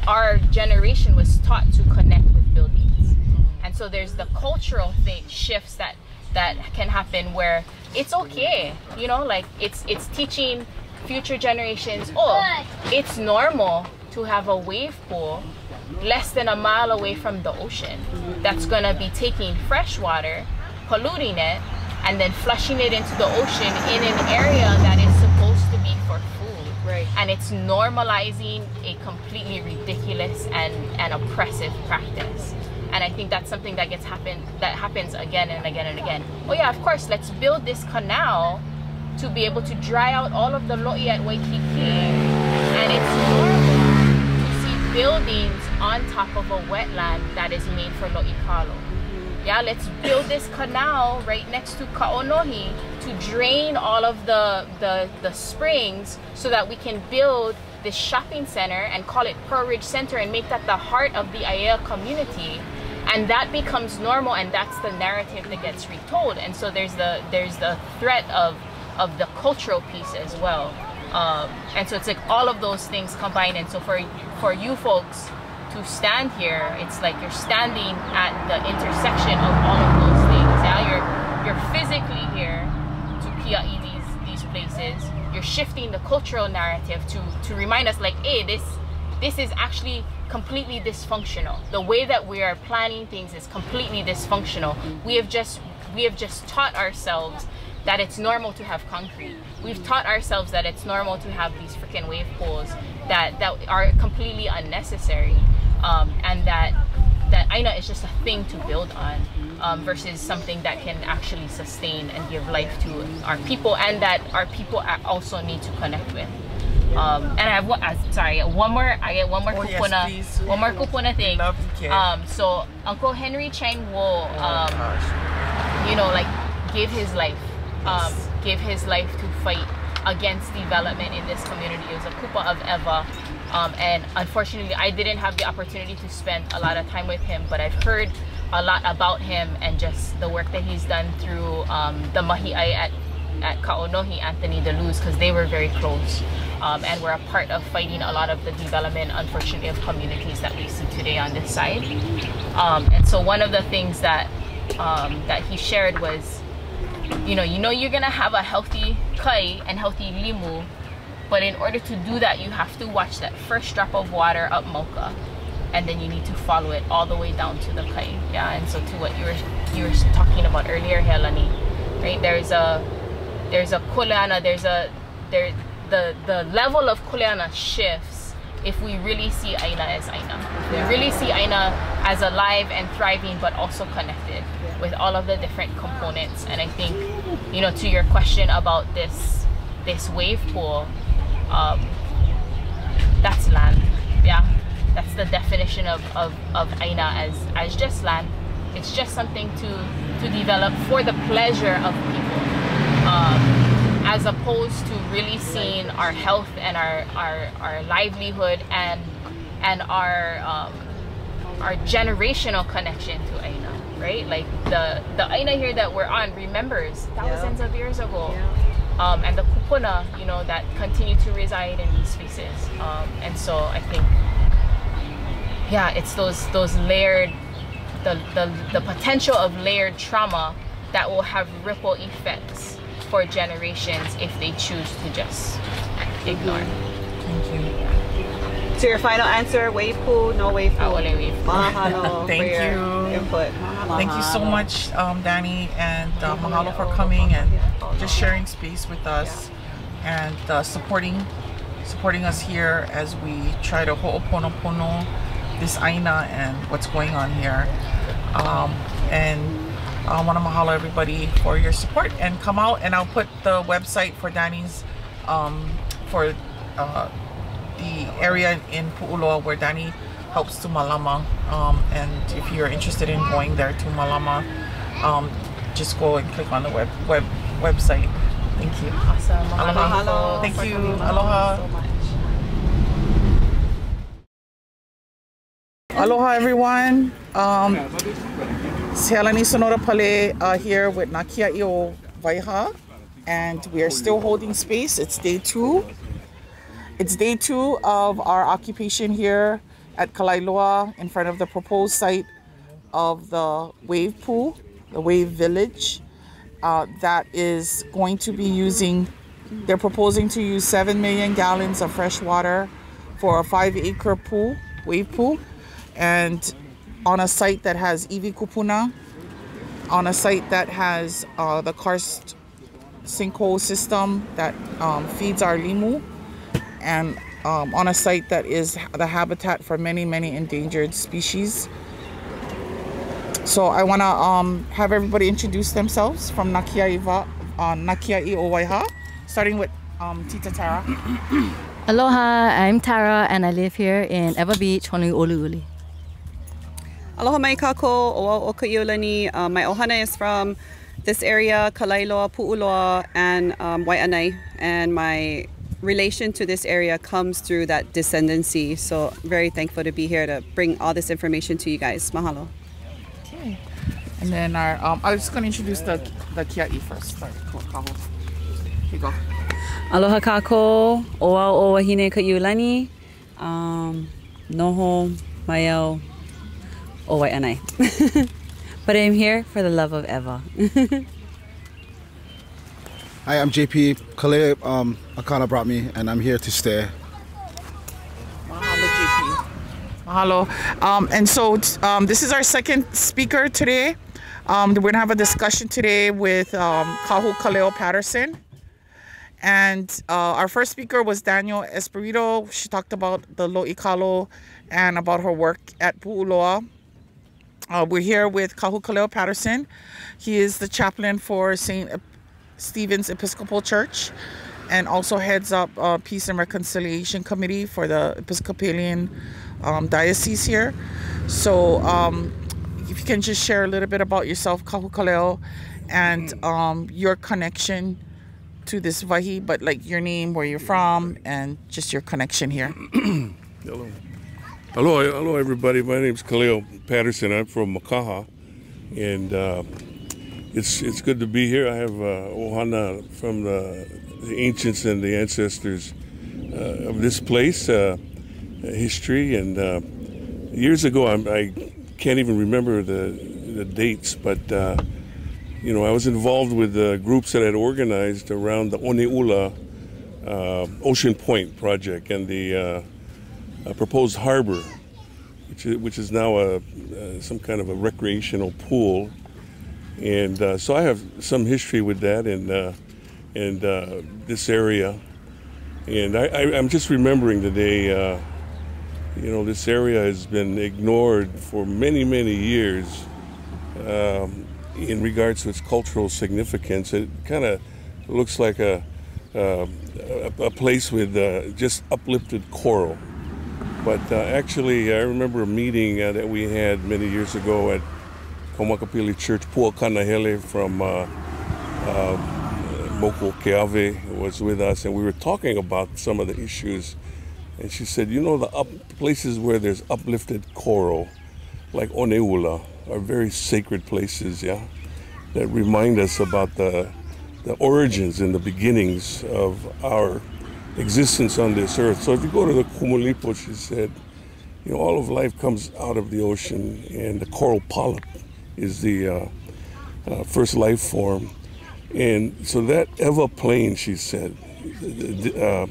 our generation was taught to connect with buildings. And so there's the cultural thing, shifts that, that can happen where it's okay, you know, like it's, it's teaching future generations, oh, it's normal to have a wave pool less than a mile away from the ocean that's going to be taking fresh water, polluting it, and then flushing it into the ocean in an area that is supposed to be for food. Right. And it's normalizing a completely ridiculous and, and oppressive practice. And I think that's something that gets happen that happens again and again and again. Oh yeah, of course, let's build this canal to be able to dry out all of the lo'i at Waikiki. And it's normal buildings on top of a wetland that is made for lo'ikalo. Mm-hmm. Yeah, let's build this canal right next to Ka'onohi to drain all of the, the, the springs so that we can build this shopping center and call it Pearl Ridge Center and make that the heart of the Aiea community. And that becomes normal, and that's the narrative that gets retold. And so there's the, there's the threat of, of the cultural piece as well. Um, and so it's like all of those things combined. And so for for you folks to stand here, it's like you're standing at the intersection of all of those things. Now you're you're physically here to Kia'i these these places. You're shifting the cultural narrative to to remind us like, hey, this this is actually completely dysfunctional. The way that we are planning things is completely dysfunctional. We have just we have just taught ourselves that it's normal to have concrete. We've taught ourselves that it's normal to have these freaking wave pools that, that are completely unnecessary, um, and that that Aina is just a thing to build on, um, versus something that can actually sustain and give life to our people, and that our people also need to connect with. Um, and I have one, uh, sorry, one more, I get one more oh, kupuna, yes, one more kupuna thing. Um, so Uncle Henry Chang Wo, um, you know, like gave his life, um, gave his life to fight against development in this community. It was a kupa of Eva. Um, and unfortunately, I didn't have the opportunity to spend a lot of time with him, but I've heard a lot about him and just the work that he's done through um, the Mahi'ai at, at Kaonohi, Anthony Deleuze, because they were very close, um, and were a part of fighting a lot of the development, unfortunately, of communities that we see today on this side. Um, and so one of the things that, um, that he shared was, you know, you know you're going to have a healthy kai and healthy limu, but in order to do that, you have to watch that first drop of water up Mauka, and then you need to follow it all the way down to the kai. Yeah, and so to what you were you were talking about earlier, Helani, right? There's a there's a kuleana. There's a there the the level of kuleana shifts if we really see Aina as Aina. If we really see Aina as alive and thriving, but also connected with all of the different components. And I think, you know, to your question about this this wave pool. Um, that's land, yeah. That's the definition of, of, of Aina as, as just land. It's just something to, to develop for the pleasure of people, um, as opposed to really seeing our health and our, our, our livelihood and, and our, um, our generational connection to Aina, right? Like the, the Aina here that we're on remembers thousands yeah. of years ago. Yeah. Um, and the kupuna, you know, that continue to reside in these spaces, um, and so I think, yeah, it's those those layered, the, the the potential of layered trauma that will have ripple effects for generations if they choose to just ignore. Thank you. So your final answer: wave pool, no wave pool. Mahalo. Thank you. Input. Thank you so much, um, Danny, and uh, mahalo for coming and just sharing space with us, yeah. and uh, supporting supporting us here as we try to ho'oponopono this Aina and what's going on here. Um, and I want to mahalo everybody for your support, and come out, and I'll put the website for Danny's, um, for uh, the area in Pu'uloa where Danny helps to Malama, um, and if you're interested in going there to Malama, um, just go and click on the web web website. Thank you. Awesome. Aloha. Aloha. Thank you. Aloha. Aloha, everyone. Um, it's Helani Sonoda-Pale uh, here with Nā Kia'i O Wai Hā, and we are still holding space. It's day two. It's day two of our occupation here at Kalauao, in front of the proposed site of the wave pool, the wave village, uh, that is going to be using, they're proposing to use seven million gallons of fresh water for a five acre pool, wave pool, and on a site that has iwi kupuna, on a site that has uh, the karst sinkhole system that um, feeds our limu, and Um, on a site that is the habitat for many, many endangered species. So I want to um, have everybody introduce themselves from Nā Kia'i O Wai Hā, starting with um, Tita Tara. Aloha, I'm Tara and I live here in Ewa Beach, Honouliuli. Aloha mai kākou, oa o ka iolani. Uh, my ohana is from this area, Kalauao, Pu'uloa, and um, Waianae, and my relation to this area comes through that descendancy, so very thankful to be here to bring all this information to you guys. Mahalo. Okay, and then our um, I was just going to introduce the the Kia'i first. Sorry, cool. Here you go. Aloha kākou, oa o wahine ka iulani, um, noho maiau o waianae. But I'm here for the love of Eva. Hi, I'm J P. Kalea um, Akana brought me, and I'm here to stay. Mahalo, J P. Mahalo. Um, and so um, this is our second speaker today. Um, we're going to have a discussion today with um, Kahu Kaleo Patterson. And uh, our first speaker was Daniel Espirito. She talked about the Lo'ikalo and about her work at Pu'uloa. Uh, we're here with Kahu Kaleo Patterson. He is the chaplain for Saint Stephen's Episcopal Church and also heads up uh, Peace and Reconciliation Committee for the Episcopalian um, Diocese here. So um, if you can just share a little bit about yourself, Kahu Kaleo, and um, your connection to this Waihi, but like your name, where you're from, and just your connection here. Hello. Hello, hello, everybody. My name's Kaleo Patterson. I'm from Makaha, and uh, it's it's good to be here. I have uh, ohana from the, the ancients and the ancestors uh, of this place, uh, history. And uh, years ago, I'm, I can't even remember the the dates, but uh, you know, I was involved with the groups that had organized around the Oneula uh, Ocean Point project and the. Uh, A proposed harbor, which is, which is now a, uh, some kind of a recreational pool, and uh, so I have some history with that and uh, and uh, this area, and I, I, I'm just remembering today. Uh, you know, this area has been ignored for many many years um, in regards to its cultural significance. It kind of looks like a, uh, a a place with uh, just uplifted coral. But uh, actually, I remember a meeting uh, that we had many years ago at Kaumakapili Church, Puakanahele from uh, uh, Moko Keawe was with us, and we were talking about some of the issues. And she said, you know, the up places where there's uplifted coral, like Oneula, are very sacred places, yeah, that remind us about the, the origins and the beginnings of our existence on this earth. So if you go to the Kumulipo, she said, you know, all of life comes out of the ocean, and the coral polyp is the uh, uh, first life form. And so that Eva Plain, she said, uh,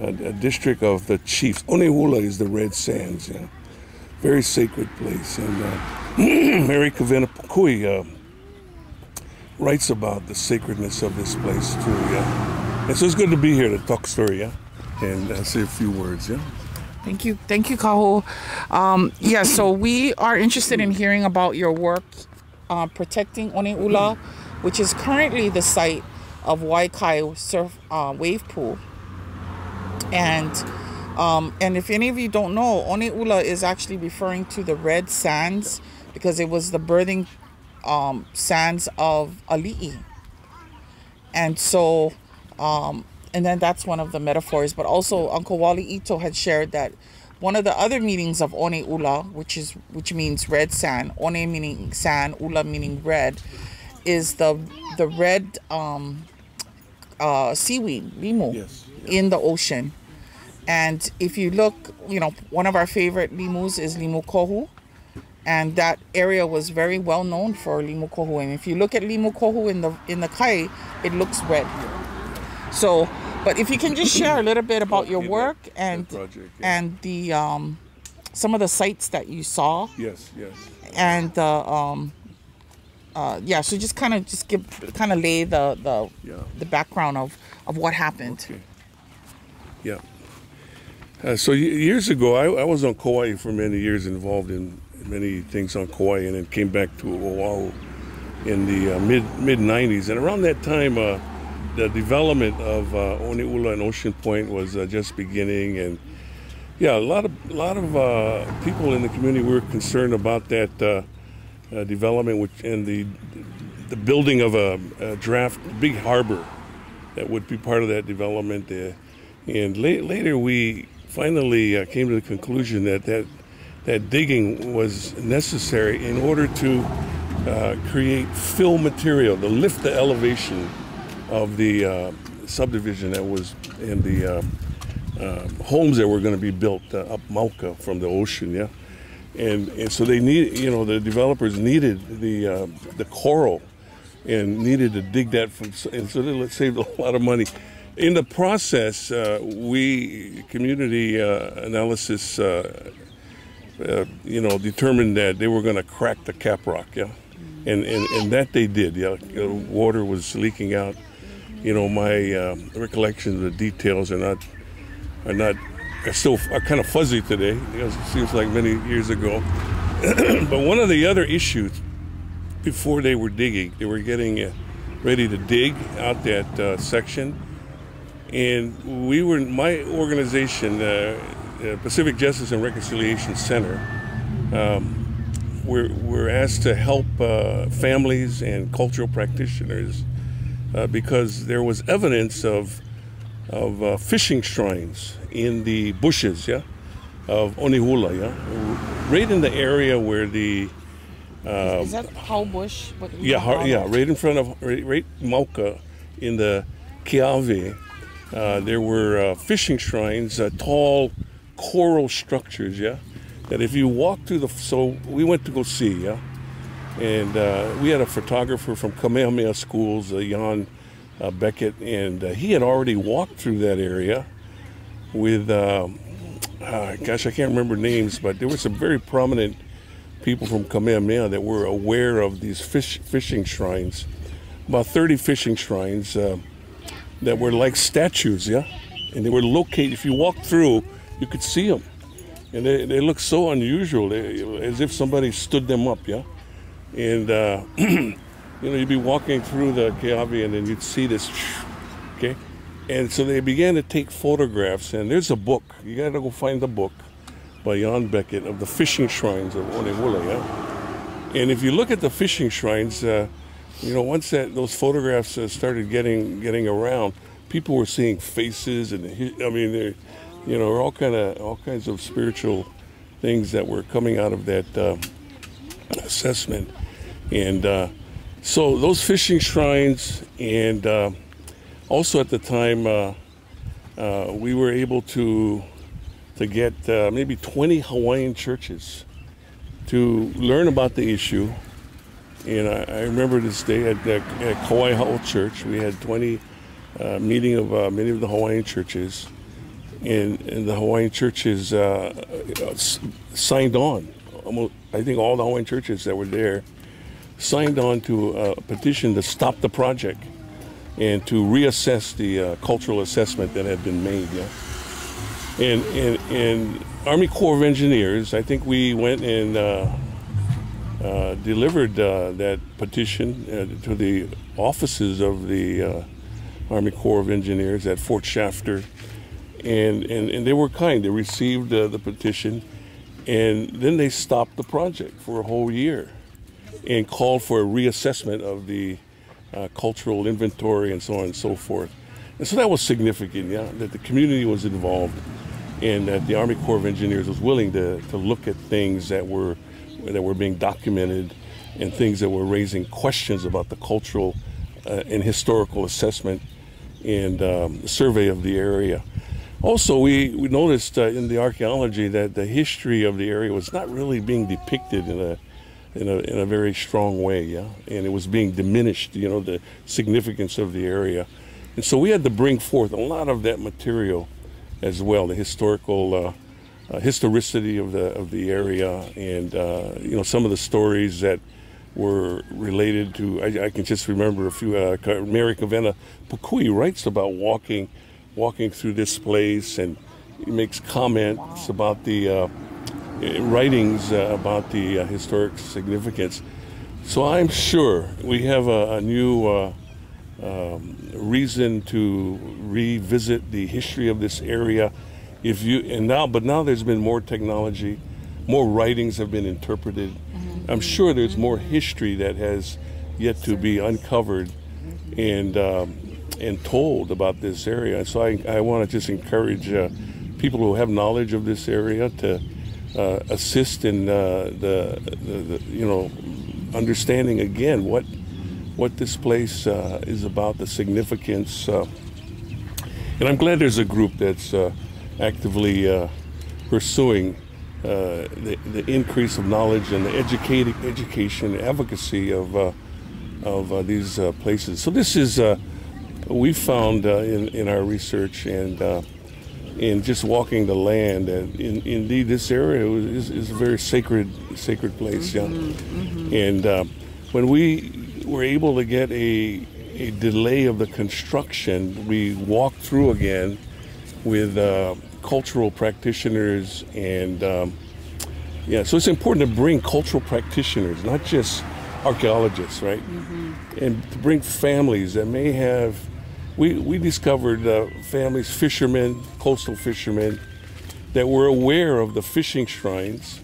a district of the chiefs. Oneula is the red sands, yeah. Very sacred place. And uh, Mary Kavenapukui uh, writes about the sacredness of this place too, yeah. And so it's good to be here to talk story, yeah? And uh, say a few words, yeah? Thank you. Thank you, Kahu. Um, yeah, so we are interested in hearing about your work uh, protecting Oneula, which is currently the site of Waikai Surf uh, Wave Pool. And, um, and if any of you don't know, Oneula is actually referring to the red sands because it was the birthing um, sands of Ali'i. And so... Um, and then that's one of the metaphors. But also Uncle Wally Ito had shared that one of the other meanings of Oneula, which is which means red sand, One meaning sand, Ula meaning red, is the the red um, uh, seaweed, limu, yes, yeah, in the ocean. And if you look, you know, one of our favorite limus is limu kohu, and that area was very well known for limu kohu. And if you look at limu kohu in the in the kai, it looks red. So, but if you can just share a little bit about your work and that project, yeah, and the um, some of the sites that you saw. Yes, yes. And the uh, um, uh, yeah, so just kind of just give kind of lay the the yeah. the background of of what happened. Okay. Yeah. Uh, so years ago, I, I was on Kauai for many years, involved in many things on Kauai, and then came back to Oahu in the uh, mid mid nineties, and around that time. Uh, The development of uh, Oneula and Ocean Point was uh, just beginning, and yeah, a lot of a lot of uh, people in the community were concerned about that uh, uh, development, which and the the building of a, a draft big harbor that would be part of that development. Uh, and la later, we finally uh, came to the conclusion that that that digging was necessary in order to uh, create fill material to lift the elevation of the uh, subdivision that was in the uh, uh, homes that were going to be built uh, up Mauka from the ocean, yeah, and and so they need, you know, the developers needed the uh, the coral, and needed to dig that from, and so they saved a lot of money. In the process, uh, we community uh, analysis, uh, uh, you know, determined that they were going to crack the caprock, yeah, And, and, and that they did. Yeah, you know, water was leaking out. You know, my uh, recollection of the details are not, are not, are still are kind of fuzzy today. It seems like many years ago. But one of the other issues, before they were digging, they were getting uh, ready to dig out that uh, section, and we were, my organization, uh, uh, Pacific Justice and Reconciliation Center, um, we're, we're asked to help uh, families and cultural practitioners. Uh, because there was evidence of of uh, fishing shrines in the bushes, yeah, of Onihula, yeah, right in the area where the uh, is, is that how bush? What yeah, how, yeah, right in front of right, right Mauka in the Kiawe, uh, there were uh, fishing shrines, uh, tall coral structures, yeah, that if you walk through the, so we went to go see, yeah. And uh, we had a photographer from Kamehameha Schools, uh, Jan uh, Beckett, and uh, he had already walked through that area with, um, uh, gosh, I can't remember names, but there were some very prominent people from Kamehameha that were aware of these fish, fishing shrines, about thirty fishing shrines uh, that were like statues, yeah? And they were located, if you walked through, you could see them. And they, they looked so unusual, they, as if somebody stood them up, yeah? And, uh, you know, you'd be walking through the Kiawe and then you'd see this, okay? And so they began to take photographs, and there's a book. You gotta go find the book by Jan Beckett of the fishing shrines of Honouliuli, yeah? And if you look at the fishing shrines, uh, you know, once that those photographs uh, started getting getting around, people were seeing faces, and I mean, there, you know, all kind of all kinds of spiritual things that were coming out of that uh, assessment. And uh, so those fishing shrines, and uh, also at the time uh, uh, we were able to to get uh, maybe twenty Hawaiian churches to learn about the issue. And I, I remember this day at, at, at Kauai Hao Church, we had twenty uh, meeting of uh, many of the Hawaiian churches, and, and the Hawaiian churches uh, signed on. Almost, I think all the Hawaiian churches that were there signed on to a petition to stop the project and to reassess the uh, cultural assessment that had been made. Yeah? And, and, and Army Corps of Engineers, I think we went and uh, uh, delivered uh, that petition uh, to the offices of the uh, Army Corps of Engineers at Fort Shafter. And, and, and they were kind. They received uh, the petition. And then they stopped the project for a whole year and called for a reassessment of the uh, cultural inventory and so on and so forth. And so that was significant, yeah, that the community was involved and that the Army Corps of Engineers was willing to, to look at things that were, that were being documented and things that were raising questions about the cultural uh, and historical assessment and um, survey of the area. Also, we, we noticed uh, in the archaeology that the history of the area was not really being depicted in a, in a, in a very strong way, yeah? And it was being diminished, you know, the significance of the area. And so we had to bring forth a lot of that material as well, the historical, uh, uh, historicity of the, of the area, and, uh, you know, some of the stories that were related to, I, I can just remember a few, uh, Mary Kavena Pukui writes about walking walking through this place, and he makes comments about the uh, writings uh, about the uh, historic significance. So I'm sure we have a, a new uh, um, reason to revisit the history of this area. If you and now, but now there's been more technology, more writings have been interpreted. Mm-hmm. I'm sure there's more history that has yet to be uncovered, and. Um, and told about this area. And so I, I want to just encourage uh, people who have knowledge of this area to uh, assist in uh, the, the, the, you know, understanding again what what this place uh, is about, the significance. Uh, and I'm glad there's a group that's uh, actively uh, pursuing uh, the, the increase of knowledge and the educating, education, advocacy of, uh, of uh, these uh, places. So this is uh, we found uh, in, in our research and uh, in just walking the land, and in, indeed this area is, is a very sacred, sacred place. Yeah, mm-hmm, mm-hmm. And uh, when we were able to get a, a delay of the construction, we walked through again with uh, cultural practitioners. And um, yeah, so it's important to bring cultural practitioners, not just archaeologists, right? Mm-hmm. And to bring families that may have, we, we discovered uh, families, fishermen, coastal fishermen, that were aware of the fishing shrines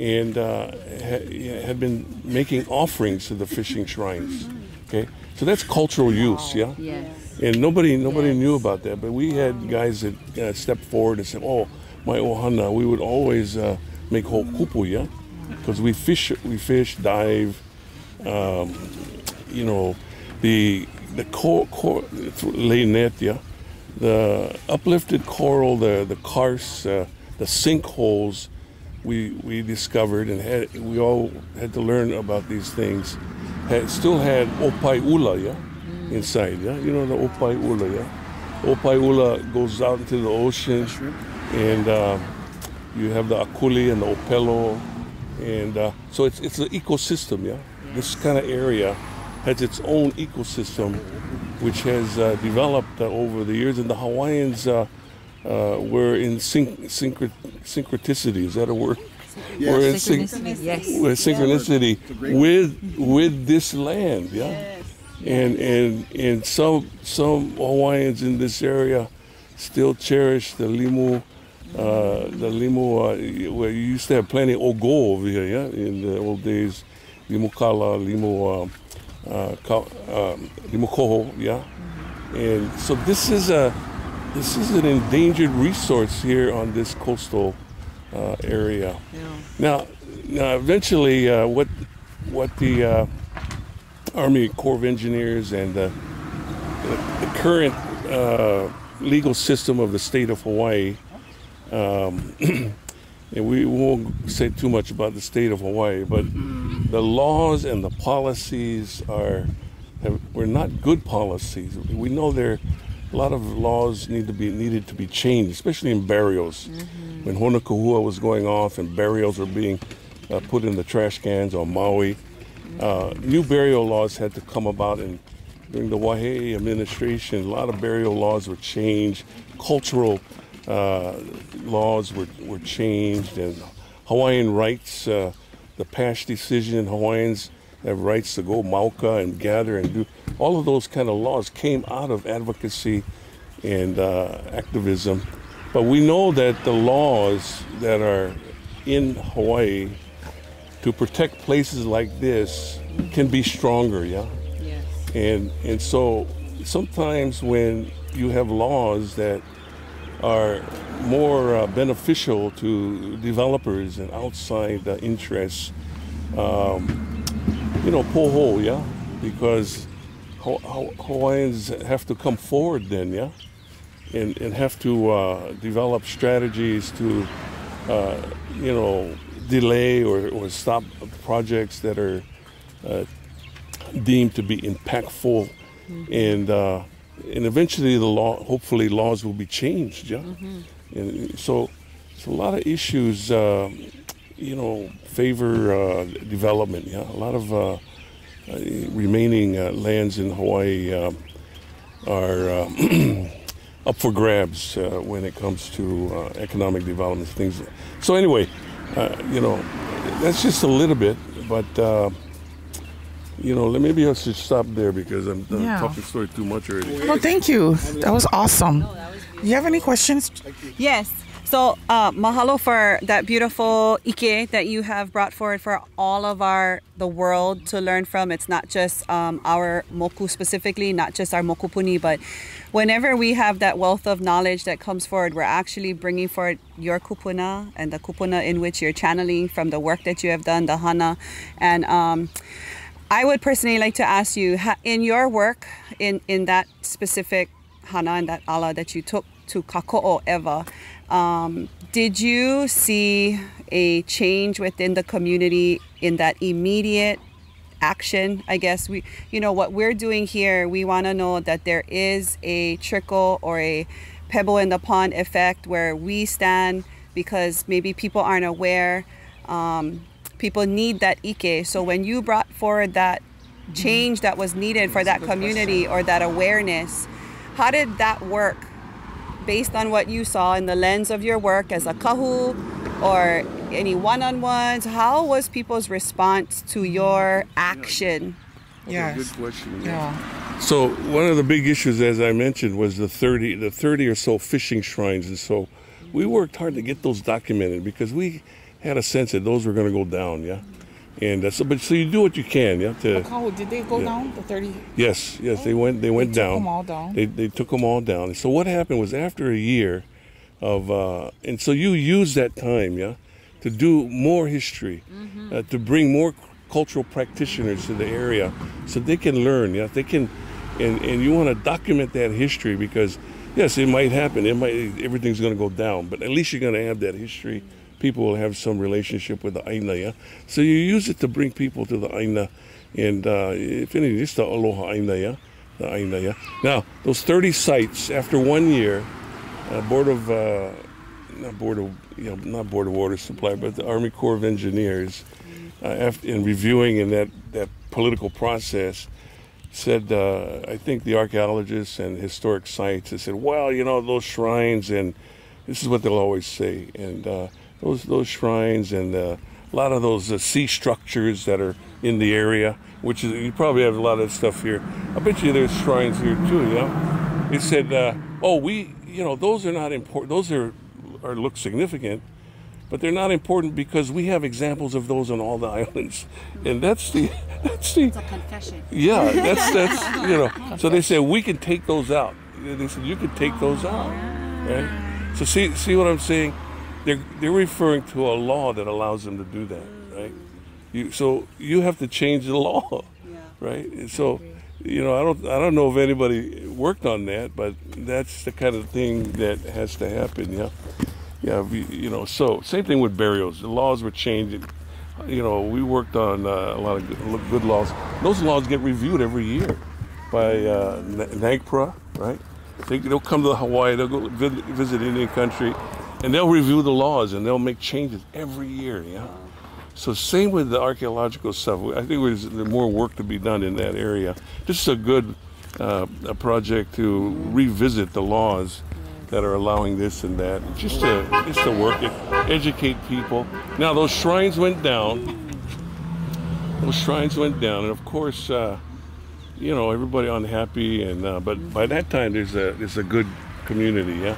and uh, had been making offerings to the fishing shrines, okay? So that's cultural use, yeah? Yes. And nobody nobody yes. knew about that, but we had guys that uh, stepped forward and said, oh, my ohana, we would always uh, make hokupu, yeah? Because we fish, we fish, dive, um, you know, the, the core, core, lay net, yeah? The uplifted coral, the, the karsts, uh, the sinkholes, we we discovered and had, we all had to learn about these things. Had, still had opai ula, yeah, inside, yeah? You know the opai ula, yeah? Opai ula goes out into the ocean, and uh, you have the akuli and the opelo, and uh, so it's, it's an ecosystem, yeah? This kind of area has its own ecosystem, which has uh, developed uh, over the years, and the Hawaiians uh, uh, were in syn syncret syncreticity, is that a word? Yes. We're in synchronicity, syn yes. We're synchronicity yes. with with this land, yeah? Yes. And, and, and some, some Hawaiians in this area still cherish the limu, uh, the limu, uh, where you used to have plenty of ogo over here, yeah? In the old days, limu kala, limu, um, Uh, um, yeah, and so this is a this is an endangered resource here on this coastal uh, area. Yeah. Now, now eventually, uh, what what the uh, Army Corps of Engineers and uh, the, the current uh, legal system of the state of Hawaii, um, and we won't say too much about the state of Hawaii, but the laws and the policies are have, were not good policies. We know there a lot of laws need to be needed to be changed, especially in burials. Mm-hmm. When Honokahua was going off and burials were being uh, put in the trash cans on Maui, uh, new burial laws had to come about. And during the Waihe administration, a lot of burial laws were changed. Cultural uh, laws were were changed, and Hawaiian rights. Uh, The Pash decision, Hawaiians have rights to go mauka and gather and do. All of those kind of laws came out of advocacy and uh, activism. But we know that the laws that are in Hawaii to protect places like this can be stronger, yeah? Yes. And, and so sometimes when you have laws that are more uh, beneficial to developers and outside uh, interests, um, you know, poho, yeah? Because ha ha Hawaiians have to come forward then, yeah? And, and have to uh, develop strategies to, uh, you know, delay or, or stop projects that are uh, deemed to be impactful. Mm-hmm. And uh, And eventually, the law, hopefully, laws will be changed. Yeah, mm-hmm. And so, so a lot of issues, uh, you know, favor uh, development. Yeah, a lot of uh, uh, remaining uh, lands in Hawaii uh, are uh, up for grabs uh, when it comes to uh, economic development things. So anyway, uh, you know, that's just a little bit, but. Uh, You know, maybe I should stop there because I'm uh, yeah. talking story too much already. Well, thank you. That was awesome. No, that was beautiful. You have any questions? Yes. So, uh, mahalo for that beautiful ike that you have brought forward for all of our the world to learn from. It's not just um, our moku specifically, not just our mokupuni, but whenever we have that wealth of knowledge that comes forward, we're actually bringing forward your kupuna and the kupuna in which you're channeling from the work that you have done, the hana, and. Um, I would personally like to ask you, in your work, in, in that specific hana and that ala that you took to Kako'o Ewa, um, did you see a change within the community in that immediate action? I guess we, you know, what we're doing here, we want to know that there is a trickle or a pebble in the pond effect where we stand because maybe people aren't aware. Um, people need that ike. So when you brought forward that change that was needed for that community or that awareness, how did that work based on what you saw in the lens of your work as a kahu or any one-on-ones? How was people's response to your action? Yes. That's a good question. Yeah. So one of the big issues, as I mentioned, was the thirty, the thirty or so fishing shrines. And so we worked hard to get those documented because we had a sense that those were going to go down, yeah? And uh, so, but so you do what you can, yeah. To, Kahu, did they go yeah. down the thirty? Yes, yes, they went. They went they down. Took them all down. They they took them all down. And so what happened was after a year of, uh, and so you use that time, yeah, to do more history, mm-hmm. uh, to bring more cultural practitioners to the area, so they can learn, yeah, they can, and and you want to document that history because yes, it might happen. It might everything's going to go down, but at least you're going to have that history. People will have some relationship with the Aina, yeah? So you use it to bring people to the Aina, and uh, if anything, it's the Aloha Aina, yeah? The Aina, yeah? Now, those thirty sites, after one year, uh, Board of, uh, not Board of, you know, not Board of Water Supply, but the Army Corps of Engineers, uh, after, in reviewing in that, that political process, said, uh, I think the archaeologists and historic sites, they said, well, you know, those shrines, and this is what they'll always say, and, uh, Those, those shrines and uh, a lot of those uh, sea structures that are in the area, which is, you probably have a lot of stuff here. I bet you there's shrines here too, you know. It said, uh, oh, we, you know, those are not important. Those are, are look significant, but they're not important because we have examples of those on all the islands. And that's the, that's the. It's a confession. Yeah, that's, that's, you know. So they said, we can take those out. They said, you can take those out, right? So see, see what I'm saying? They're, they're referring to a law that allows them to do that, right? You, so you have to change the law, yeah, right? And so, you know, I don't, I don't know if anybody worked on that, but that's the kind of thing that has to happen, yeah? Yeah, you, you know, so same thing with burials. The laws were changing. You know, we worked on uh, a lot of good, good laws. Those laws get reviewed every year by uh, NAGPRA, right? They, they'll come to Hawaii, they'll go visit, visit Indian country, and they'll review the laws, and they'll make changes every year, yeah? So same with the archaeological stuff. I think there's more work to be done in that area. This is a good uh, a project to revisit the laws that are allowing this and that, just to, just to work it, educate people. Now, those shrines went down. Those shrines went down, and of course, uh, you know, everybody unhappy, and uh, but by that time, there's a, there's a good community, yeah?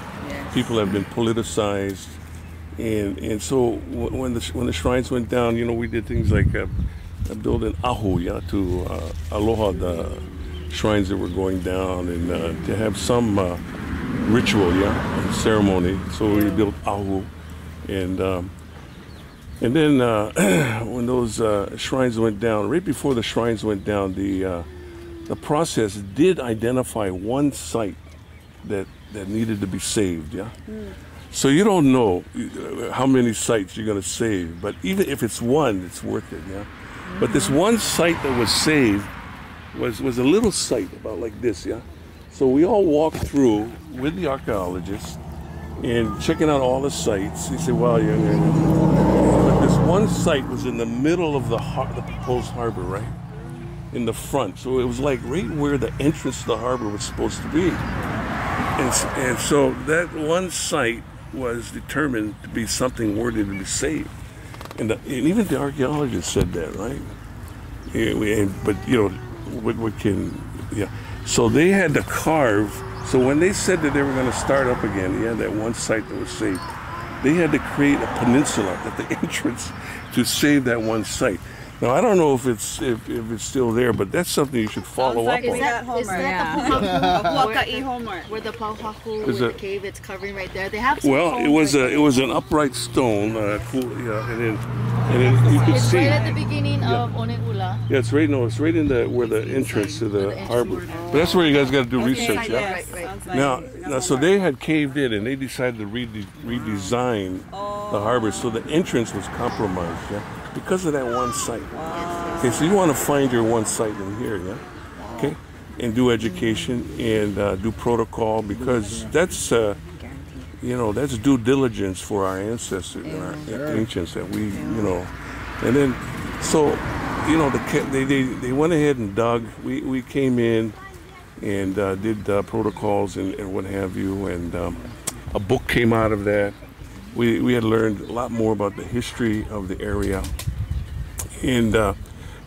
People have been politicized, and and so when the when the shrines went down, you know, we did things like uh, building ahu, yeah, to uh, aloha the shrines that were going down, and uh, to have some uh, ritual, yeah, ceremony. So we built ahu, and um, and then uh, when those uh, shrines went down, right before the shrines went down, the uh, the process did identify one site that. that needed to be saved, yeah? Mm. So you don't know how many sites you're going to save, but even if it's one, it's worth it, yeah? Mm. But this one site that was saved was, was a little site about like this, yeah? So we all walked through with the archaeologists and checking out all the sites. He said, well, yeah, yeah, yeah. But this one site was in the middle of the, har the proposed harbor, right? In the front. So it was like right where the entrance to the harbor was supposed to be. And, and so that one site was determined to be something worthy to be saved. And, the, and even the archaeologists said that, right? And we, and, but, you know, what, what can, yeah. So they had to carve. So when they said that they were going to start up again, yeah, that one site that was saved, they had to create a peninsula at the entrance to save that one site. Now, I don't know if it's if, if it's still there, but that's something you should follow like, up is on. That Homer, is that the Puhaku? Homer. Where the Puhaku is the cave it's covering right there. They have some Well, it was a, it was an upright stone, uh, cool, yeah, and then and then you could it's see. It's right at the beginning yeah. of Oneula. Yeah, it's right no, it's right in the where the entrance to the, the harbor. But that's where you guys got to do okay. research. Yeah. Right, right. Now, now, so they had caved in and they decided to rede redesign oh. the harbor, so the entrance was compromised. Yeah. Because of that one site. Wow. Okay, so you want to find your one site in here, yeah? Wow. Okay, and do education and uh, do protocol because that's, uh, you know, that's due diligence for our ancestors and our ancients that we, you know, And then, so, you know, the, they, they, they went ahead and dug. We, we came in and uh, did uh, protocols and, and what have you, and um, a book came out of that. We, we had learned a lot more about the history of the area. And uh,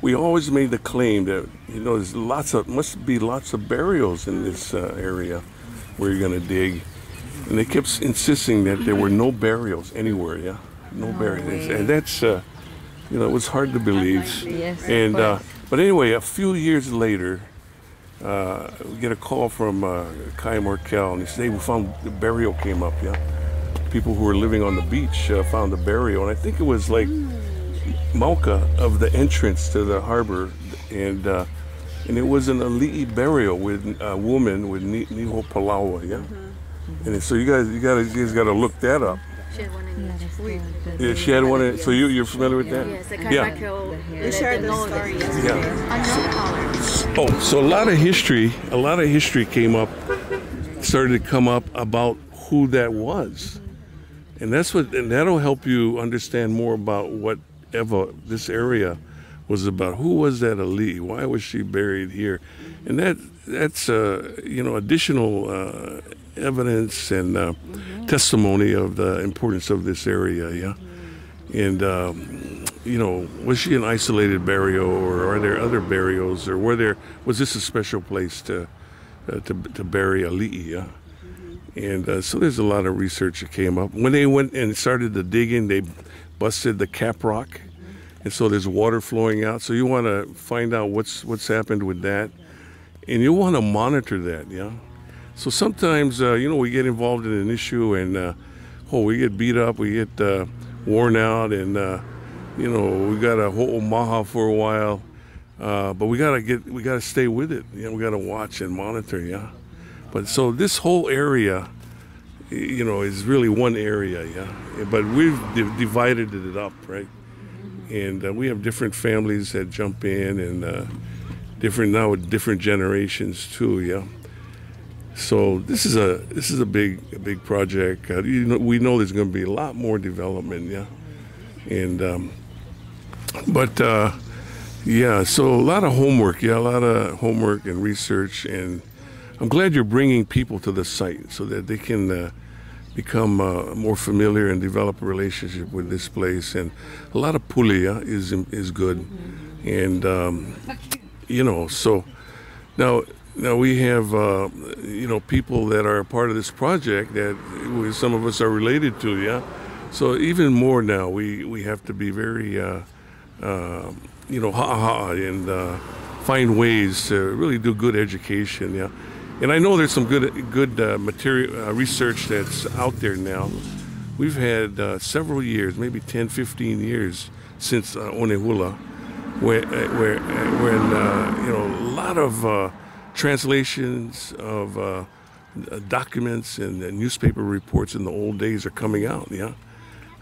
we always made the claim that, you know, there's lots of, must be lots of burials in this uh, area where you're going to dig. And they kept insisting that there were no burials anywhere, yeah? No, no burials. Way. And that's, uh, you know, it was hard to believe. Yes, and, uh, but anyway, a few years later, uh, we get a call from uh, Kai Markel, and he said, hey, we found the burial came up, yeah? People who were living on the beach uh, found a burial, and I think it was like Mauka of the entrance to the harbor, and uh, and it was an ali'i burial with a woman with ni niho palawa, yeah. Mm-hmm. And so you guys, you gotta, you guys gotta look that up. She had one in each. Yeah, she had one. In, so you, you're familiar with that? Yes, yeah. They shared the story yesterday. Yeah. Oh, so a lot of history, a lot of history came up, started to come up about who that was. And that's what, and that'll help you understand more about whatever this area was about. Who was that ali'i? Why was she buried here? And that that's uh, you know, additional uh, evidence and uh, mm-hmm. testimony of the importance of this area. Yeah, and um, you know, was she an isolated burial, or are there other burials, or were there? Was this a special place to uh, to, to bury ali'i? Yeah? And uh, so there's a lot of research that came up. When they went and started the digging, they busted the cap rock. And so there's water flowing out. So you want to find out what's what's happened with that. And you want to monitor that, yeah? So sometimes, uh, you know, we get involved in an issue and, uh, oh, we get beat up, we get uh, worn out, and, uh, you know, we got a ho'omaha for a while. Uh, but we got to get, we got to stay with it. You know, we got to watch and monitor, yeah? But so this whole area, you know, is really one area, yeah. But we've divided it up, right? And uh, we have different families that jump in, and uh, different now with different generations too, yeah. So this is a this is a big a big project. Uh, you know, we know there's going to be a lot more development, yeah. And um, but uh, yeah, so a lot of homework, yeah, a lot of homework and research and. I'm glad you're bringing people to the site so that they can uh, become uh, more familiar and develop a relationship with this place. And a lot of pili uh, is is good, and um, you know. So now, now we have uh, you know, people that are a part of this project that some of us are related to, yeah. So even more now, we we have to be very uh, uh, you know, ha ha and uh, find ways to really do good education, yeah. And I know there's some good good uh, material uh, research that's out there now. We've had uh, several years, maybe ten, fifteen years since uh, Onehula, where where when uh, you know, a lot of uh, translations of uh, documents and, and newspaper reports in the old days are coming out. Yeah,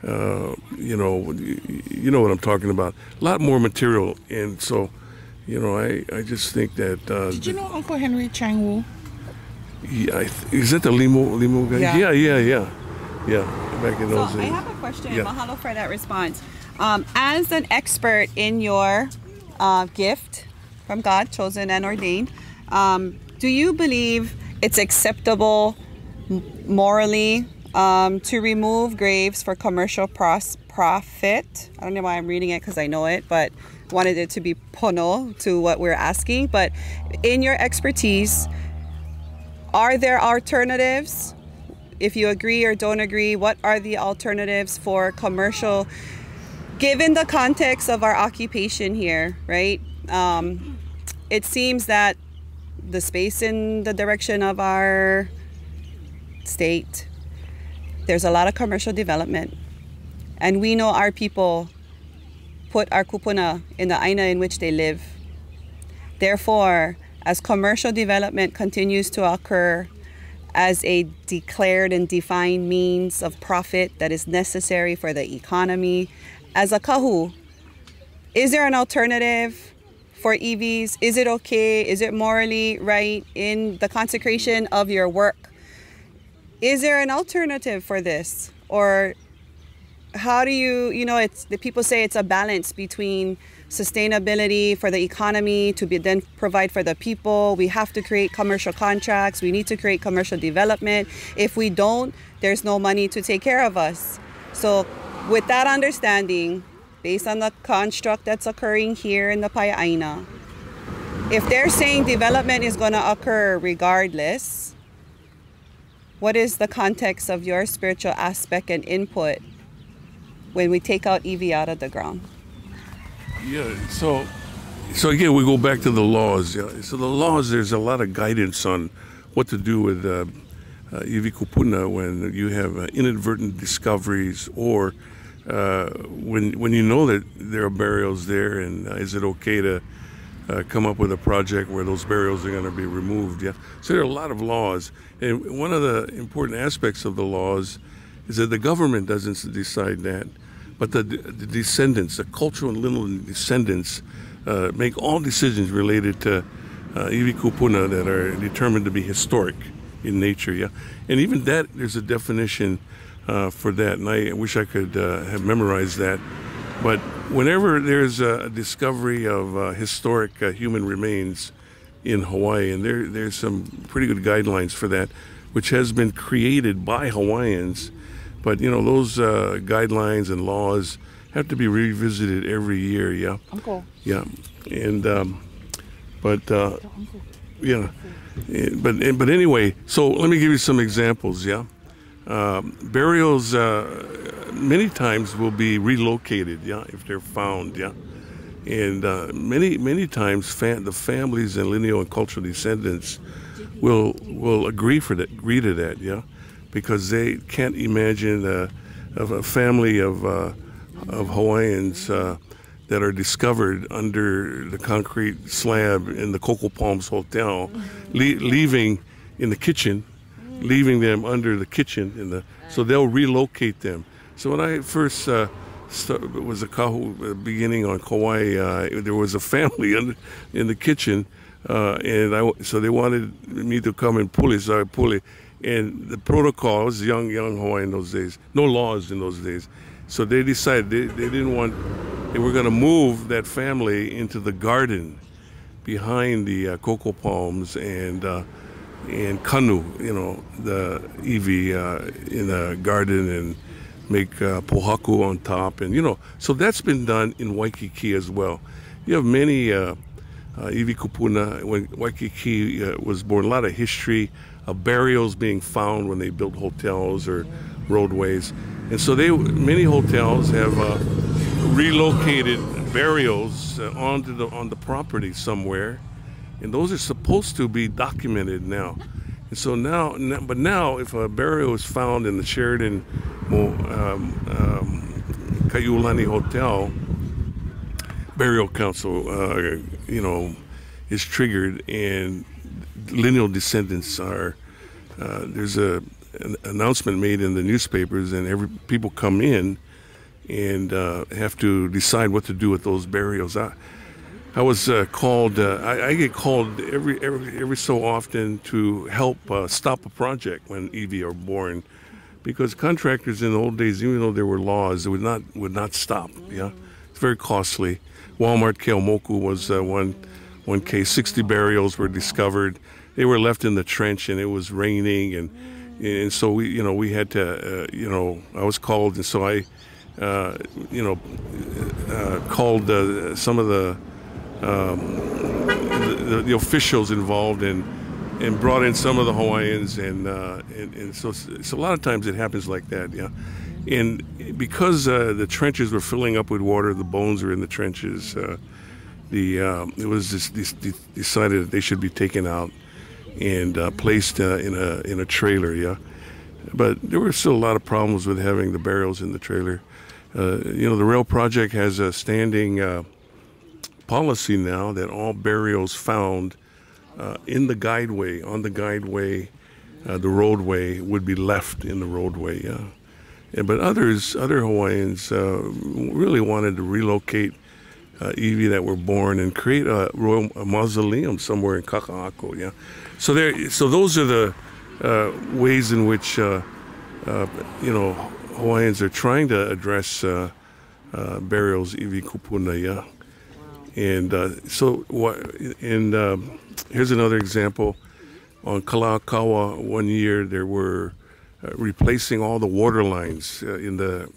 uh, you know, you know what I'm talking about. A lot more material, and so, you know, I I just think that. Uh, Did you know Uncle Henry Chang-woo? Yeah, I th is that the limo limo guy? Yeah, yeah, yeah, yeah. yeah. Back in so those days. I have a question. Yeah. Mahalo for that response. Um, as an expert in your uh, gift from God, chosen and ordained, um, do you believe it's acceptable morally um, to remove graves for commercial pros profit? I don't know why I'm reading it because I know it, but wanted it to be pono to what we're asking. But in your expertise, are there alternatives? If you agree or don't agree, what are the alternatives for commercial, given the context of our occupation here, right? Um, it seems that the space in the direction of our state, there's a lot of commercial development. And we know our people put our kupuna in the aina in which they live. Therefore, as commercial development continues to occur as a declared and defined means of profit that is necessary for the economy, as a kahu, is there an alternative for E Vs? Is it okay? Is it morally right in the consecration of your work? Is there an alternative for this? Or how do you, you know, it's the people say it's a balance between sustainability for the economy to be then provide for the people. We have to create commercial contracts. We need to create commercial development. If we don't, there's no money to take care of us. So with that understanding, based on the construct that's occurring here in the Pai'aina, if they're saying development is going to occur regardless, what is the context of your spiritual aspect and input when we take out E V out of the ground? Yeah, so so again, we go back to the laws. So the laws, there's a lot of guidance on what to do with uh, uh, E V kupuna when you have uh, inadvertent discoveries, or uh, when, when you know that there are burials there, and uh, is it okay to Uh, come up with a project where those burials are going to be removed. Yeah, so there are a lot of laws, and one of the important aspects of the laws is that the government doesn't decide that, but the, the descendants, the cultural and lineal descendants, uh, make all decisions related to uh, iwi kupuna that are determined to be historic in nature. Yeah, and even that, there's a definition uh, for that, and I wish I could uh, have memorized that. But whenever there's a discovery of uh, historic uh, human remains in Hawaii, and there there's some pretty good guidelines for that, which has been created by Hawaiians, but you know those uh, guidelines and laws have to be revisited every year. Yeah. Uncle. Yeah, and um, but uh, yeah, but but anyway, so let me give you some examples. Yeah. Um, burials uh, many times will be relocated, yeah, if they're found, yeah, and uh, many many times fa the families and lineal and cultural descendants will will agree for that, agree to that, yeah, because they can't imagine uh, of a family of uh, of Hawaiians uh, that are discovered under the concrete slab in the Coco Palms Hotel, le leaving in the kitchen. leaving them under the kitchen in the so they'll relocate them. So when I first uh, started, it was a kahu beginning on Kauai, uh, there was a family under, in the kitchen, uh, and I so they wanted me to come and puli, so I puli, and the protocol, I was young young Hawaii in those days, no laws in those days, so they decided they, they didn't want, they were going to move that family into the garden behind the uh, cocoa palms and uh, and kanu, you know, the iwi uh, in the garden, and make uh, pohaku on top, and you know, so that's been done in Waikiki as well. You have many uh, uh, iwi kupuna. When Waikiki uh, was born, a lot of history of burials being found when they built hotels or roadways, and so they many hotels have uh, relocated burials uh, onto the on the property somewhere. And those are supposed to be documented now. And so now, but now if a burial is found in the Sheridan um, um, Kaiulani Hotel, Burial Council, uh, you know, is triggered, and lineal descendants are, uh, there's a, an announcement made in the newspapers, and every people come in and uh, have to decide what to do with those burials. I, I was uh, called, uh, I, I get called every, every every so often to help uh, stop a project when E V are born, because contractors in the old days, even though there were laws, they would not would not stop. Yeah, it's very costly. Walmart Keomoku was uh, one one case. Sixty burials were discovered. They were left in the trench, and it was raining, and and so we you know we had to uh, you know I was called, and so I uh, you know uh, called uh, some of the Um, the, the officials involved, and and brought in some of the Hawaiians, and uh, and, and so, so a lot of times it happens like that, yeah. And because uh, the trenches were filling up with water, the bones were in the trenches. Uh, the um, it was this, this, this decided that they should be taken out and uh, placed uh, in a in a trailer, yeah. But there were still a lot of problems with having the burials in the trailer. Uh, you know, the rail project has a standing Uh, policy now that all burials found uh, in the guideway, on the guideway, uh, the roadway, would be left in the roadway. Yeah, and, but others, other Hawaiians uh, really wanted to relocate uh, iwi that were born and create a royal a mausoleum somewhere in Kaka'ako. Yeah, so there, so those are the uh, ways in which uh, uh, you know, Hawaiians are trying to address uh, uh, burials iwi kupuna, yeah. And uh, so, and uh, here's another example. On Kalakaua one year, they were uh, replacing all the water lines uh, in the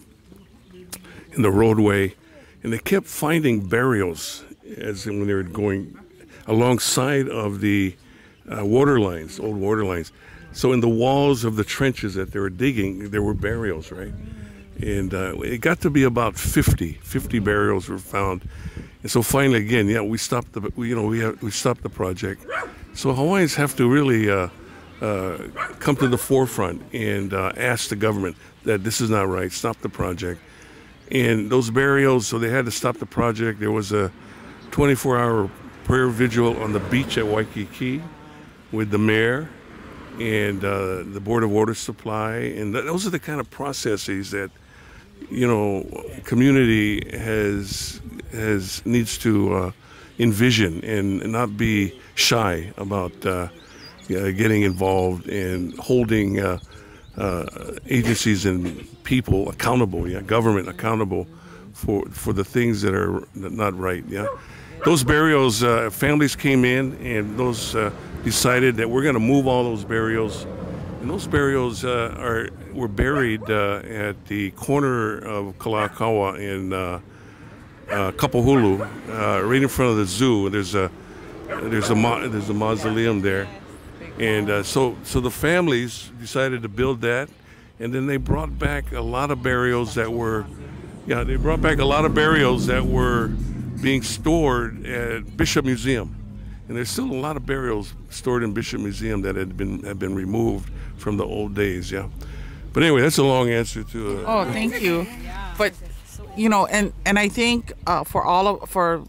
in the roadway, and they kept finding burials as in when they were going alongside of the uh, water lines, old water lines. So in the walls of the trenches that they were digging, there were burials, right? And uh, it got to be about fifty burials were found. And so finally, again, yeah, we stopped the, you know, we have, we stopped the project. So Hawaiians have to really uh, uh, come to the forefront and uh, ask the government that this is not right. Stop the project. And those burials, so they had to stop the project. There was a twenty-four hour prayer vigil on the beach at Waikiki with the mayor and uh, the Board of Water Supply. And th those are the kind of processes that, you know, community has has needs to uh, envision and, and not be shy about uh, uh, getting involved and holding uh, uh, agencies and people accountable, yeah, government accountable for for the things that are not right. Yeah, those burials, uh, families came in and those uh, decided that we're going to move all those burials. And those burials uh, are were buried uh, at the corner of Kalakaua in uh, uh, Kapahulu, uh, right in front of the zoo. There's a there's a mo there's a mausoleum there, and uh, so so the families decided to build that, and then they brought back a lot of burials that were, yeah, they brought back a lot of burials that were being stored at Bishop Museum. And there's still a lot of burials stored in Bishop Museum that had been had been removed from the old days, yeah. But anyway, that's a long answer to. Uh, oh, thank you. But you know, and and I think uh, for all of for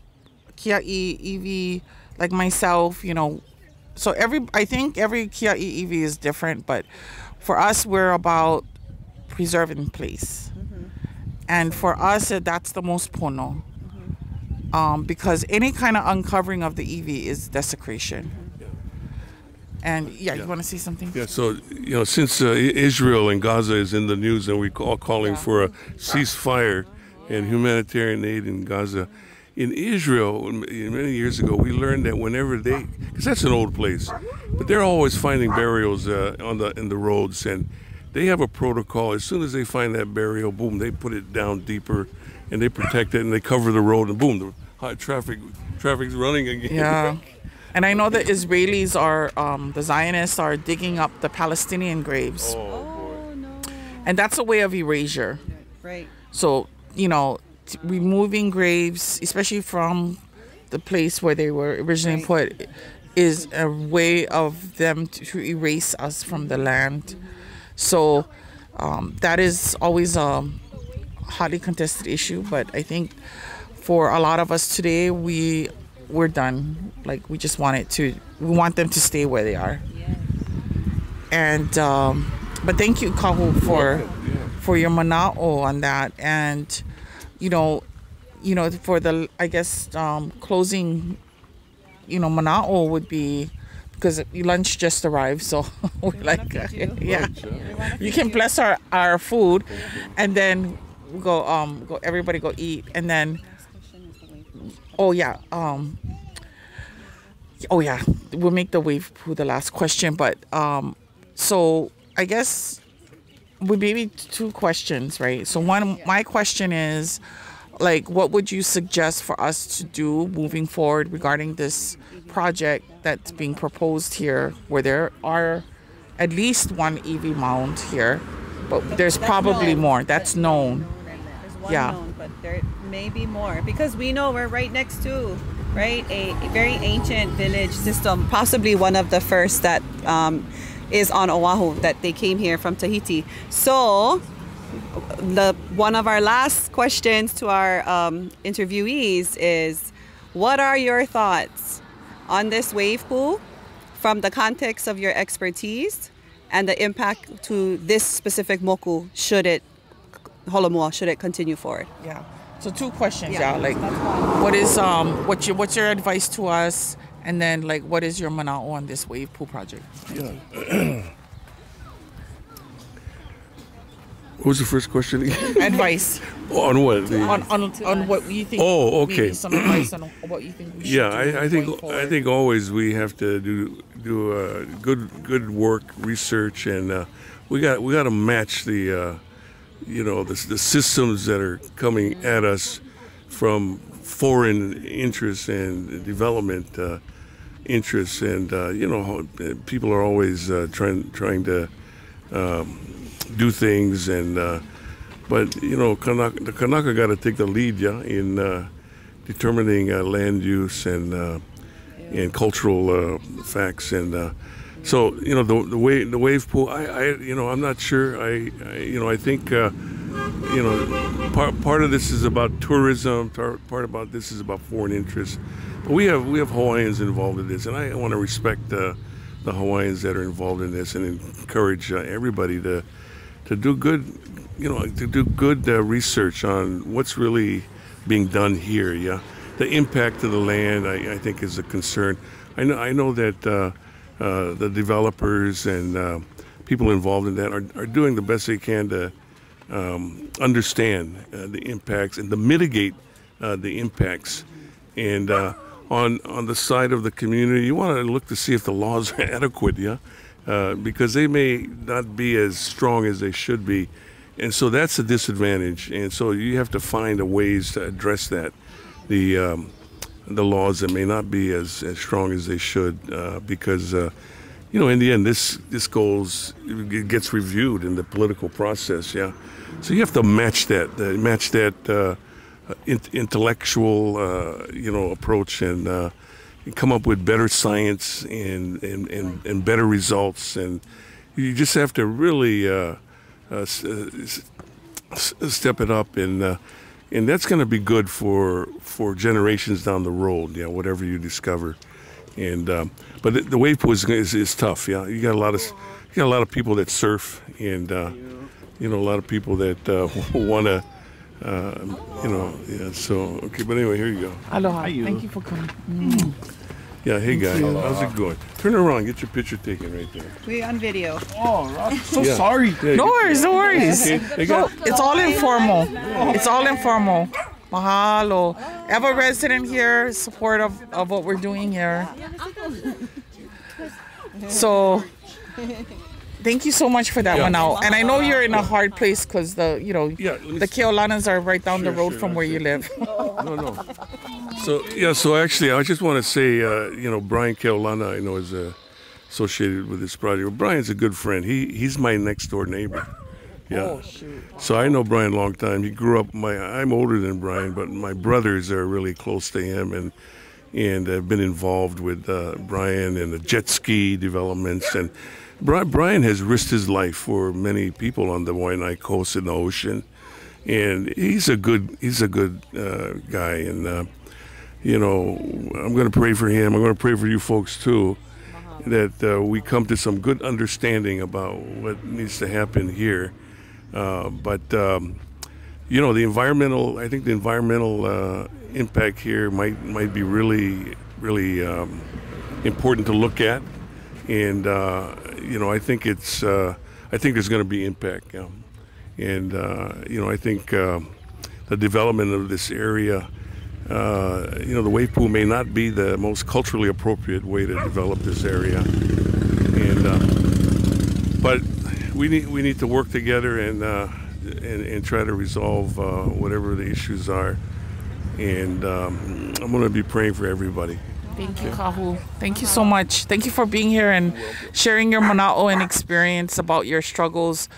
Kia'i Iwi like myself, you know, so every I think every Kia'i Iwi is different, but for us, we're about preserving place, mm-hmm. and for us, that's the most pono. Um, because any kind of uncovering of the iwi is desecration. Yeah. And yeah, yeah. You want to see something? Yeah, so, you know, since uh, Israel and Gaza is in the news and we're all calling yeah. for a ceasefire and humanitarian aid in Gaza, in Israel, many years ago, we learned that whenever they, because that's an old place, but they're always finding burials uh, on the in the roads, and they have a protocol. As soon as they find that burial, boom, they put it down deeper and they protect it and they cover the road and boom, the hot traffic, traffic's running again. Yeah, and I know the Israelis are, um, the Zionists are digging up the Palestinian graves. Oh, oh no. And that's a way of erasure. Right. So, you know, t removing graves, especially from the place where they were originally right. put, is a way of them to, to erase us from the land. So um, that is always a hotly contested issue, but I think for a lot of us today, we we're done. Like we just want it to, we want them to stay where they are. Yeah. And um, but thank you, Kahu, for yeah. for your mana'o on that, and you know, you know, for the I guess um, closing, you know, mana'o would be. Because lunch just arrived, so we're we like, uh, yeah. yeah. We you can you. bless our, our food, and then we go, um, go. Everybody go eat, and then, oh yeah, um, oh yeah, we'll make the wave poo the last question. But um, so I guess we maybe two questions, right? So one, my question is, like, what would you suggest for us to do moving forward regarding this project that's being proposed here, where there are at least one iwi mound here, but there's probably more. That's known. There's one known, but there may be more because we know we're right next to, right, a very ancient village system, possibly one of the first that um, is on Oahu that they came here from Tahiti. So. The one of our last questions to our um, interviewees is, what are your thoughts on this wave pool from the context of your expertise and the impact to this specific moku should it holomua should it continue forward? Yeah. So two questions, yeah. yeah like, what is um what you what's your advice to us, and then like what is your mana'o on this wave pool project? Yeah. What was the first question again? Advice. On what? To on on, on what you think? Oh, okay. We need some advice on what you think we should yeah, do I, I think forward. I think always we have to do do uh, good good work, research, and uh, we got we got to match the uh, you know the, the systems that are coming mm-hmm. at us from foreign interests and development uh, interests, and uh, you know people are always uh, trying trying to. Um, do things and uh, but you know Kanaka, the Kanaka got to take the lead yeah in uh, determining uh, land use and uh, yeah. and cultural uh, facts and uh, so you know the the wave the wave pool I, I you know I'm not sure I, I you know I think uh, you know part part of this is about tourism part about this is about foreign interests but we have we have Hawaiians involved in this and I want to respect uh, the Hawaiians that are involved in this and encourage uh, everybody to to do good, you know, to do good uh, research on what's really being done here. Yeah, the impact of the land, I, I think, is a concern. I know, I know that uh, uh, the developers and uh, people involved in that are, are doing the best they can to um, understand uh, the impacts and to mitigate uh, the impacts. And uh, on on the side of the community, you want to look to see if the laws are adequate. Yeah. Uh, because they may not be as strong as they should be. And so that's a disadvantage. And so you have to find a ways to address that, the um, the laws that may not be as, as strong as they should uh, because, uh, you know, in the end, this, this goes, it gets reviewed in the political process, yeah. So you have to match that, uh, match that uh, in intellectual, uh, you know, approach and uh and come up with better science and and, and and better results, and you just have to really uh, uh, step it up, and uh, and that's going to be good for for generations down the road. Yeah, whatever you discover, and um, but the, the wave pool is, is is tough. Yeah, you got a lot of you got a lot of people that surf, and uh, you know a lot of people that uh, want to. Uh, you know, yeah, so, okay, but anyway, here you go. Aloha, you. Thank you for coming. Mm. Yeah, hey guys, how's it going? Turn around, get your picture taken right there. We're on video. Oh, I'm so yeah. sorry. Yeah, no worries, no worries. Okay. So, it's all informal. Yeah. It's all informal. Mahalo. Ever resident here, support of, of what we're doing here. So... Thank you so much for that yeah. one out. And I know you're in a hard place because the, you know, yeah, the Keolanas are right down sure, the road sure, from where sure. you live. No, no. So, yeah, so actually, I just want to say, uh, you know, Brian Keolana, I know, is uh, associated with this project. Brian's a good friend. He He's my next door neighbor. Yeah. Oh, shoot. So I know Brian a long time. He grew up, my I'm older than Brian, but my brothers are really close to him and and have been involved with uh, Brian and the jet ski developments and, Brian has risked his life for many people on the Waianae coast and the ocean, and he's a good he's a good uh, guy. And uh, you know, I'm going to pray for him. I'm going to pray for you folks too, that uh, we come to some good understanding about what needs to happen here. Uh, but um, you know, the environmental I think the environmental uh, impact here might might be really really um, important to look at. And, uh, you know, I think it's, uh, I think there's going to be impact. Yeah. And, uh, you know, I think uh, the development of this area, uh, you know, the wave pool may not be the most culturally appropriate way to develop this area. And, uh, but we need, we need to work together and, uh, and, and try to resolve uh, whatever the issues are. And um, I'm going to be praying for everybody. Thank you, Kahu. Thank you so much. Thank you for being here and sharing your mana'o and experience about your struggles,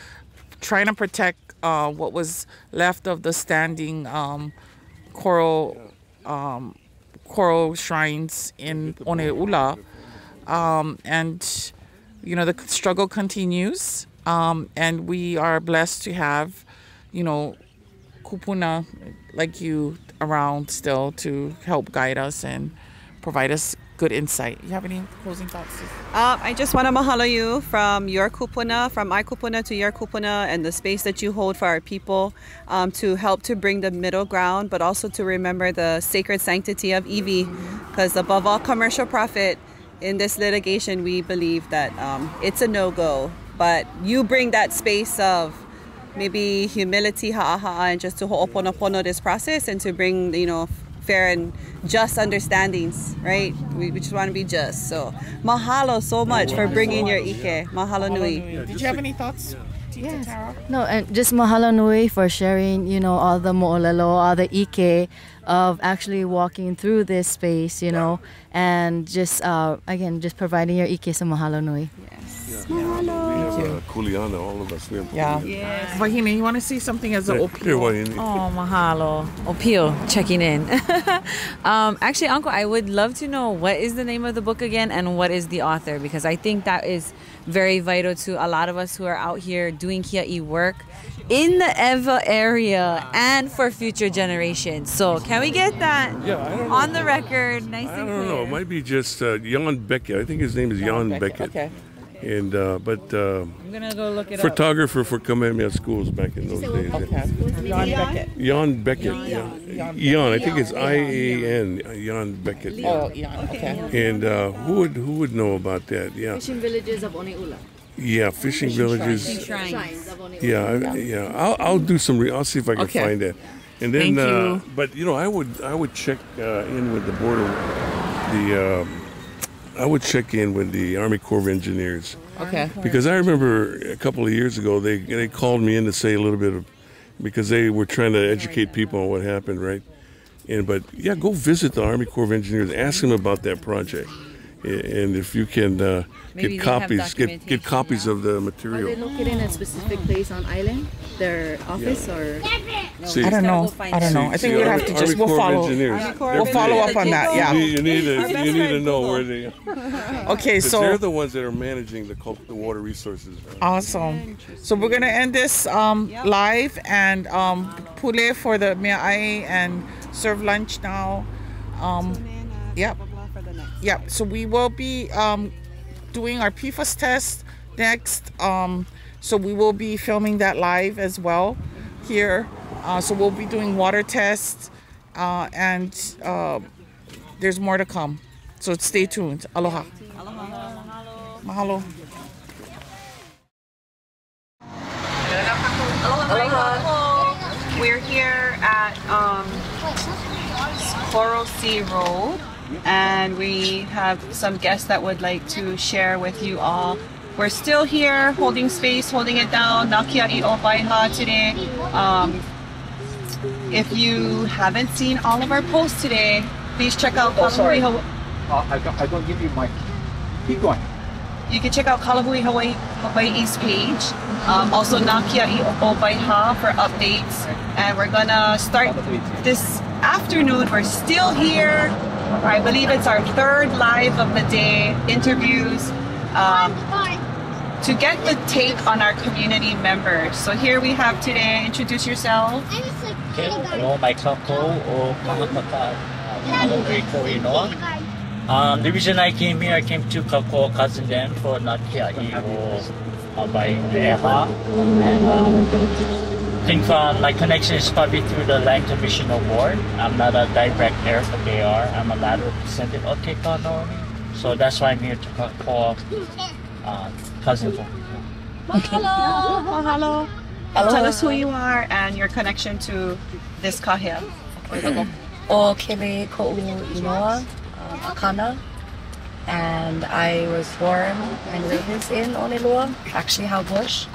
trying to protect uh, what was left of the standing um, coral um, coral shrines in Oneula. Um, and, you know, the struggle continues, um, and we are blessed to have, you know, kupuna like you around still to help guide us and provide us good insight. You have any closing thoughts? Uh, I just want to mahalo you from your kupuna, from my kupuna to your kupuna, and the space that you hold for our people um, to help to bring the middle ground, but also to remember the sacred sanctity of iwi, because above all commercial profit, in this litigation, we believe that um, it's a no-go, but you bring that space of maybe humility, ha'aha'a, and just to ho'oponopono this process and to bring, you know, fair and just understandings, right? We, we just want to be just. So mahalo so much for bringing your Ike. Mahalo nui. Did you have any thoughts? Yes. No, and just mahalo nui for sharing, you know, all the mo'olelo, all the Ike of actually walking through this space, you know, and just, uh, again, just providing your Ike. So mahalo nui. Yes. Yeah. Mahalo. We have uh, kuleana, all of us. Yeah. Yes. Wahine, you want to see something as an yeah. opio? Oh, mahalo. Opio, checking in. um, actually, Uncle, I would love to know what is the name of the book again and what is the author, because I think that is very vital to a lot of us who are out here doing Kia'i work in the Eva area and for future generations. So can we get that yeah, I don't on know. the record, nice I and clear? I don't know. It might be just uh, Jan Beckett. I think his name is Jan, Jan Beckett. Beckett. Okay. And uh, but uh, I'm gonna go look it photographer up. for Kamehameha Schools back in those days. Okay. Jan Beckett. Jan Beckett. Jan. Jan. I think it's I A N. Jan Beckett. Jan. Oh, Jan. Okay. And uh, who would who would know about that? Yeah. Fishing villages of Honouliuli. Yeah, fishing, fishing villages. Fishing shrines. Yeah, yeah. yeah. I'll I'll do some. Re I'll see if I can okay. find that. And then, Thank uh, you. but you know, I would I would check uh, in with the board of the. Um, I would check in with the Army Corps of Engineers. Okay. Because I remember a couple of years ago, they they called me in to say a little bit of, because they were trying to educate people on what happened, right? And but yeah, go visit the Army Corps of Engineers, ask them about that project, and if you can uh, get copies, get get copies yeah. of the material. Are they located in a specific place on island? Their office yeah. or? No, see, I don't know. I don't know. See, I think we have to just we'll follow. We'll follow up on that. Yeah. You need to you need to know where they. Okay, so they're the ones that are managing the the water resources. Right? Awesome. So we're gonna end this um, yep. live and um, pule for the mea'ai and serve lunch now. Um, yep. Yep. So we will be um, doing our P F A S test next. Um, so we will be filming that live as well here. Uh, so we'll be doing water tests uh, and uh, there's more to come. So stay tuned. Aloha. Aloha. Mahalo. Aloha. We're here at um, Coral Sea Road. And we have some guests that would like to share with you all. We're still here holding space, holding it down. Nā Kia'i O Waiha today. Um, if you haven't seen all of our posts today, please check out Kalahui. Oh, sorry. Uh, I, don't, I don't give you my... Keep going. You can check out Kalahui Hawaii, Hawaii's page. Um, also Nā Kia'i O Waiha for updates. And we're gonna start this afternoon. We're still here. I believe it's our third live of the day, interviews, um, to get the take on our community members. So here we have today, introduce yourself. Okay, hello, myself or Um The reason I came here, I came to Kako Cousin Dan for Nā Kia'i O Wai Hā. And um, I think uh, my connection is probably through the Land Commissioner Board. I'm not a direct heir, but they are. I'm a lateral descendant of Te Kanormi. So that's why I'm here to call uh, Cousin Dan. Mahalo! Mahalo! Hello. Tell us who you are and your connection to this kahea. O Kele Ko'u Inoa. Akana, and I was born and raised in Honolulu, actually Habush,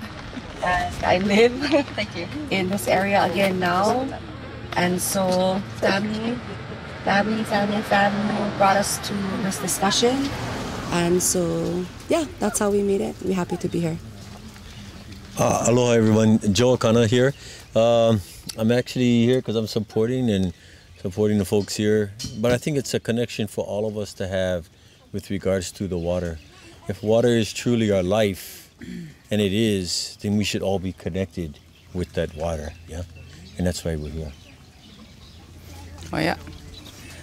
and I live Thank you. in this area again now. And so family, family, family, family brought us to this discussion, and so yeah, that's how we made it. We're happy to be here. Uh, aloha everyone, Joe Akana here. Um, I'm actually here because I'm supporting and. supporting the folks here, but I think it's a connection for all of us to have with regards to the water. If water is truly our life, and it is, then we should all be connected with that water, yeah? And that's why we're here. Oh, yeah.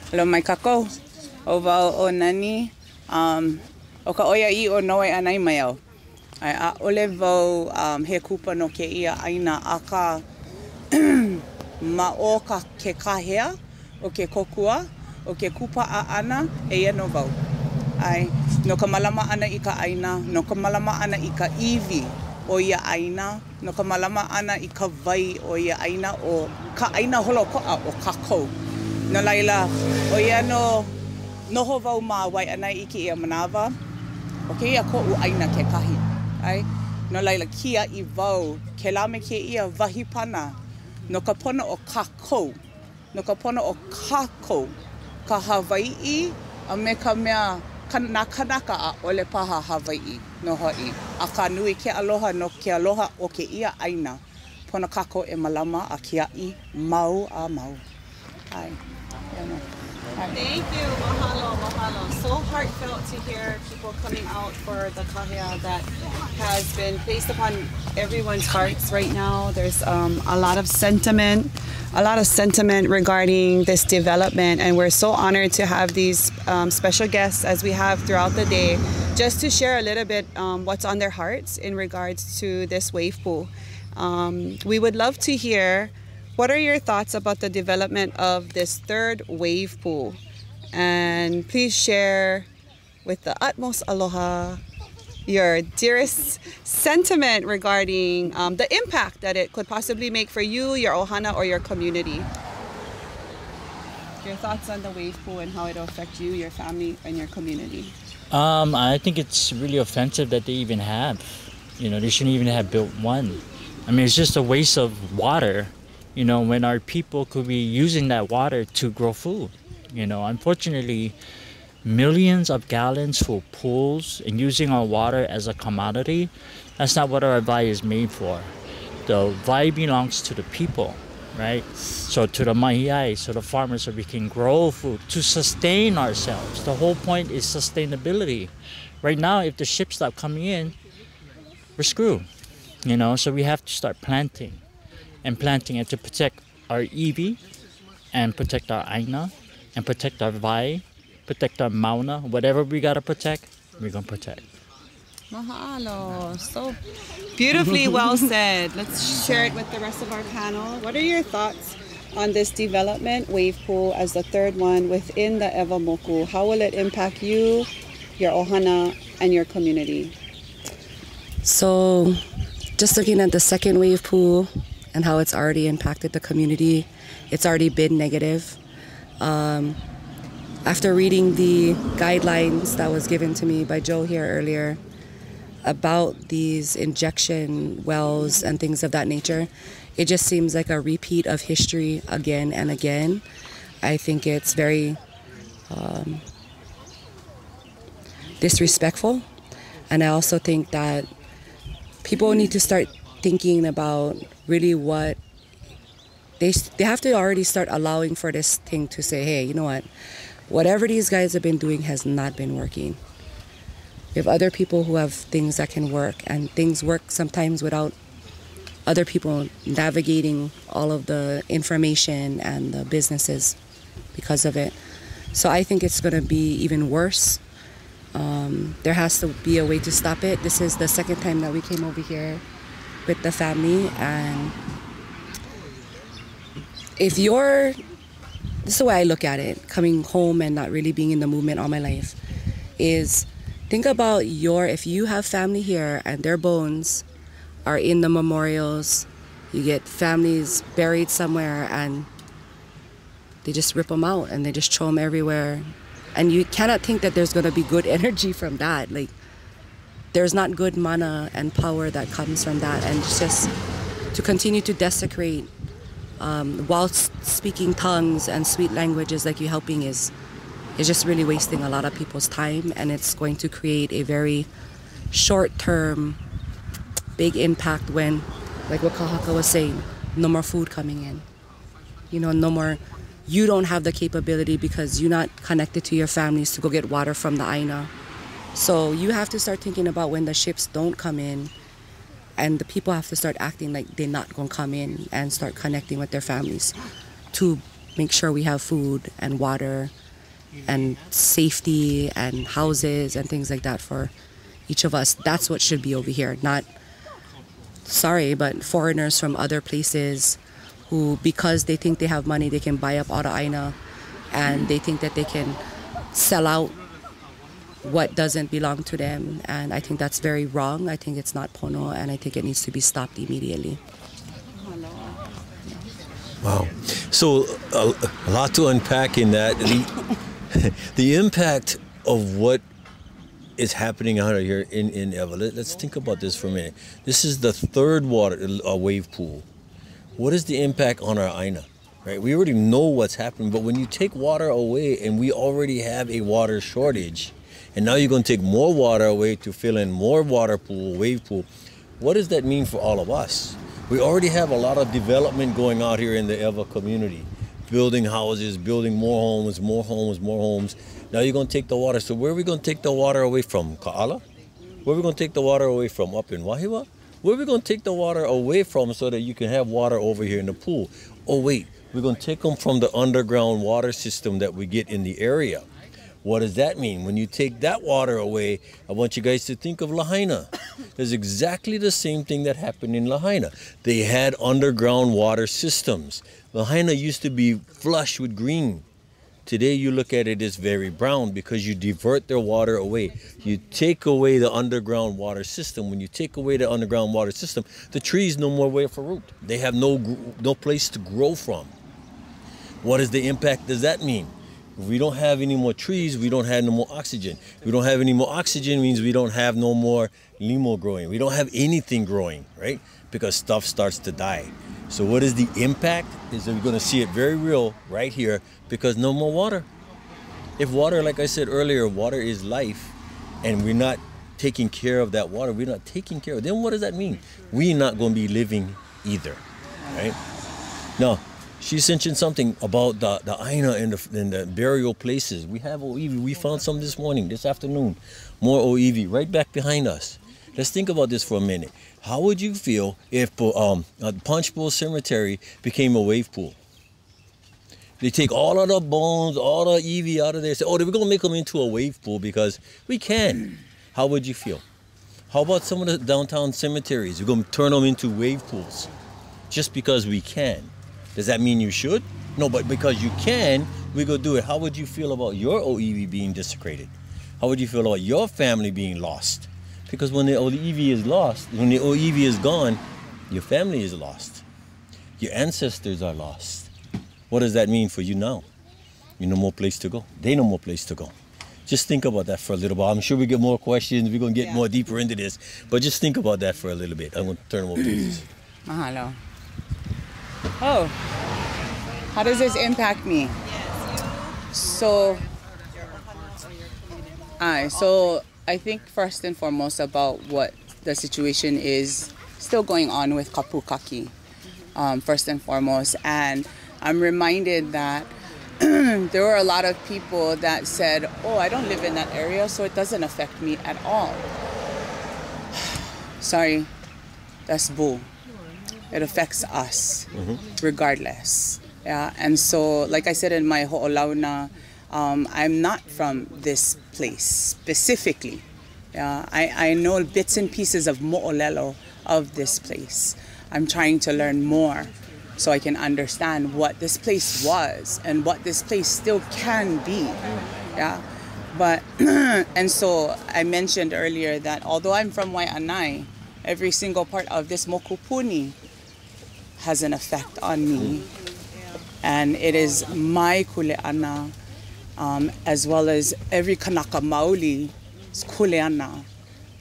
Hello, my kako. O vau o nani. O ka oia I o noe anai mai au. Ai a ole vau he kupa no ke ia aina a ka ma'o ka ke kahea. O ke kokua, o ke kupa a ana, e ia no vau. Ai, no ka malama ana I ka aina, no ka malama ana I ka iwi, o ia aina, no ka malama ana I ka wai o ia aina o ka aina holoko'a o kakou. No laila, o ia no noho wau mā Waianae i ki ia manawa, o ke ia ko'u aina ke kahi. Ai? No laila, kia I wau, ke la me ke ia wahipana, no ka pono o kakou, no ka pono o kakou, ka Hawai'i, a me ka mea kanakanaka a ole paha Hawai'i no hoi. A ka nui ke aloha no ke aloha o ke ia aina, pona kako e malama a kia'i mau a mau. Ai. Yeah. Ai. Thank you, mahalo, mahalo. So heartfelt to hear people coming out for the kahea that has been placed upon everyone's hearts right now. There's um, a lot of sentiment. A lot of sentiment regarding this development, and we're so honored to have these um, special guests as we have throughout the day, just to share a little bit um, what's on their hearts in regards to this wave pool. Um, we would love to hear, what are your thoughts about the development of this third wave pool? And please share with the utmost aloha your dearest sentiment regarding um, the impact that it could possibly make for you, your ohana, or your community. Your thoughts on the wave pool and how it'll affect you, your family, and your community. Um, I think it's really offensive that they even have. You know, they shouldn't even have built one. I mean, it's just a waste of water, you know, when our people could be using that water to grow food. You know, unfortunately, millions of gallons for pools and using our water as a commodity, that's not what our vai is made for. The vai belongs to the people, right? So to the mahi'ai, so the farmers, so we can grow food to sustain ourselves. The whole point is sustainability. Right now, if the ships stop coming in, we're screwed, you know? So we have to start planting and planting and to protect our iwi and protect our aina and protect our vai, protect our mauna, whatever we gotta protect, we're gonna protect. Mahalo, so beautifully well said. Let's share it with the rest of our panel. What are your thoughts on this development wave pool as the third one within the Ewa Moku? How will it impact you, your ohana, and your community? So just looking at the second wave pool and how it's already impacted the community, it's already been negative. Um, After reading the guidelines that was given to me by Joe here earlier about these injection wells and things of that nature, it just seems like a repeat of history again and again. I think it's very um, disrespectful. And I also think that people need to start thinking about really what they, they have to already start allowing for this thing to say, hey, you know what? Whatever these guys have been doing has not been working. We have other people who have things that can work, and things work sometimes without other people navigating all of the information and the businesses because of it. So I think it's going to be even worse. Um, there has to be a way to stop it. This is the second time that we came over here with the family, and if you're... this is the way I look at it, coming home and not really being in the movement all my life, is think about your, if you have family here and their bones are in the memorials, you get families buried somewhere and they just rip them out and they just throw them everywhere. And you cannot think that there's going to be good energy from that. Like, there's not good mana and power that comes from that. And it's just to continue to desecrate Um, whilst speaking tongues and sweet languages like you helping is is just really wasting a lot of people's time, and it's going to create a very short-term big impact when, like what Kahaka was saying, no more food coming in, you know, no more, you don't have the capability because you're not connected to your families to go get water from the aina. So you have to start thinking about when the ships don't come in, and the people have to start acting like they're not going to come in and start connecting with their families to make sure we have food and water and safety and houses and things like that for each of us. That's what should be over here, not, sorry, but foreigners from other places who, because they think they have money, they can buy up all the aina and they think that they can sell out what doesn't belong to them, and I think that's very wrong. I think it's not pono, and I think it needs to be stopped immediately. Wow. So a, a lot to unpack in that. The, the impact of what is happening out here in, in Ewa. Let, let's think about this for a minute. This is the third water uh, wave pool. What is the impact on our Aina? Right? We already know what's happening, but when you take water away and we already have a water shortage, and now you're going to take more water away to fill in more water pool, wave pool, what does that mean for all of us? We already have a lot of development going out here in the Ewa community, building houses, building more homes, more homes, more homes. Now you're going to take the water. So where are we going to take the water away from? Ka'ala? Where are we going to take the water away from? Up in Wahiwa? Where are we going to take the water away from so that you can have water over here in the pool? Oh, wait, we're going to take them from the underground water system that we get in the area. What does that mean? When you take that water away, I want you guys to think of Lahaina. There's exactly the same thing that happened in Lahaina. They had underground water systems. Lahaina used to be flush with green. Today you look at it as very brown because you divert their water away. You take away the underground water system. When you take away the underground water system, the trees no more way for root. They have no, no place to grow from. What is the impact? Does that mean? If we don't have any more trees, we don't have no more oxygen. If we don't have any more oxygen means we don't have no more limo growing. We don't have anything growing, right? Because stuff starts to die. So what is the impact? Is that we're going to see it very real right here because no more water. If water, like I said earlier, water is life, and we're not taking care of that water, we're not taking care of it, then what does that mean? We're not going to be living either, right? Now, she's mentioned something about the, the Aina and the, and the burial places. We have O'iwi. We found some this morning, this afternoon. More O'iwi right back behind us. Let's think about this for a minute. How would you feel if um, a Punch Bowl Cemetery became a wave pool? They take all of the bones, all the O'iwi out of there, say, oh, we're going to make them into a wave pool because we can. How would you feel? How about some of the downtown cemeteries? We're going to turn them into wave pools just because we can. Does that mean you should? No, but because you can, we go do it. How would you feel about your O'iwi being desecrated? How would you feel about your family being lost? Because when the O'iwi is lost, when the O'iwi is gone, your family is lost. Your ancestors are lost. What does that mean for you now? You no more place to go. They no more place to go. Just think about that for a little while. I'm sure we get more questions. We're going to get yeah. more deeper into this. But just think about that for a little bit. I'm going to turn over to this. Mahalo. Oh, how does this impact me? So, I so I think first and foremost about what the situation is still going on with Kapukaki, um, first and foremost. And I'm reminded that there were a lot of people that said, oh, I don't live in that area, so it doesn't affect me at all. Sorry, that's bull. It affects us, mm-hmm. regardless. Yeah, and so, like I said in my ho'olauna, um, I'm not from this place specifically. Yeah, I, I know bits and pieces of mo'olelo of this place. I'm trying to learn more so I can understand what this place was and what this place still can be. Yeah, but and so I mentioned earlier that although I'm from Waianae, every single part of this mokupuni has an effect on me, and it is my kuleana, um, as well as every kanaka mauli's kuleana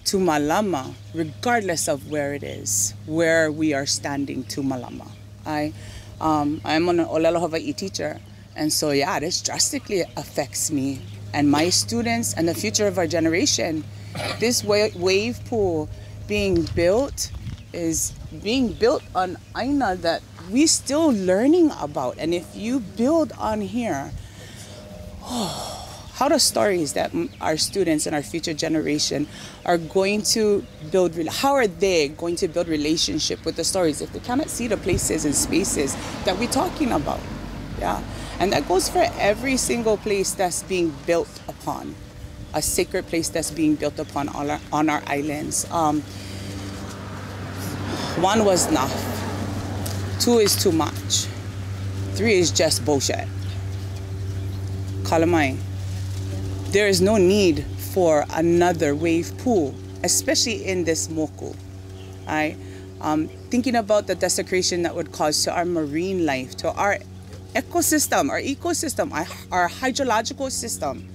to Malama, regardless of where it is, where we are standing to Malama. I, um, I'm an Olelo Hawaii teacher, and so yeah, this drastically affects me and my students and the future of our generation. This wa wave pool being built is being built on Aina that we're still learning about. And if you build on here, oh, how the stories that our students and our future generation are going to build, how are they going to build relationship with the stories if they cannot see the places and spaces that we're talking about? Yeah, and that goes for every single place that's being built upon, a sacred place that's being built upon all our, on our islands. Um, One was enough, two is too much, three is just bullshit. Kalamai, there is no need for another wave pool, especially in this moku. I, um, thinking about the desecration that would cause to our marine life, to our ecosystem, our ecosystem, our, our hydrological system,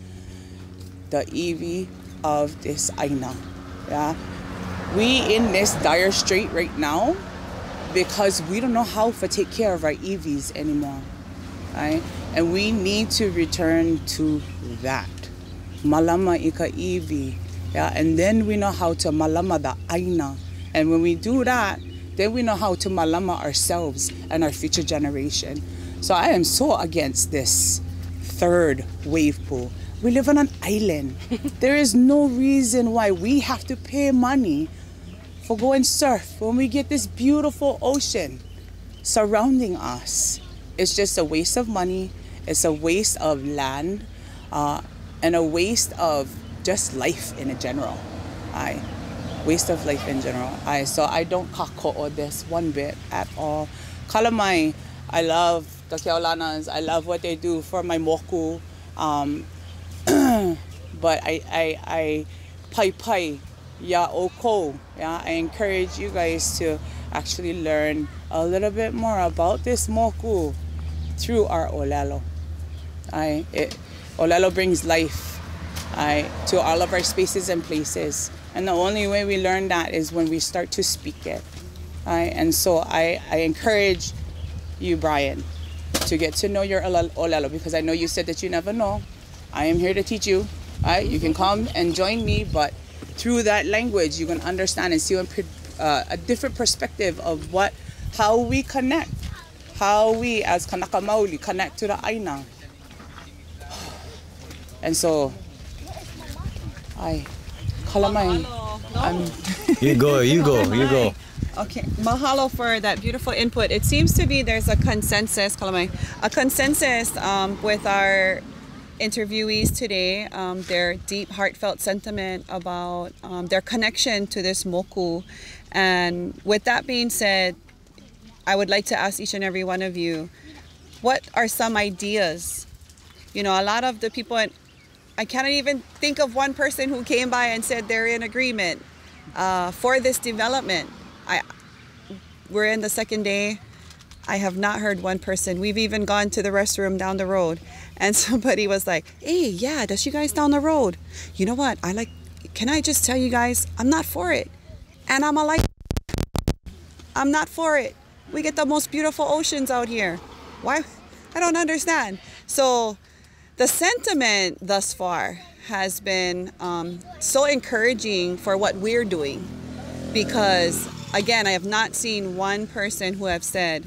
the iwi of this aina. Yeah, we in this dire strait right now because we don't know how to take care of our iwis anymore, right? And we need to return to that. Malama ika iwi, yeah, and then we know how to malama the aina. And when we do that, then we know how to malama ourselves and our future generation. So I am so against this third wave pool. We live on an island. There is no reason why we have to pay money for going surf when we get this beautiful ocean surrounding us. It's just a waste of money. It's a waste of land, uh, and a waste of just life in general. I waste of life in general. I so I don't kako'o this one bit at all. Kalamai, I love the Keolanas. I love what they do for my moku. Um, but I, I, I, pai pai, ya oko, yeah, I encourage you guys to actually learn a little bit more about this moku through our olelo. I, it, olelo brings life I, to all of our spaces and places. And the only way we learn that is when we start to speak it. I, and so I, I encourage you, Brian, to get to know your olelo, because I know you said that you never know. I am here to teach you. All right, you can come and join me, but through that language, you can understand and see uh, a different perspective of what, how we connect, how we as Kanaka Maoli connect to the aina. And so, I, kalamai, I'm. You go, you go, you go. Okay, mahalo for that beautiful input. It seems to be there's a consensus, kalamai, a consensus um, with our interviewees today, um, their deep heartfelt sentiment about um, their connection to this moku. And with that being said, I would like to ask each and every one of you, what are some ideas? You know, a lot of the people, and I cannot even think of one person who came by and said they're in agreement uh, for this development. I, we're in the second day. I have not heard one person. We've even gone to the restroom down the road and somebody was like, hey, yeah, that's you guys down the road. You know what? I like, can I just tell you guys, I'm not for it. And I'm a like, I'm not for it. We get the most beautiful oceans out here. Why? I don't understand. So the sentiment thus far has been um, so encouraging for what we're doing, because again, I have not seen one person who have said,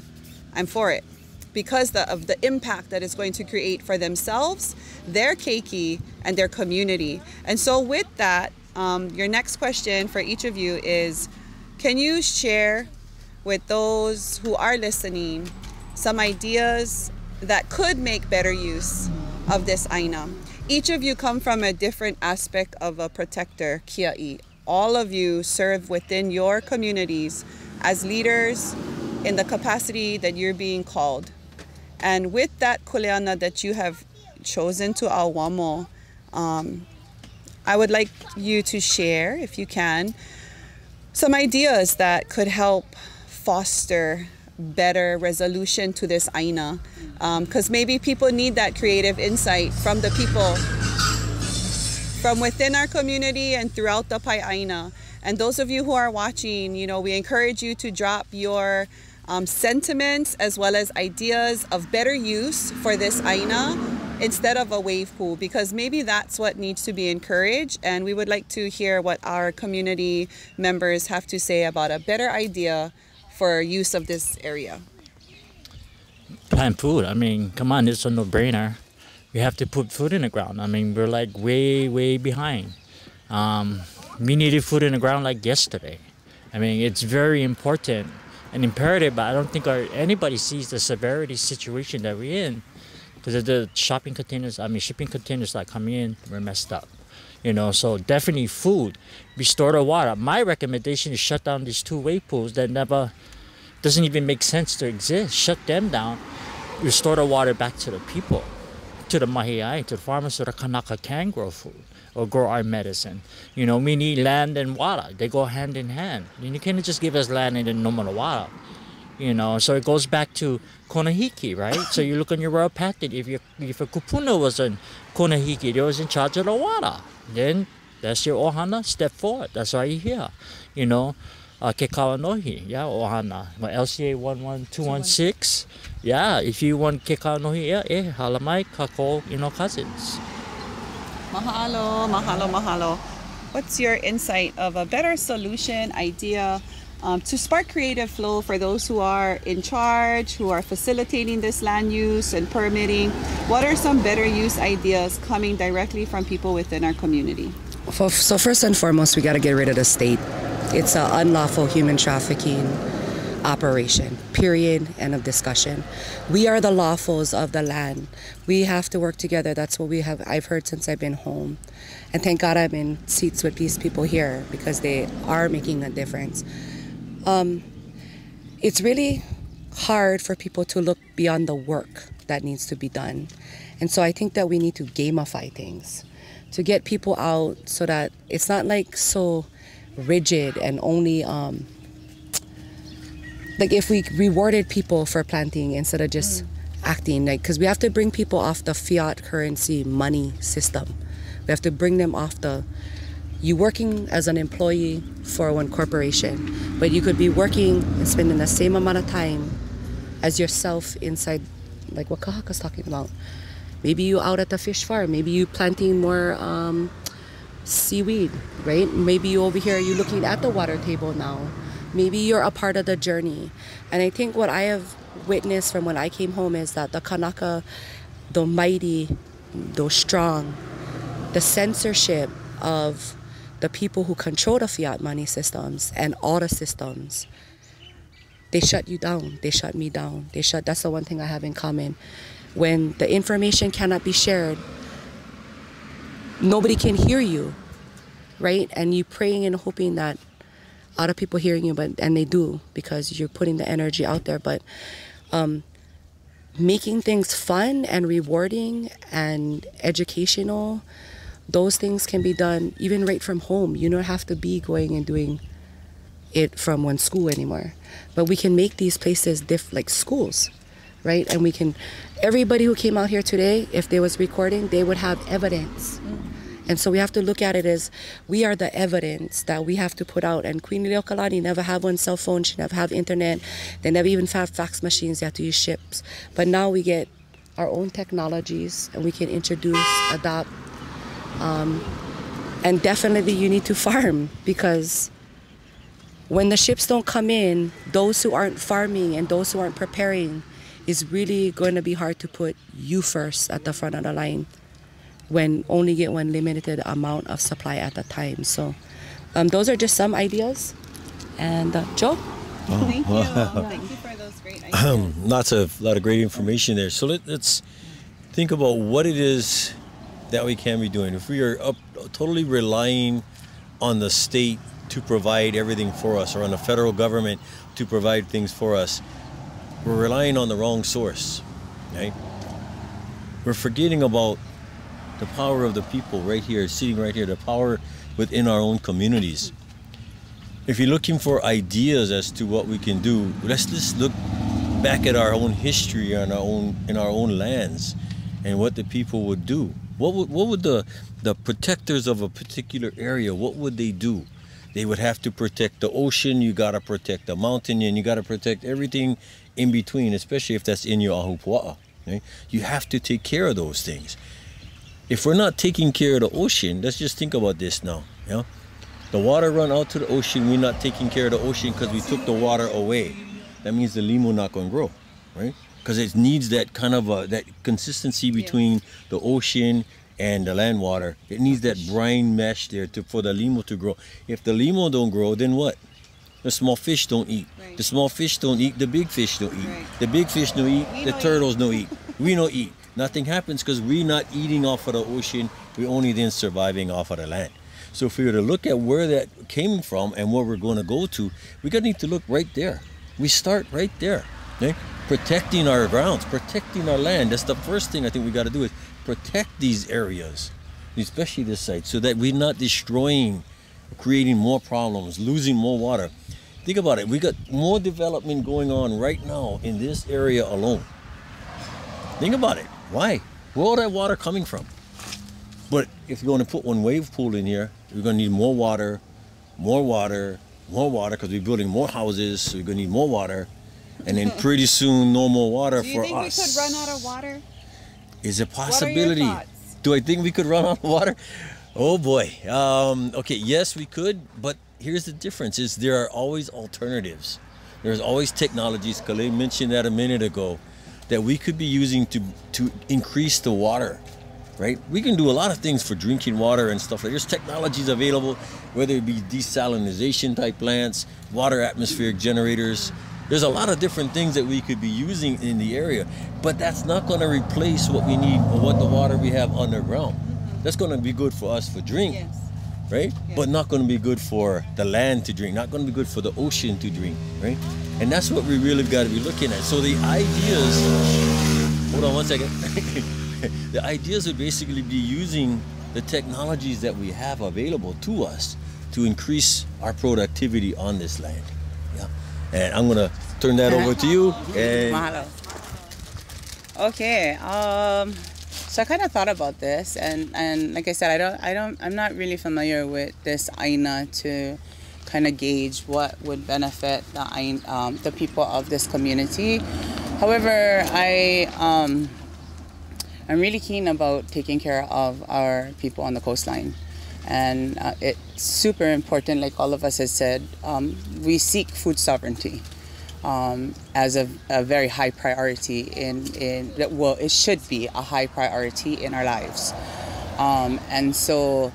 I'm for it, because the, of the impact that it's going to create for themselves, their keiki, and their community. And so with that, um, your next question for each of you is, can you share with those who are listening some ideas that could make better use of this aina? Each of you come from a different aspect of a protector, kia'i. All of you serve within your communities as leaders, in the capacity that you're being called. And with that kuleana that you have chosen to awamo, um, I would like you to share, if you can, some ideas that could help foster better resolution to this aina. Because um, maybe people need that creative insight from the people from within our community and throughout the pai aina. And those of you who are watching, you know, we encourage you to drop your Um, sentiments as well as ideas of better use for this aina instead of a wave pool, because maybe that's what needs to be encouraged, and we would like to hear what our community members have to say about a better idea for use of this area. Plant food. I mean, come on, it's a no-brainer. We have to put food in the ground. I mean, we're like way way behind. Um, we needed food in the ground like yesterday. I mean, it's very important. An imperative, but I don't think our, anybody sees the severity situation that we're in, because of the shopping containers, I mean shipping containers that come in, we're messed up, you know. So definitely food, restore the water. My recommendation is shut down these two wave pools that never, doesn't even make sense to exist. Shut them down, restore the water back to the people, to the mahi'ai, to the farmers, so the Kanaka can grow food or grow our medicine. You know, we need land and water. They go hand in hand. You can't just give us land and then no more water. You know, so it goes back to Konahiki, right? So you look on your royal patent. If you, if a kupuna was in Konahiki, they was in charge of the water. Then that's your ohana. Step forward. That's why you're here. You know, uh, Kekawa Nohi, yeah, ohana. Well, L C A one one two one six, yeah. If you want Kekawa Nohi, yeah, eh, halamai kako, you know, cousins. Mahalo, mahalo, mahalo. What's your insight of a better solution idea? Um, to spark creative flow for those who are in charge, who are facilitating this land use and permitting, what are some better use ideas coming directly from people within our community? For, so first and foremost, we got to get rid of the state. It's an unlawful human trafficking operation, period, end of discussion. We are the lawfuls of the land. We have to work together. That's what we have. I've heard since I've been home. And thank God I'm in seats with these people here because they are making a difference. Um, it's really hard for people to look beyond the work that needs to be done. And so I think that we need to gamify things, to get people out so that it's not like so rigid and only, um, like if we rewarded people for planting instead of just mm. acting, like, because we have to bring people off the fiat currency money system. We have to bring them off the, you're working as an employee for one corporation, but you could be working and spending the same amount of time as yourself inside, like what Kahaka's talking about. Maybe you out at the fish farm, maybe you planting more um, seaweed, right? Maybe you over here, you're looking at the water table now. Maybe you're a part of the journey. And I think what I have witnessed from when I came home is that the Kanaka, the mighty, the strong, the censorship of the people who control the fiat money systems and all the systems, they shut you down. They shut me down. They shut. That's the one thing I have in common. When the information cannot be shared, nobody can hear you, right? And you praying and hoping that other people hearing you, but and they do because you're putting the energy out there. But um, making things fun and rewarding and educational. Those things can be done even right from home. You don't have to be going and doing it from one school anymore. But we can make these places diff like schools, right? And we can, everybody who came out here today, if they was recording, they would have evidence. And so we have to look at it as we are the evidence that we have to put out. And Queen Leokalani never had one cell phone. She never had internet. They never even have fax machines. They have to use ships. But now we get our own technologies and we can introduce, adopt, Um, and definitely you need to farm, because when the ships don't come in, those who aren't farming and those who aren't preparing, is really going to be hard to put you first at the front of the line when only get one limited amount of supply at a time. So um, those are just some ideas. And uh, Joe? Oh, thank you. Wow. Thank you for those great ideas. Um, lots of, lot of great information there. So let, let's think about what it is that we can be doing. If we are up, totally relying on the state to provide everything for us, or on the federal government to provide things for us, we're relying on the wrong source, right? We're forgetting about the power of the people right here, sitting right here, the power within our own communities. If you're looking for ideas as to what we can do, let's just look back at our own history and our own, in our own lands, and what the people would do. What would, what would the, the protectors of a particular area, what would they do? They would have to protect the ocean, you got to protect the mountain, and you got to protect everything in between, especially if that's in your ahupua'a. Right? You have to take care of those things. If we're not taking care of the ocean, let's just think about this now. You know? The water run out to the ocean, we're not taking care of the ocean because we took the water away. That means the limu not going to grow, right? Because it needs that kind of a, that consistency between yeah. the ocean and the land water. It needs that brine mesh there to, for the limo to grow. If the limo don't grow, then what? The small fish don't eat. Right. The small fish don't eat. The big fish don't eat. Right. The big fish don't eat. We the don't turtles eat. don't eat. We don't eat. Nothing happens because we're not eating off of the ocean. We're only then surviving off of the land. So if we were to look at where that came from and where we're going to go to, we got to need to look right there. We start right there. Okay? protecting our grounds, protecting our land. That's the first thing I think we got to do, is protect these areas, especially this site, so that we're not destroying, creating more problems, losing more water. Think about it, we got more development going on right now in this area alone. Think about it, why? Where all that water coming from? But if you're going to put one wave pool in here, you're going to need more water, more water, more water, because we're building more houses, so you're going to need more water. And then pretty soon, no more water for us. Do you think us. we could run out of water? Is a possibility. What are your thoughts? Do I think we could run out of water? Oh boy. Um, okay, yes, we could, but here's the difference, is there are always alternatives. There's always technologies, Kalei mentioned that a minute ago, that we could be using to, to increase the water, right? We can do a lot of things for drinking water and stuff like that. There's technologies available, whether it be desalinization type plants, water atmospheric generators. There's a lot of different things that we could be using in the area, but that's not going to replace what we need or what the water we have underground. Mm-hmm. That's going to be good for us for drink, yes. right? Yes. But not going to be good for the land to drink, not going to be good for the ocean to drink, right? And that's what we really got to be looking at. So the ideas, hold on one second. The ideas would basically be using the technologies that we have available to us to increase our productivity on this land. Yeah. And I'm gonna turn that over to you. And okay, um, so I kind of thought about this, and and like I said, I don't, I don't, I'm not really familiar with this Aina to kind of gauge what would benefit the Aina, um, the people of this community. However, I, um, I'm really keen about taking care of our people on the coastline. And uh, it's super important, like all of us has said, um, we seek food sovereignty um, as a, a very high priority in, in, well, it should be a high priority in our lives. Um, and so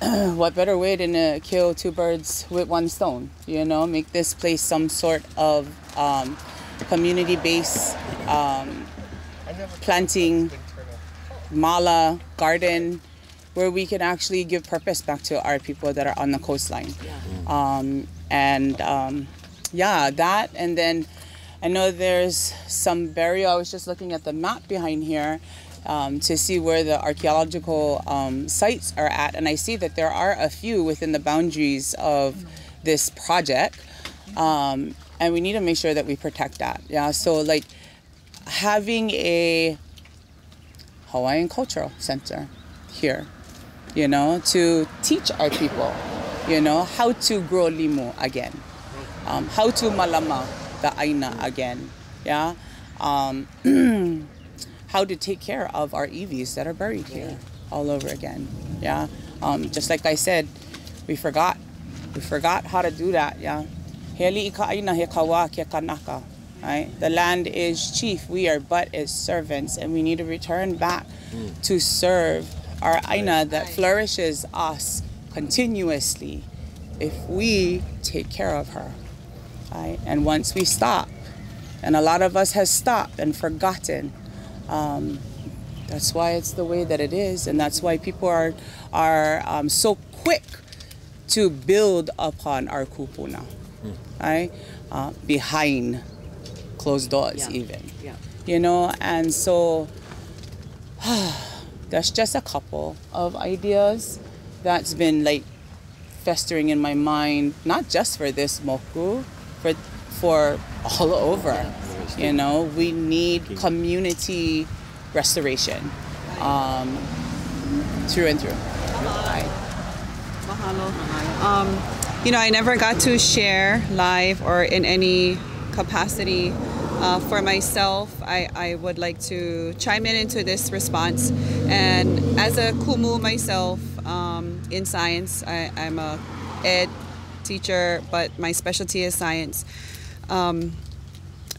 what better way than to kill two birds with one stone, you know, make this place some sort of um, community-based um, planting, mala, garden, where we can actually give purpose back to our people that are on the coastline. Yeah. Um, and um, yeah, that, and then I know there's some burial. I was just looking at the map behind here um, to see where the archaeological um, sites are at, and I see that there are a few within the boundaries of this project, um, and we need to make sure that we protect that. Yeah, so like having a Hawaiian cultural center here, you know, to teach our people, you know, how to grow limu again, um, how to malama the aina again, yeah, um, how to take care of our iwis that are buried here all over again, yeah. Um, just like I said, we forgot, we forgot how to do that, yeah. Right? The land is chief, we are but its servants, and we need to return back to serve our Aina that flourishes us continuously if we take care of her. Right? And once we stop, and a lot of us has stopped and forgotten, um, that's why it's the way that it is, and that's why people are, are um, so quick to build upon our kupuna, mm. right? uh, behind closed doors yeah. even, yeah. you know, and so, that's just a couple of ideas that's been like festering in my mind, not just for this moku, for for all over. You know, we need community restoration um, through and through. Um, you know, I never got to share live or in any capacity. Uh, for myself, I, I would like to chime in into this response. And as a kumu myself, um, in science, I, I'm a ed teacher, but my specialty is science. Um,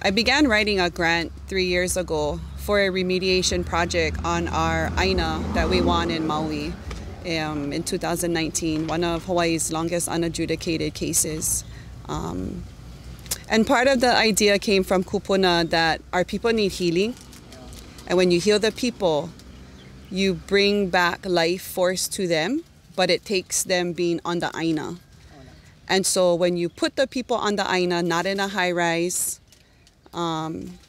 I began writing a grant three years ago for a remediation project on our aina that we won in Maui um, in two thousand nineteen, one of Hawaii's longest unadjudicated cases. Um, And part of the idea came from kupuna that our people need healing. And when you heal the people, you bring back life force to them, but it takes them being on the aina. And so when you put the people on the aina, not in a high rise, um,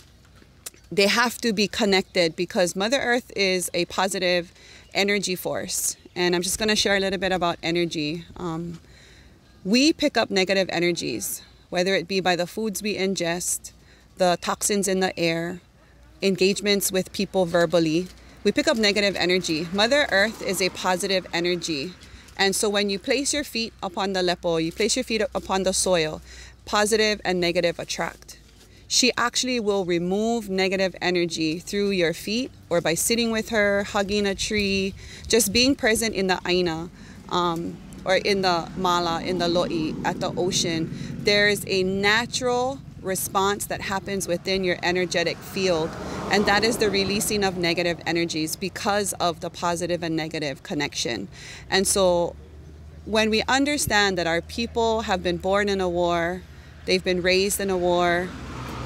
they have to be connected because Mother Earth is a positive energy force. And I'm just going to share a little bit about energy. Um, we pick up negative energies, whether it be by the foods we ingest, the toxins in the air, engagements with people verbally. We pick up negative energy. Mother Earth is a positive energy. And so when you place your feet upon the lepo, you place your feet upon the soil, positive and negative attract. She actually will remove negative energy through your feet or by sitting with her, hugging a tree, just being present in the aina um, or in the mala, in the lo'i, at the ocean. There is a natural response that happens within your energetic field, and that is the releasing of negative energies because of the positive and negative connection. And so when we understand that our people have been born in a war, they've been raised in a war,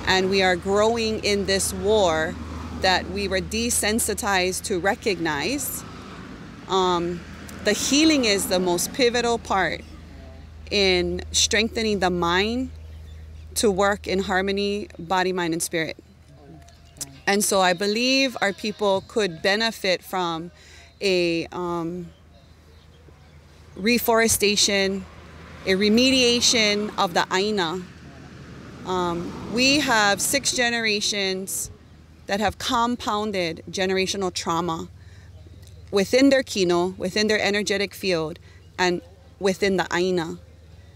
and we are growing in this war that we were desensitized to recognize. Um, the healing is the most pivotal part in strengthening the mind to work in harmony, body, mind, and spirit. And so I believe our people could benefit from a um, reforestation, a remediation of the aina. Um, we have six generations that have compounded generational trauma within their kino, within their energetic field, and within the aina.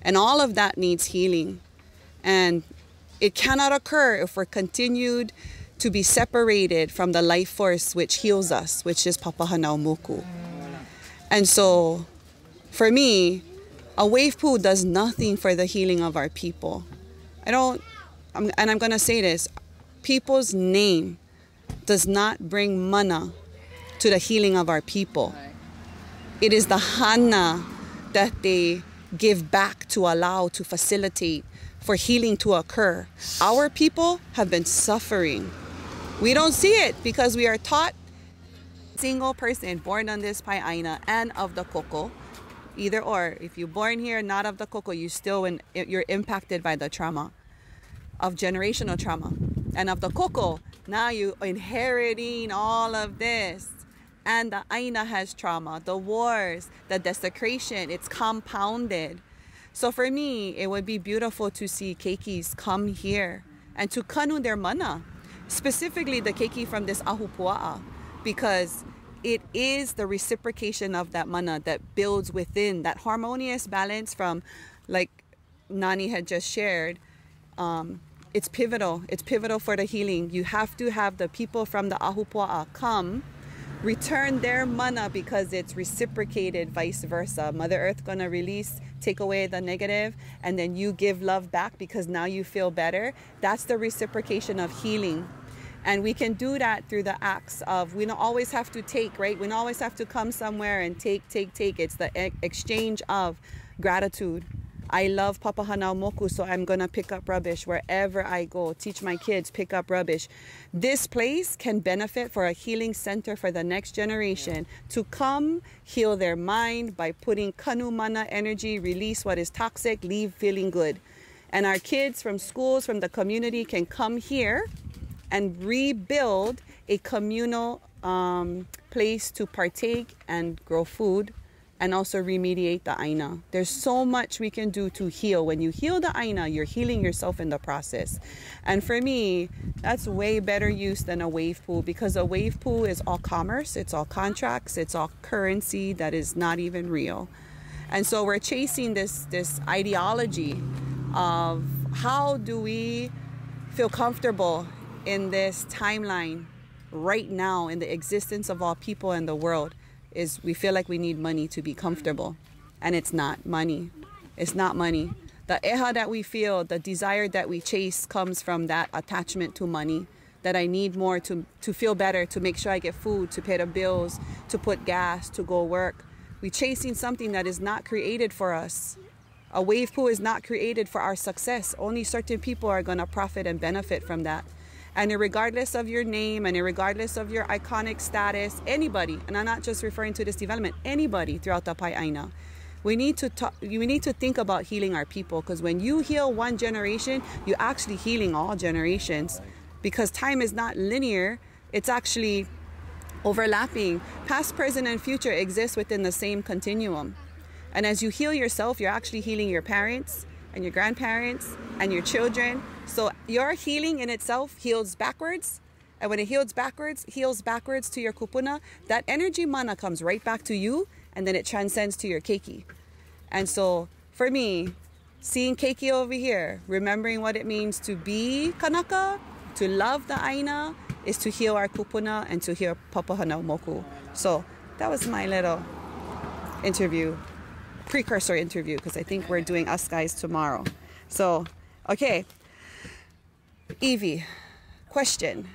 And all of that needs healing. And it cannot occur if we're continued to be separated from the life force which heals us, which is Papahanao Moku. And so, for me, a wave pool does nothing for the healing of our people. I don't, and I'm going to say this, people's name does not bring mana to the healing of our people. It is the hana that they give back to allow, to facilitate for healing to occur. Our people have been suffering. We don't see it because we are taught single person born on this pai'aina and of the koko. Either or, if you're born here, not of the koko, you still in, you're impacted by the trauma of generational trauma, and of the koko, now you're inheriting all of this, and the aina has trauma, the wars, the desecration, it's compounded. So for me, it would be beautiful to see keikis come here and to kanu their mana, specifically the keiki from this ahupua'a, because it is the reciprocation of that mana that builds within that harmonious balance from, like Nani had just shared, um, it's pivotal. It's pivotal for the healing. You have to have the people from the Ahupua'a come, return their mana because it's reciprocated vice versa. Mother Earth going to release, take away the negative, and then you give love back because now you feel better. That's the reciprocation of healing. And we can do that through the acts of, we don't always have to take, right? We don't always have to come somewhere and take, take, take. It's the e exchange of gratitude. I love Papahanao Moku, so I'm going to pick up rubbish wherever I go. Teach my kids, pick up rubbish. This place can benefit for a healing center for the next generation to come heal their mind by putting kanu mana energy, release what is toxic, leave feeling good. And our kids from schools, from the community can come here and rebuild a communal um, place to partake and grow food and also remediate the aina. There's so much we can do to heal. When you heal the aina, you're healing yourself in the process. And for me, that's way better use than a wave pool, because a wave pool is all commerce, it's all contracts, it's all currency that is not even real. And so we're chasing this, this ideology of how do we feel comfortable in this timeline right now, in the existence of all people in the world, is we feel like we need money to be comfortable. And it's not money. It's not money. The eha that we feel, the desire that we chase, comes from that attachment to money, that I need more to, to feel better, to make sure I get food, to pay the bills, to put gas, to go work. We're chasing something that is not created for us. A wave pool is not created for our success. Only certain people are going to profit and benefit from that. And regardless of your name and regardless of your iconic status, anybody, and I'm not just referring to this development, anybody throughout the pai'aina, we need to talk, we need to think about healing our people, because when you heal one generation, you're actually healing all generations. because time is not linear, it's actually overlapping. Past, present, and future exist within the same continuum. And as you heal yourself, you're actually healing your parents and your grandparents and your children. So your healing in itself heals backwards. And when it heals backwards, heals backwards to your kupuna, that energy mana comes right back to you, and then it transcends to your keiki. And so for me, seeing keiki over here, remembering what it means to be kanaka, to love the aina, is to heal our kupuna and to heal papahana moku. So that was my little interview, precursor interview, because I think we're doing us guys tomorrow. So, okay. Evie, question.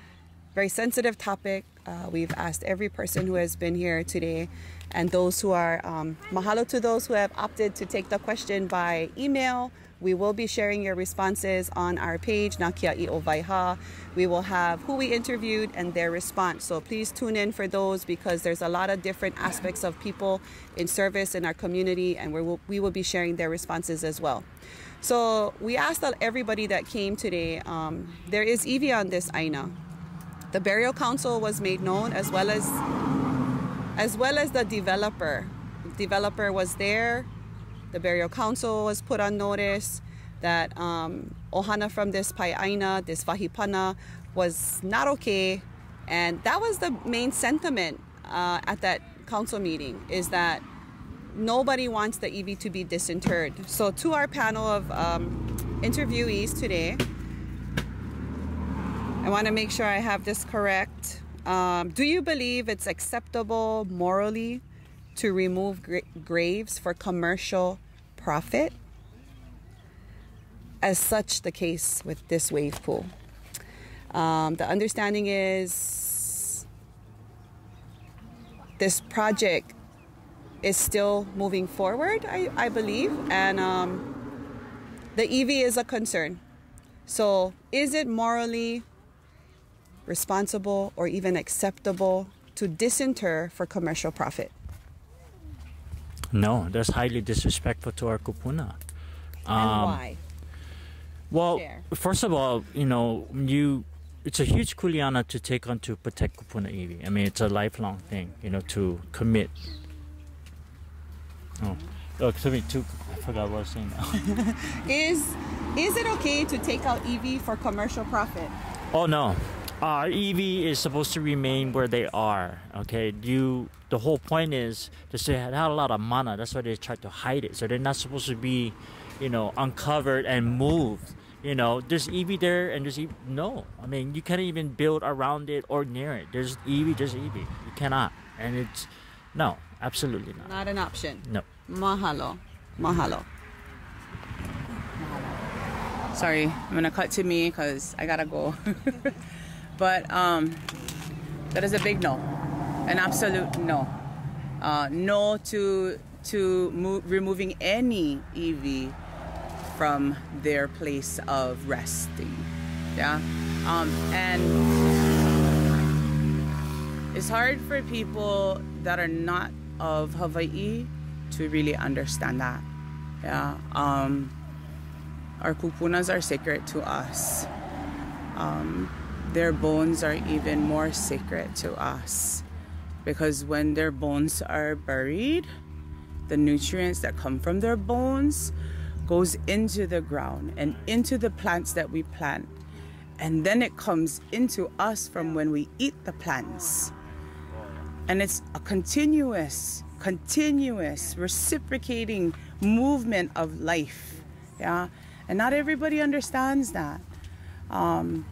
Very sensitive topic. Uh, we've asked every person who has been here today, and those who are, um, mahalo to those who have opted to take the question by email. We will be sharing your responses on our page, Nā Kia'i O Waiha. We will have who we interviewed and their response. So please tune in for those, because there's a lot of different aspects of people in service in our community, and we will, we will be sharing their responses as well. So we asked everybody that came today, um, there is Evie on this aina. The burial council was made known, as well as as well as the developer. The developer was there. The burial council was put on notice that um, ohana from this pai'aina, this vahipana, was not okay. And that was the main sentiment uh, at that council meeting, is that nobody wants the iwi to be disinterred. So to our panel of um, interviewees today, I want to make sure I have this correct. Um, do you believe it's acceptable morally to remove gra graves for commercial profit? As such, the case with this wave pool. Um, the understanding is this project is still moving forward, I, I believe, and um, the iwi is a concern. So is it morally responsible or even acceptable to disinter for commercial profit? No, that's highly disrespectful to our kupuna. And um, why? Well, Share. first of all, you know, you it's a huge kuleana to take on to protect kupuna iwi. I mean, it's a lifelong thing, you know, to commit. Oh, oh sorry, to, I forgot what I was saying now. is, is it okay to take out iwi for commercial profit? Oh, no. Uh, E V is supposed to remain where they are, okay? You, the whole point is they had a lot of mana. That's why they tried to hide it. So they're not supposed to be, you know, uncovered and moved. You know, there's E V there and there's E V. No, I mean, you can't even build around it or near it. There's E V, there's E V. You cannot. And it's, no, absolutely not. Not an option. No. Mahalo. Mahalo. Sorry, I'm going to cut to me because I got to go. But um, that is a big no, an absolute no. Uh, no to to mo removing any E V from their place of resting. Yeah, um, and it's hard for people that are not of Hawaii to really understand that. Yeah, um, our kupunas are sacred to us. Um, Their bones are even more sacred to us, because when their bones are buried, the nutrients that come from their bones goes into the ground and into the plants that we plant, and then it comes into us from when we eat the plants. And it's a continuous, continuous reciprocating movement of life, yeah? And not everybody understands that. Um,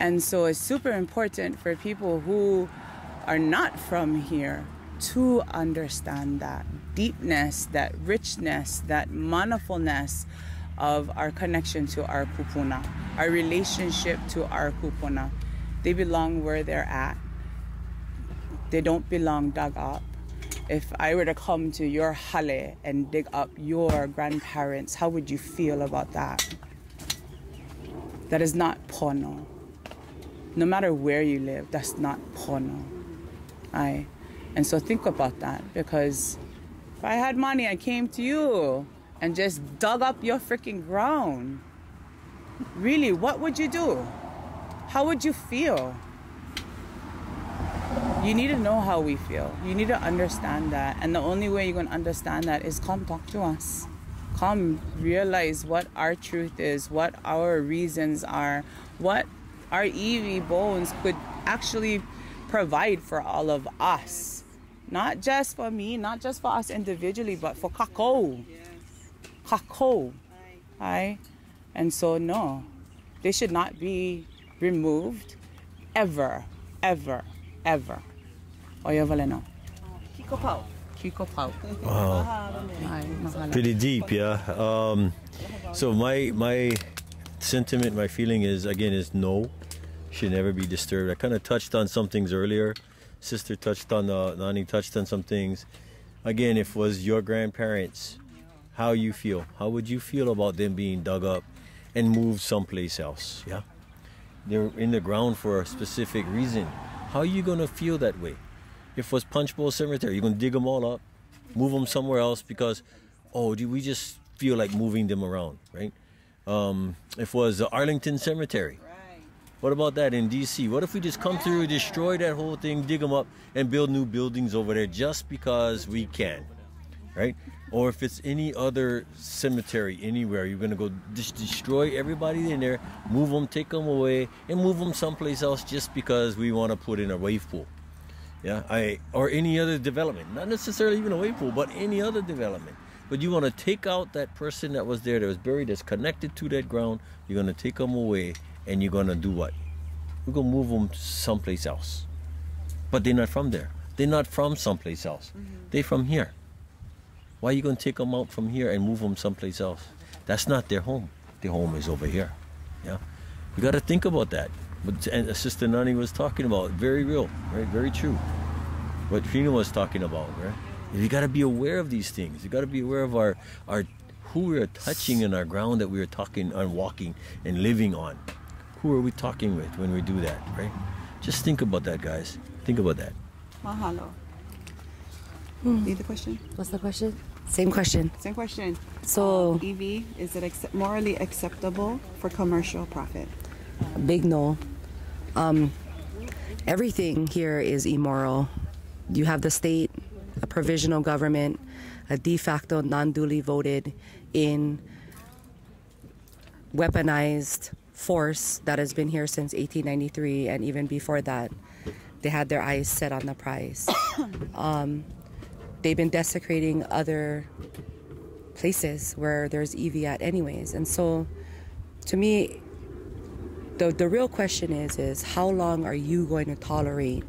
And so it's super important for people who are not from here to understand that deepness, that richness, that manafulness of our connection to our kupuna, our relationship to our kupuna. They belong where they're at. They don't belong dug up. If I were to come to your hale and dig up your grandparents, how would you feel about that? That is not pono. No matter where you live, that's not pono. Aye. And so think about that, because if I had money, I came to you and just dug up your freaking ground. Really, what would you do? how would you feel? You need to know how we feel. You need to understand that. And the only way you're going to understand that is come talk to us. Come realize what our truth is, what our reasons are, what our Eevee bones could actually provide for all of us. Not just for me, not just for us individually, but for Kako. Yes. Kako. Aye. Aye. And so, no. They should not be removed ever, ever, ever. Oyovaleno. Kikopau. Kikopau. Wow. Pretty deep, yeah. Um, so my my sentiment, my feeling is, again, is no. Should never be disturbed. I kind of touched on some things earlier. Sister touched on, uh, Nani touched on some things. Again, if it was your grandparents, how you feel? How would you feel about them being dug up and moved someplace else, yeah? They're in the ground for a specific reason. How are you going to feel that way? If it was Punch Bowl Cemetery, you're going to dig them all up, move them somewhere else because, oh, do we just feel like moving them around, right? Um, if it was the Arlington Cemetery, right. What about that in D C? What if we just come through, destroy that whole thing, dig them up, and build new buildings over there just because we can, right? Or if it's any other cemetery anywhere, you're going to go just destroy everybody in there, move them, take them away, and move them someplace else just because we want to put in a wave pool. Yeah, I, or any other development. Not necessarily even a wave pool, but any other development. But you want to take out that person that was there, that was buried, that's connected to that ground. You're going to take them away, and you're going to do what? We're going to move them someplace else. But they're not from there. They're not from someplace else. Mm-hmm. They're from here. Why are you going to take them out from here and move them someplace else? That's not their home. Their home is over here. Yeah, we got to think about that. But, and Sister Nani was talking about, very real, right? Very true. What Trina was talking about, right? You got to be aware of these things. You got to be aware of our, our, who we are touching and our ground that we are talking on, walking and living on. Who are we talking with when we do that, right? Just think about that, guys. Think about that. Mahalo. Hmm. Need the question? What's the question? Same question. Same question. So, um, Evie, is it ac morally acceptable for commercial profit? Big no. Um, everything here is immoral. You have the state, a provisional government, a de facto non-duly voted in weaponized force that has been here since eighteen ninety-three, and even before that, they had their eyes set on the prize. um, they've been desecrating other places where there's Eevee at anyways. And so, to me, the, the real question is, is how long are you going to tolerate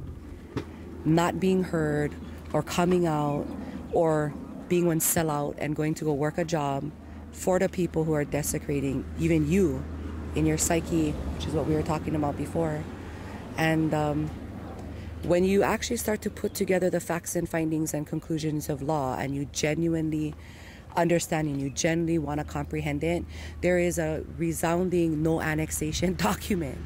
not being heard or coming out or being one sellout and going to go work a job for the people who are desecrating even you in your psyche, which is what we were talking about before. And um, when you actually start to put together the facts and findings and conclusions of law, and you genuinely understand and you genuinely want to comprehend it, there is a resounding no annexation document,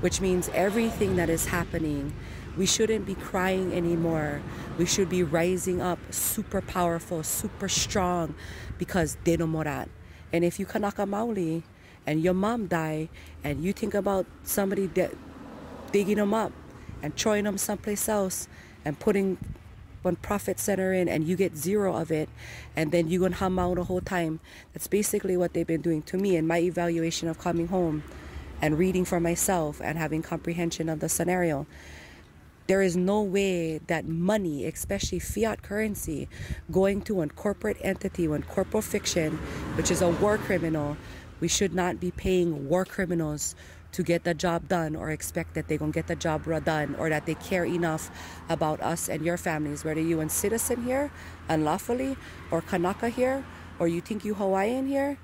which means everything that is happening, we shouldn't be crying anymore. We should be rising up super powerful, super strong, because they no morat. And if you kanaka maoli and your mom die and you think about somebody that digging them up and throwing them someplace else and putting one profit center in, and you get zero of it, and then you're going to hum out the whole time. That's basically what they've been doing to me in my evaluation of coming home and reading for myself and having comprehension of the scenario. There is no way that money, especially fiat currency, going to one corporate entity, one corporal fiction, which is a war criminal. We should not be paying war criminals to get the job done, or expect that they're going to get the job done, or that they care enough about us and your families, whether you're a citizen here, unlawfully, or Kanaka here, or you think you Hawaiian here.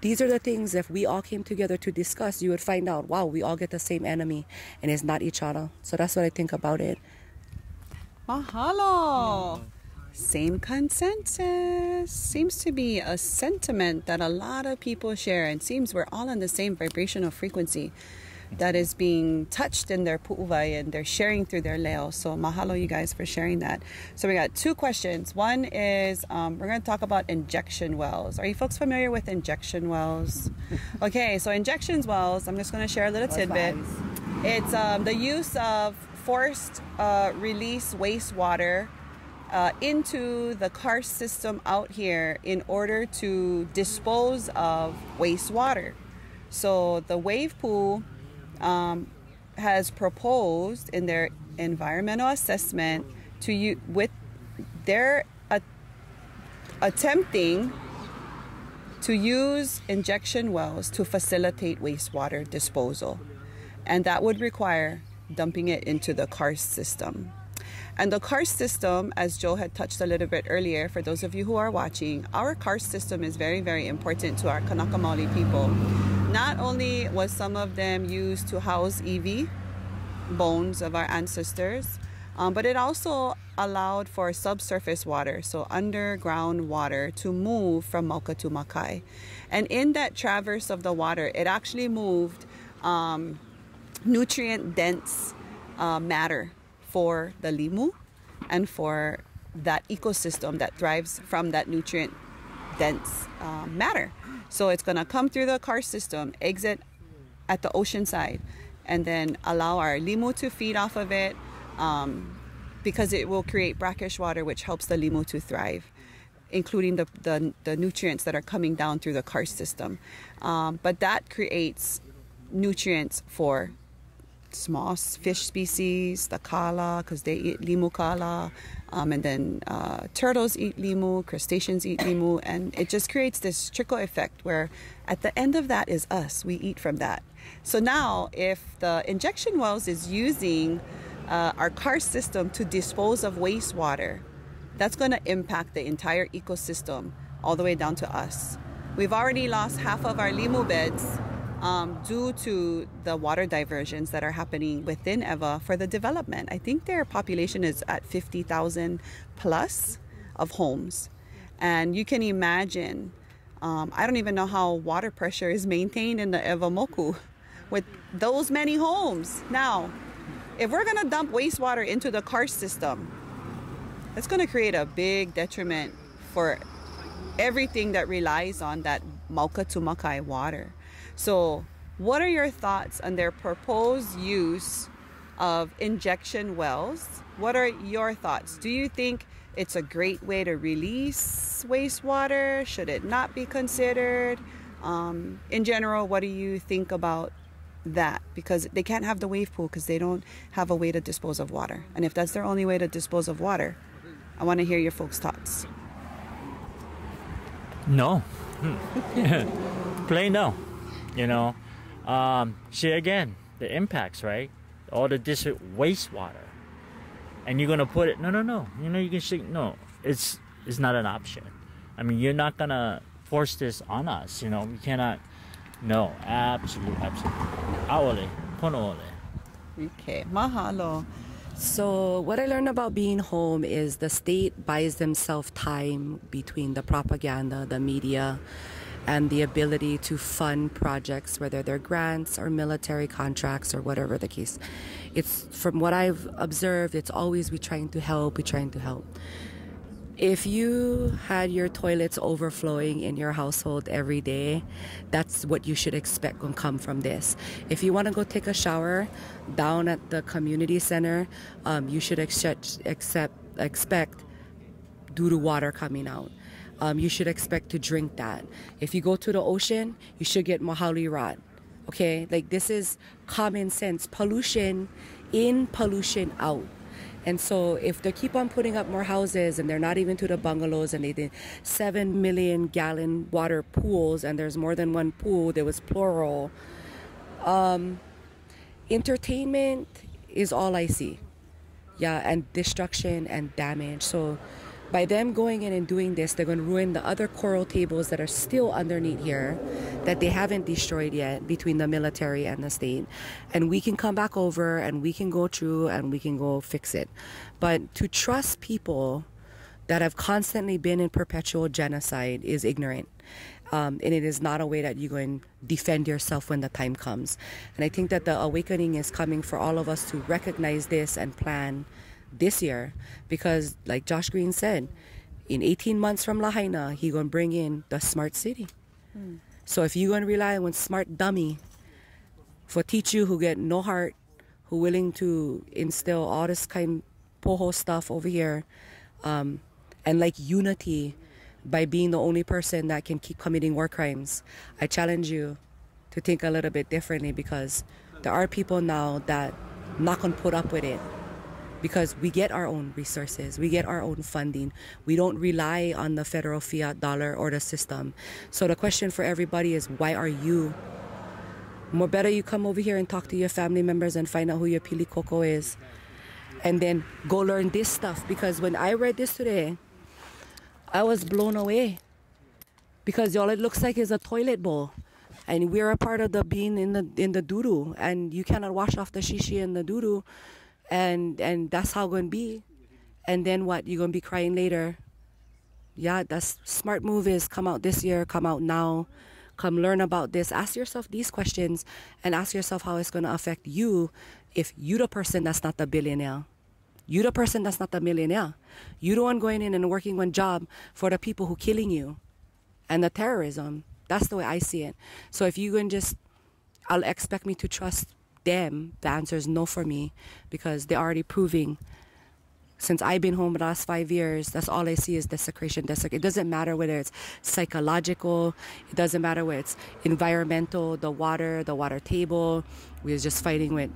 These are the things, if we all came together to discuss, you would find out, wow, we all get the same enemy, and it's not each other. So that's what I think about it. Mahalo! Same consensus. Seems to be a sentiment that a lot of people share, and seems we're all on the same vibrational frequency that is being touched in their pu'uwai, and they're sharing through their leo. So mahalo, you guys, for sharing that. So we got two questions. One is, um, we're going to talk about injection wells. Are you folks familiar with injection wells? Okay, so injection wells, I'm just going to share a little tidbit. It's um, the use of forced uh, release wastewater uh, into the karst system out here in order to dispose of wastewater. So the wave pool um, has proposed in their environmental assessment to you with their uh, attempting to use injection wells to facilitate wastewater disposal. And that would require dumping it into the karst system. And the karst system, as Joe had touched a little bit earlier, for those of you who are watching, our karst system is very, very important to our Kanaka Maoli people. Not only was some of them used to house iwi, bones of our ancestors, um, but it also allowed for subsurface water, so underground water, to move from Mauka to Makai. And in that traverse of the water, it actually moved um, nutrient-dense uh, matter for the limu and for that ecosystem that thrives from that nutrient-dense uh, matter. So it's going to come through the karst system, exit at the ocean side, and then allow our limu to feed off of it um, because it will create brackish water, which helps the limu to thrive, including the, the, the nutrients that are coming down through the karst system. Um, but that creates nutrients for small fish species, the kala, because they eat limu kala, um, and then uh, turtles eat limu, crustaceans eat limu, and it just creates this trickle effect where at the end of that is us. We eat from that. So now if the injection wells is using uh, our karst system to dispose of wastewater, that's going to impact the entire ecosystem all the way down to us. We've already lost half of our limu beds Um, due to the water diversions that are happening within E W A for the development. I think their population is at fifty thousand plus of homes. And you can imagine, um, I don't even know how water pressure is maintained in the E W A Moku with those many homes. Now, if we're going to dump wastewater into the karst system, it's going to create a big detriment for everything that relies on that Mauka to Makai water. So what are your thoughts on their proposed use of injection wells? What are your thoughts? Do you think it's a great way to release wastewater? Should it not be considered? Um, in general, what do you think about that? Because they can't have the wave pool because they don't have a way to dispose of water. And if that's their only way to dispose of water, I want to hear your folks' thoughts. No. Plain no. You know, um, see again, the impacts, right? All the dis wastewater, and you're gonna put it. No, no, no. You know, you can say no. It's it's not an option. I mean, you're not gonna force this on us. You know, we cannot. No, absolutely, absolutely. Aole, pono ole. Okay, mahalo. So what I learned about being home is the state buys themselves time between the propaganda, the media, and the ability to fund projects, whether they're grants or military contracts or whatever the case. It's from what I've observed, it's always we're trying to help, we're trying to help. If you had your toilets overflowing in your household every day, that's what you should expect will come from this. If you want to go take a shower down at the community center, um, you should accept, accept, expect due to water coming out. Um, you should expect to drink that. If you go to the ocean, you should get mahauli rod. Okay? Like, this is common sense. Pollution in, pollution out. And so if they keep on putting up more houses and they're not even to the bungalows and they did seven million gallon water pools and there's more than one pool, there was plural. Um, entertainment is all I see. Yeah, and destruction and damage. So by them going in and doing this, they're going to ruin the other coral tables that are still underneath here that they haven't destroyed yet between the military and the state. And we can come back over and we can go through and we can go fix it. But to trust people that have constantly been in perpetual genocide is ignorant. Um, and it is not a way that you can defend yourself when the time comes. And I think that the awakening is coming for all of us to recognize this and plan this year, because like Josh Green said, in eighteen months from Lahaina, he gonna bring in the smart city. Mm. So if you're gonna rely on smart dummy for teach you who get no heart, who are willing to instill all this kind of poho stuff over here, um, and like unity by being the only person that can keep committing war crimes. I challenge you to think a little bit differently, because there are people now that not gonna put up with it, because we get our own resources, we get our own funding. We don't rely on the federal fiat dollar or the system. So the question for everybody is, why are you? More better you come over here and talk to your family members and find out who your Pili Koko is. And then go learn this stuff, because when I read this today, I was blown away. Because all it looks like is a toilet bowl. And we're a part of the being in the in the doo-doo, and you cannot wash off the shishi in the doo-doo. And and that's how it's going to be. And then what? You're going to be crying later. Yeah, that's smart move is come out this year, come out now. Come learn about this. Ask yourself these questions and ask yourself how it's going to affect you if you're the person that's not the billionaire. You're the person that's not the millionaire. You're the one going in and working one job for the people who are killing you and the terrorism. That's the way I see it. So if you can just, I'll expect me to trust them. The answer is no for me, because they're already proving. Since I've been home the last five years, that's all I see is desecration. Desec- it doesn't matter whether it's psychological. It doesn't matter whether it's environmental, the water, the water table. We're just fighting with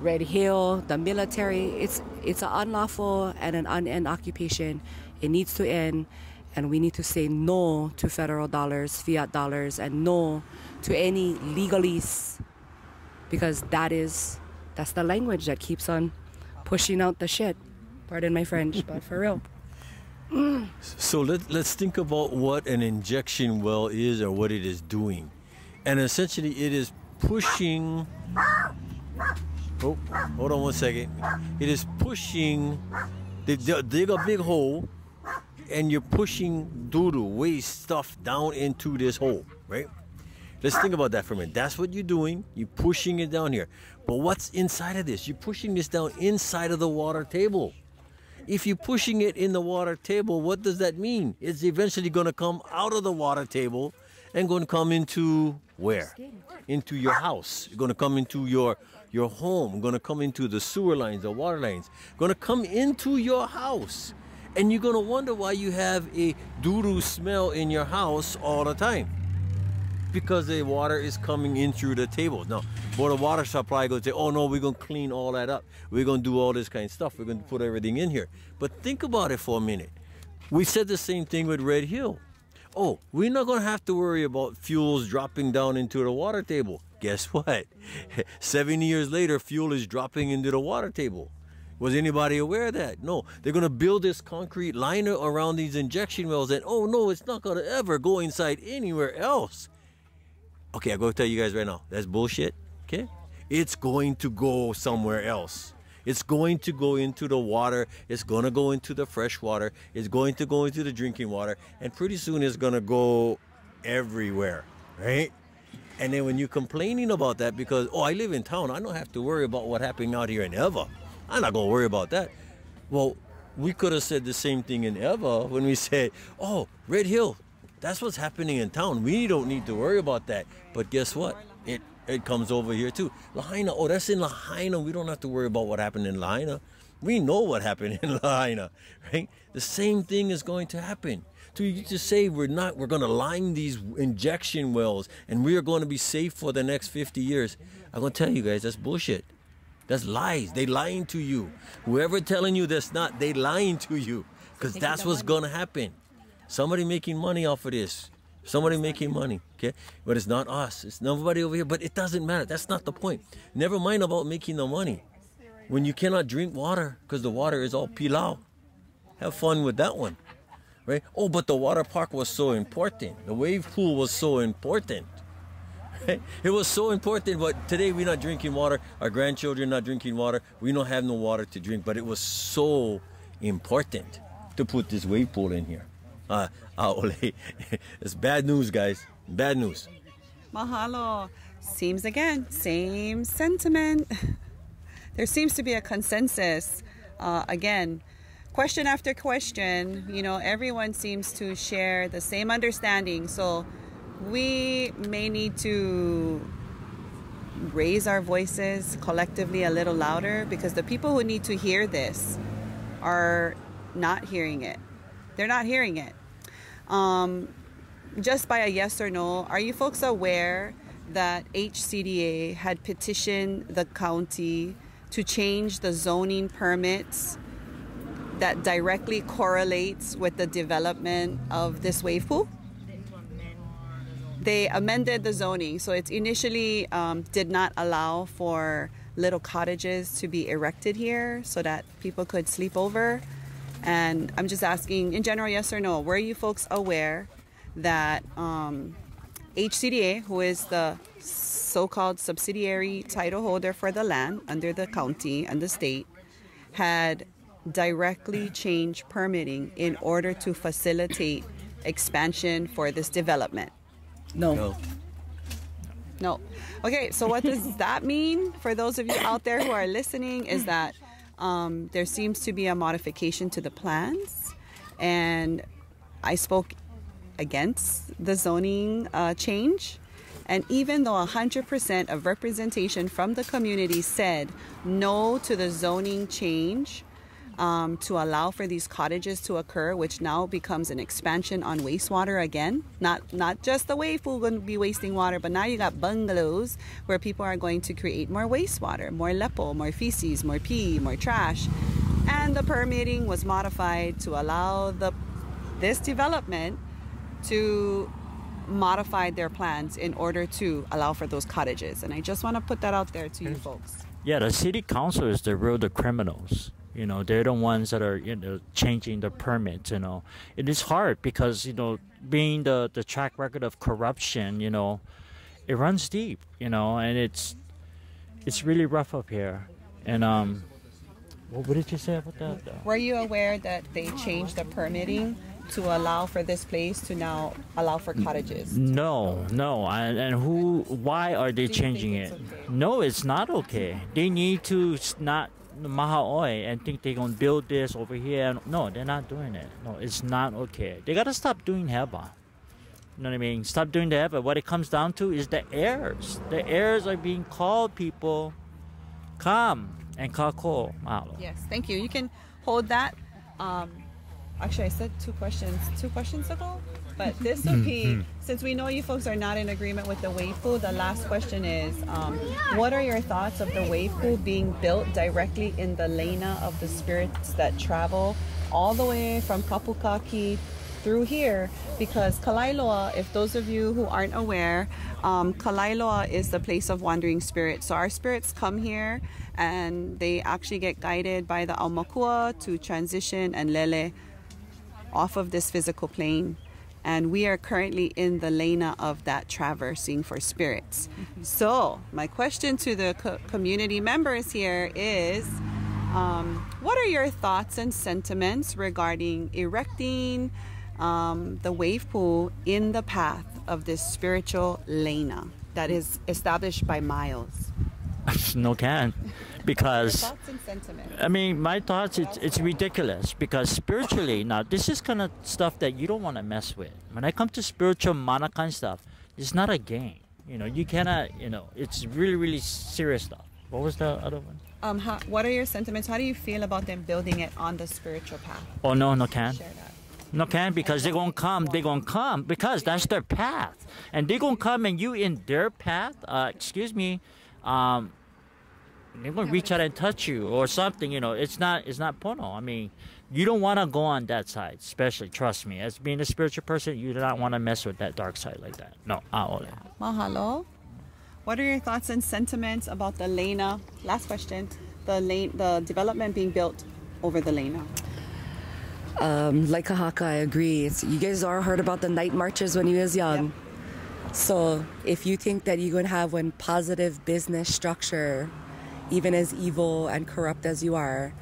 Red Hill, the military. It's it's an unlawful and an unended occupation. It needs to end, and we need to say no to federal dollars, fiat dollars, and no to any legalese, because that is that's the language that keeps on pushing out the shit. Pardon my French, but for real. Mm. So let, let's think about what an injection well is, or what it is doing. And essentially it is pushing... Oh, hold on one second. It is pushing... They dig a big hole, and you're pushing doodoo, waste, stuff down into this hole, right? Let's think about that for a minute. That's what you're doing. You're pushing it down here. But what's inside of this? You're pushing this down inside of the water table. If you're pushing it in the water table, what does that mean? It's eventually going to come out of the water table and going to come into where? Into your house. It's going to come into your, your home. It's going to come into the sewer lines, the water lines. It's going to come into your house. And you're going to wonder why you have a doo-doo smell in your house all the time. Because the water is coming in through the tables. Now, Board of Water Supply goes, oh no, we're going to clean all that up. We're going to do all this kind of stuff. We're going to put everything in here. But think about it for a minute. We said the same thing with Red Hill. Oh, we're not going to have to worry about fuels dropping down into the water table. Guess what? seventy years later, fuel is dropping into the water table. Was anybody aware of that? No. They're going to build this concrete liner around these injection wells, and oh no, it's not going to ever go inside anywhere else. Okay, I'll go tell you guys right now, that's bullshit, okay? It's going to go somewhere else. It's going to go into the water. It's going to go into the fresh water. It's going to go into the drinking water. And pretty soon it's going to go everywhere, right? And then when you're complaining about that because, oh, I live in town. I don't have to worry about what's happening out here in Eva. I'm not going to worry about that. Well, we could have said the same thing in Eva when we said, oh, Red Hill. That's what's happening in town. We don't need to worry about that. But guess what? It it comes over here too. Lahaina, oh, that's in Lahaina. We don't have to worry about what happened in Lahaina. We know what happened in Lahaina, right? The same thing is going to happen. To, to say we're not, we're going to line these injection wells and we are going to be safe for the next fifty years. I'm going to tell you guys, that's bullshit. That's lies. They lying to you. Whoever telling you that's not, they lying to you. Because that's what's going to happen. Somebody making money off of this. Somebody making money, okay? But it's not us. It's nobody over here. But it doesn't matter. That's not the point. Never mind about making the money. When you cannot drink water because the water is all pilau. Have fun with that one, right? Oh, but the water park was so important. The wave pool was so important. Right? It was so important, but today we're not drinking water. Our grandchildren not drinking water. We don't have no water to drink. But it was so important to put this wave pool in here. Uh, it's bad news, guys. Bad news. Mahalo. Seems again, same sentiment. There seems to be a consensus. Uh, again, question after question, you know, everyone seems to share the same understanding. So we may need to raise our voices collectively a little louder, because the people who need to hear this are not hearing it. They're not hearing it. Um, just by a yes or no, are you folks aware that H C D A had petitioned the county to change the zoning permits that directly correlates with the development of this wave pool? They amended the zoning, so it initially um, did not allow for little cottages to be erected here so that people could sleep over. And I'm just asking, in general, yes or no, were you folks aware that um, H C D A, who is the so-called subsidiary title holder for the land under the county and the state, had directly changed permitting in order to facilitate expansion for this development? No. No. No. Okay, so what does that mean for those of you out there who are listening is that um, there seems to be a modification to the plans, and I spoke against the zoning uh, change. And even though one hundred percent of representation from the community said no to the zoning change um, to allow for these cottages to occur, which now becomes an expansion on wastewater again. Not, not just the wave pool going to be wasting water, but now you got bungalows where people are going to create more wastewater, more lepo, more feces, more pee, more trash. And the permitting was modified to allow the this development to modify their plans in order to allow for those cottages. And I just want to put that out there to you folks. Yeah, the city council is the real the criminals. You know, they're the ones that are, you know, changing the permits, you know. It is hard because, you know, being the, the track record of corruption, you know, it runs deep, you know, and it's it's really rough up here. And um, what did you say about that, though? Were you aware that they changed the permitting to allow for this place to now allow for cottages? No, no. And, and who, why are they changing it? Okay? No, it's not okay. They need to not Maha'oi and think they're going to build this over here. No, they're not doing it. No, it's not okay. They got to stop doing heba. You know what I mean? Stop doing the heba. What it comes down to is the heirs. The heirs are being called, people. Come and kako. Yes, thank you. You can hold that. Um, actually, I said two questions, two questions ago. But this would be, since we know you folks are not in agreement with the wave pool, the last question is, um, what are your thoughts of the wave pool being built directly in the Lahaina of the spirits that travel all the way from Kapukaki through here? Because Kalauao, if those of you who aren't aware, um, Kalauao is the place of wandering spirits. So our spirits come here and they actually get guided by the Aumakua to transition and lele off of this physical plane. And we are currently in the Lahaina of that traversing for spirits. Mm-hmm. So my question to the co community members here is, um, what are your thoughts and sentiments regarding erecting um, the wave pool in the path of this spiritual Lahaina that is established by Miles? No can, because I mean my thoughts, it's, it's ridiculous, because spiritually now this is kind of stuff that you don't want to mess with. When I come to spiritual mana kind stuff, it's not a game, you know. You cannot, you know, it's really really serious stuff. What was the other one? Um how, what are your sentiments? How do you feel about them building it on the spiritual path? Oh no, no can. No can, because they're going to come, they're going to come, because that's their path, and they're going to come, and you in their path, uh excuse me, um they're gonna reach out and touch you or something, you know. It's not, it's not porno. I mean, you don't want to go on that side, especially. Trust me, as being a spiritual person, you do not want to mess with that dark side like that. No. Aole. Mahalo. What are your thoughts and sentiments about the Lahaina? Last question. The lane, the development being built over the Lahaina. Um, like Kahaka, I agree. It's, you guys all heard about the night marches when you was young. Yep. So if you think that you're going to have one positive business structure, even as evil and corrupt as you are,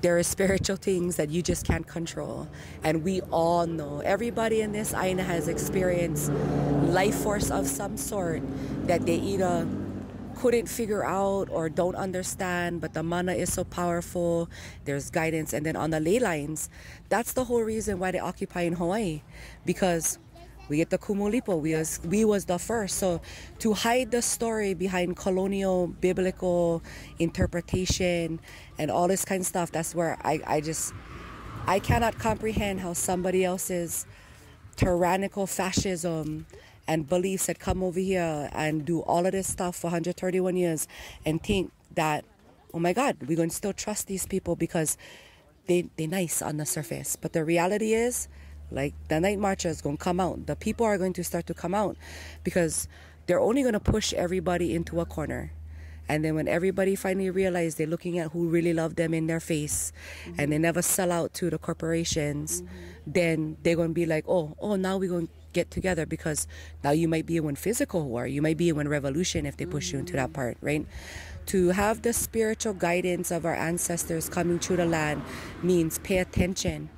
there are spiritual things that you just can't control. And we all know, everybody in this Aina has experienced life force of some sort that they either couldn't figure out or don't understand, but the mana is so powerful, there's guidance. And then on the ley lines, that's the whole reason why they occupy in Hawaii, because We get the Kumulipo. We was, we was the first. So to hide the story behind colonial, biblical interpretation and all this kind of stuff, that's where I, I just, I cannot comprehend how somebody else's tyrannical fascism and beliefs had come over here and do all of this stuff for one hundred thirty-one years and think that, oh my God, we're going to still trust these people because they, they're nice on the surface. But the reality is, like, the night marcher is going to come out. The people are going to start to come out because they're only going to push everybody into a corner. And then when everybody finally realizes they're looking at who really loved them in their face, mm-hmm. and they never sell out to the corporations, mm-hmm. then they're going to be like, oh, oh, now we're going to get together, because now you might be in one physical war. You might be in one revolution if they push mm-hmm. you into that part, right? To have the spiritual guidance of our ancestors coming through the land means pay attention.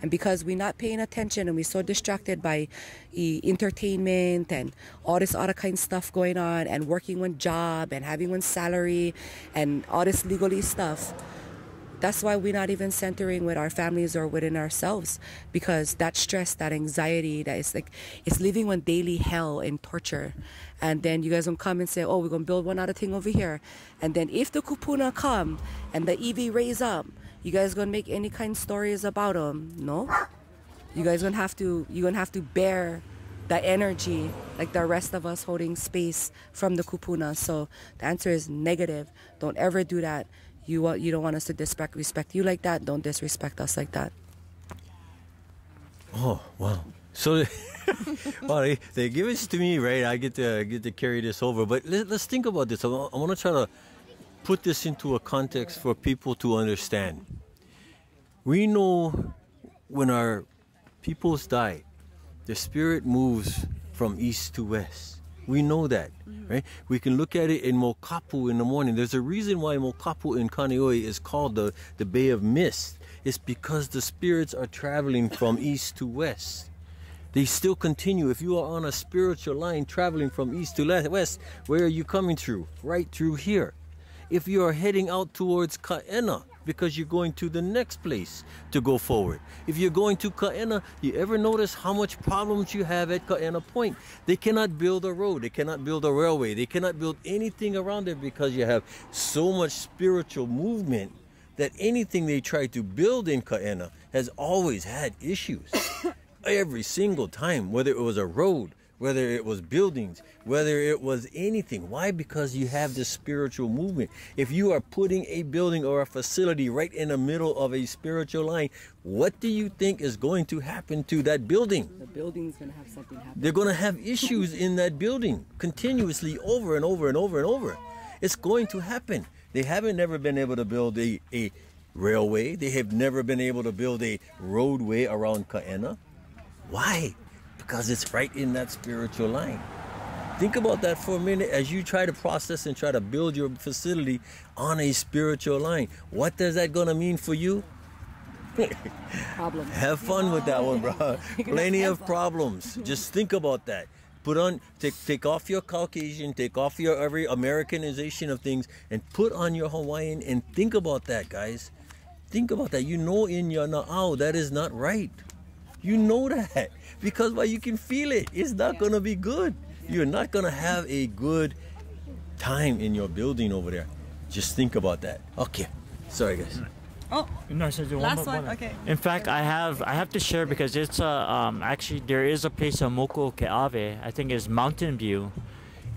And because we're not paying attention and we're so distracted by e entertainment and all this other kind of stuff going on, and working one job and having one salary and all this legally stuff, that's why we're not even centering with our families or within ourselves, because that stress, that anxiety, that is like, it's living one daily hell and torture. And then you guys will come and say, oh, we're going to build one other thing over here. And then if the kupuna come and the iwi raise up, you guys gonna make any kind of stories about them? No. You guys gonna have to. You gonna have to bear the energy like the rest of us holding space from the kupuna. So the answer is negative. Don't ever do that. You want. You don't want us to disrespect respect you like that. Don't disrespect us like that. Oh wow. So, well, they, they give it to me, right? I get to get to carry this over. But let, let's think about this. I, I want to try to put this into a context for people to understand. We know when our peoples die, the spirit moves from east to west. We know that, right? We can look at it in Mokapu in the morning. There's a reason why Mokapu in Kaneohe is called the, the Bay of Mist. It's because the spirits are traveling from east to west. They still continue. If you are on a spiritual line traveling from east to west, where are you coming through? Right through here. If you are heading out towards Kaena, because you're going to the next place to go forward. If you're going to Kaena, you ever notice how much problems you have at Kaena Point? They cannot build a road. They cannot build a railway. They cannot build anything around there because you have so much spiritual movement that anything they try to build in Kaena has always had issues. Every single time, whether it was a road, whether it was buildings, whether it was anything. Why? Because you have this spiritual movement. If you are putting a building or a facility right in the middle of a spiritual line, what do you think is going to happen to that building? The building's going to have something happen. They're going to have issues in that building continuously over and over and over and over. It's going to happen. They haven't never been able to build a, a railway. They have never been able to build a roadway around Kaena. Why? Because it's right in that spiritual line. Think about that for a minute as you try to process and try to build your facility on a spiritual line. What does that gonna mean for you? Problems. Have fun with that one, bro. Plenty of problems. Just think about that. Put on, take, take off your Caucasian, take off your every Americanization of things, and put on your Hawaiian and think about that, guys. Think about that. You know in your na'au that is not right. You know that because well, you can feel it. It's not yeah. going to be good. Yeah. You're not going to have a good time in your building over there. Just think about that. Okay. Sorry, guys. Oh, no, so one last one. one. Okay. In fact, I have I have to share because it's a um, actually there is a place in Moko Ke'awe. I think it's Mountain View,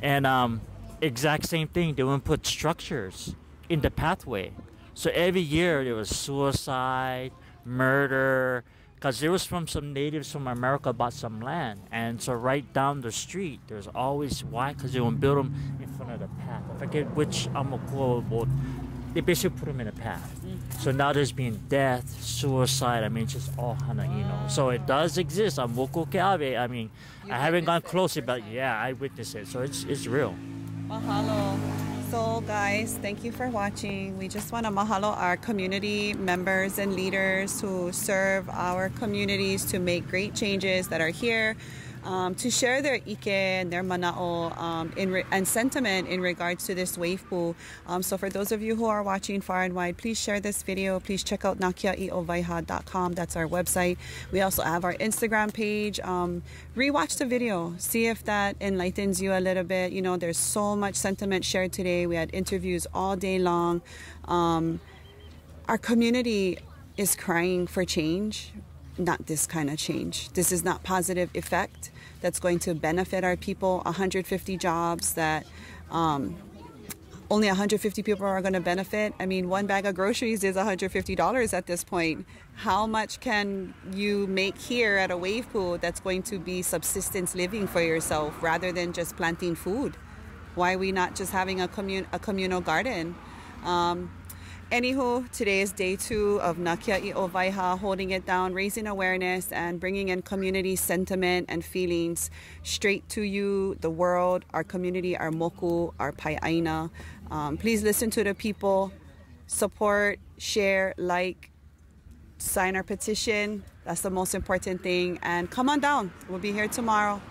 and um, exact same thing. They wouldn't put structures in the pathway, so every year there was suicide, murder. Because there was from some natives from America bought some land. And so right down the street, there's always, why? Because they won't build them in front of the path. I forget which Amakua boat. They basically put them in a path. So now there's been death, suicide. I mean, it's just all Hanahino. So it does exist. I'm Moko Ke'awe. I mean, I haven't gone closely, but yeah, I witnessed it. So it's, it's real. Mahalo. So guys, thank you for watching. We just want to mahalo our community members and leaders who serve our communities to make great changes that are here um, to share their ike and their mana'o um, in re and sentiment in regards to this wave pool. Um, so for those of you who are watching far and wide, please share this video. Please check out Nakia'i O Waiha dot com. That's our website. We also have our Instagram page. Um, rewatch the video. See if that enlightens you a little bit. You know, there's so much sentiment shared today. We had interviews all day long. Um, our community is crying for change, not this kind of change. This is not positive effect that's going to benefit our people. one hundred fifty jobs that um, only one hundred fifty people are going to benefit. I mean, one bag of groceries is one hundred fifty dollars at this point. How much can you make here at a wave pool that's going to be subsistence living for yourself rather than just planting food? Why are we not just having a, commun a communal garden? Um, Anywho, today is day two of Nā Kia'i o Waiha, holding it down, raising awareness, and bringing in community sentiment and feelings straight to you, the world, our community, our moku, our pai'aina. Um, please listen to the people, support, share, like, sign our petition. That's the most important thing. And come on down. We'll be here tomorrow.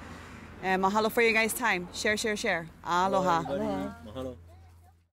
And mahalo for your guys' time. Share, share, share. Aloha. Mahalo.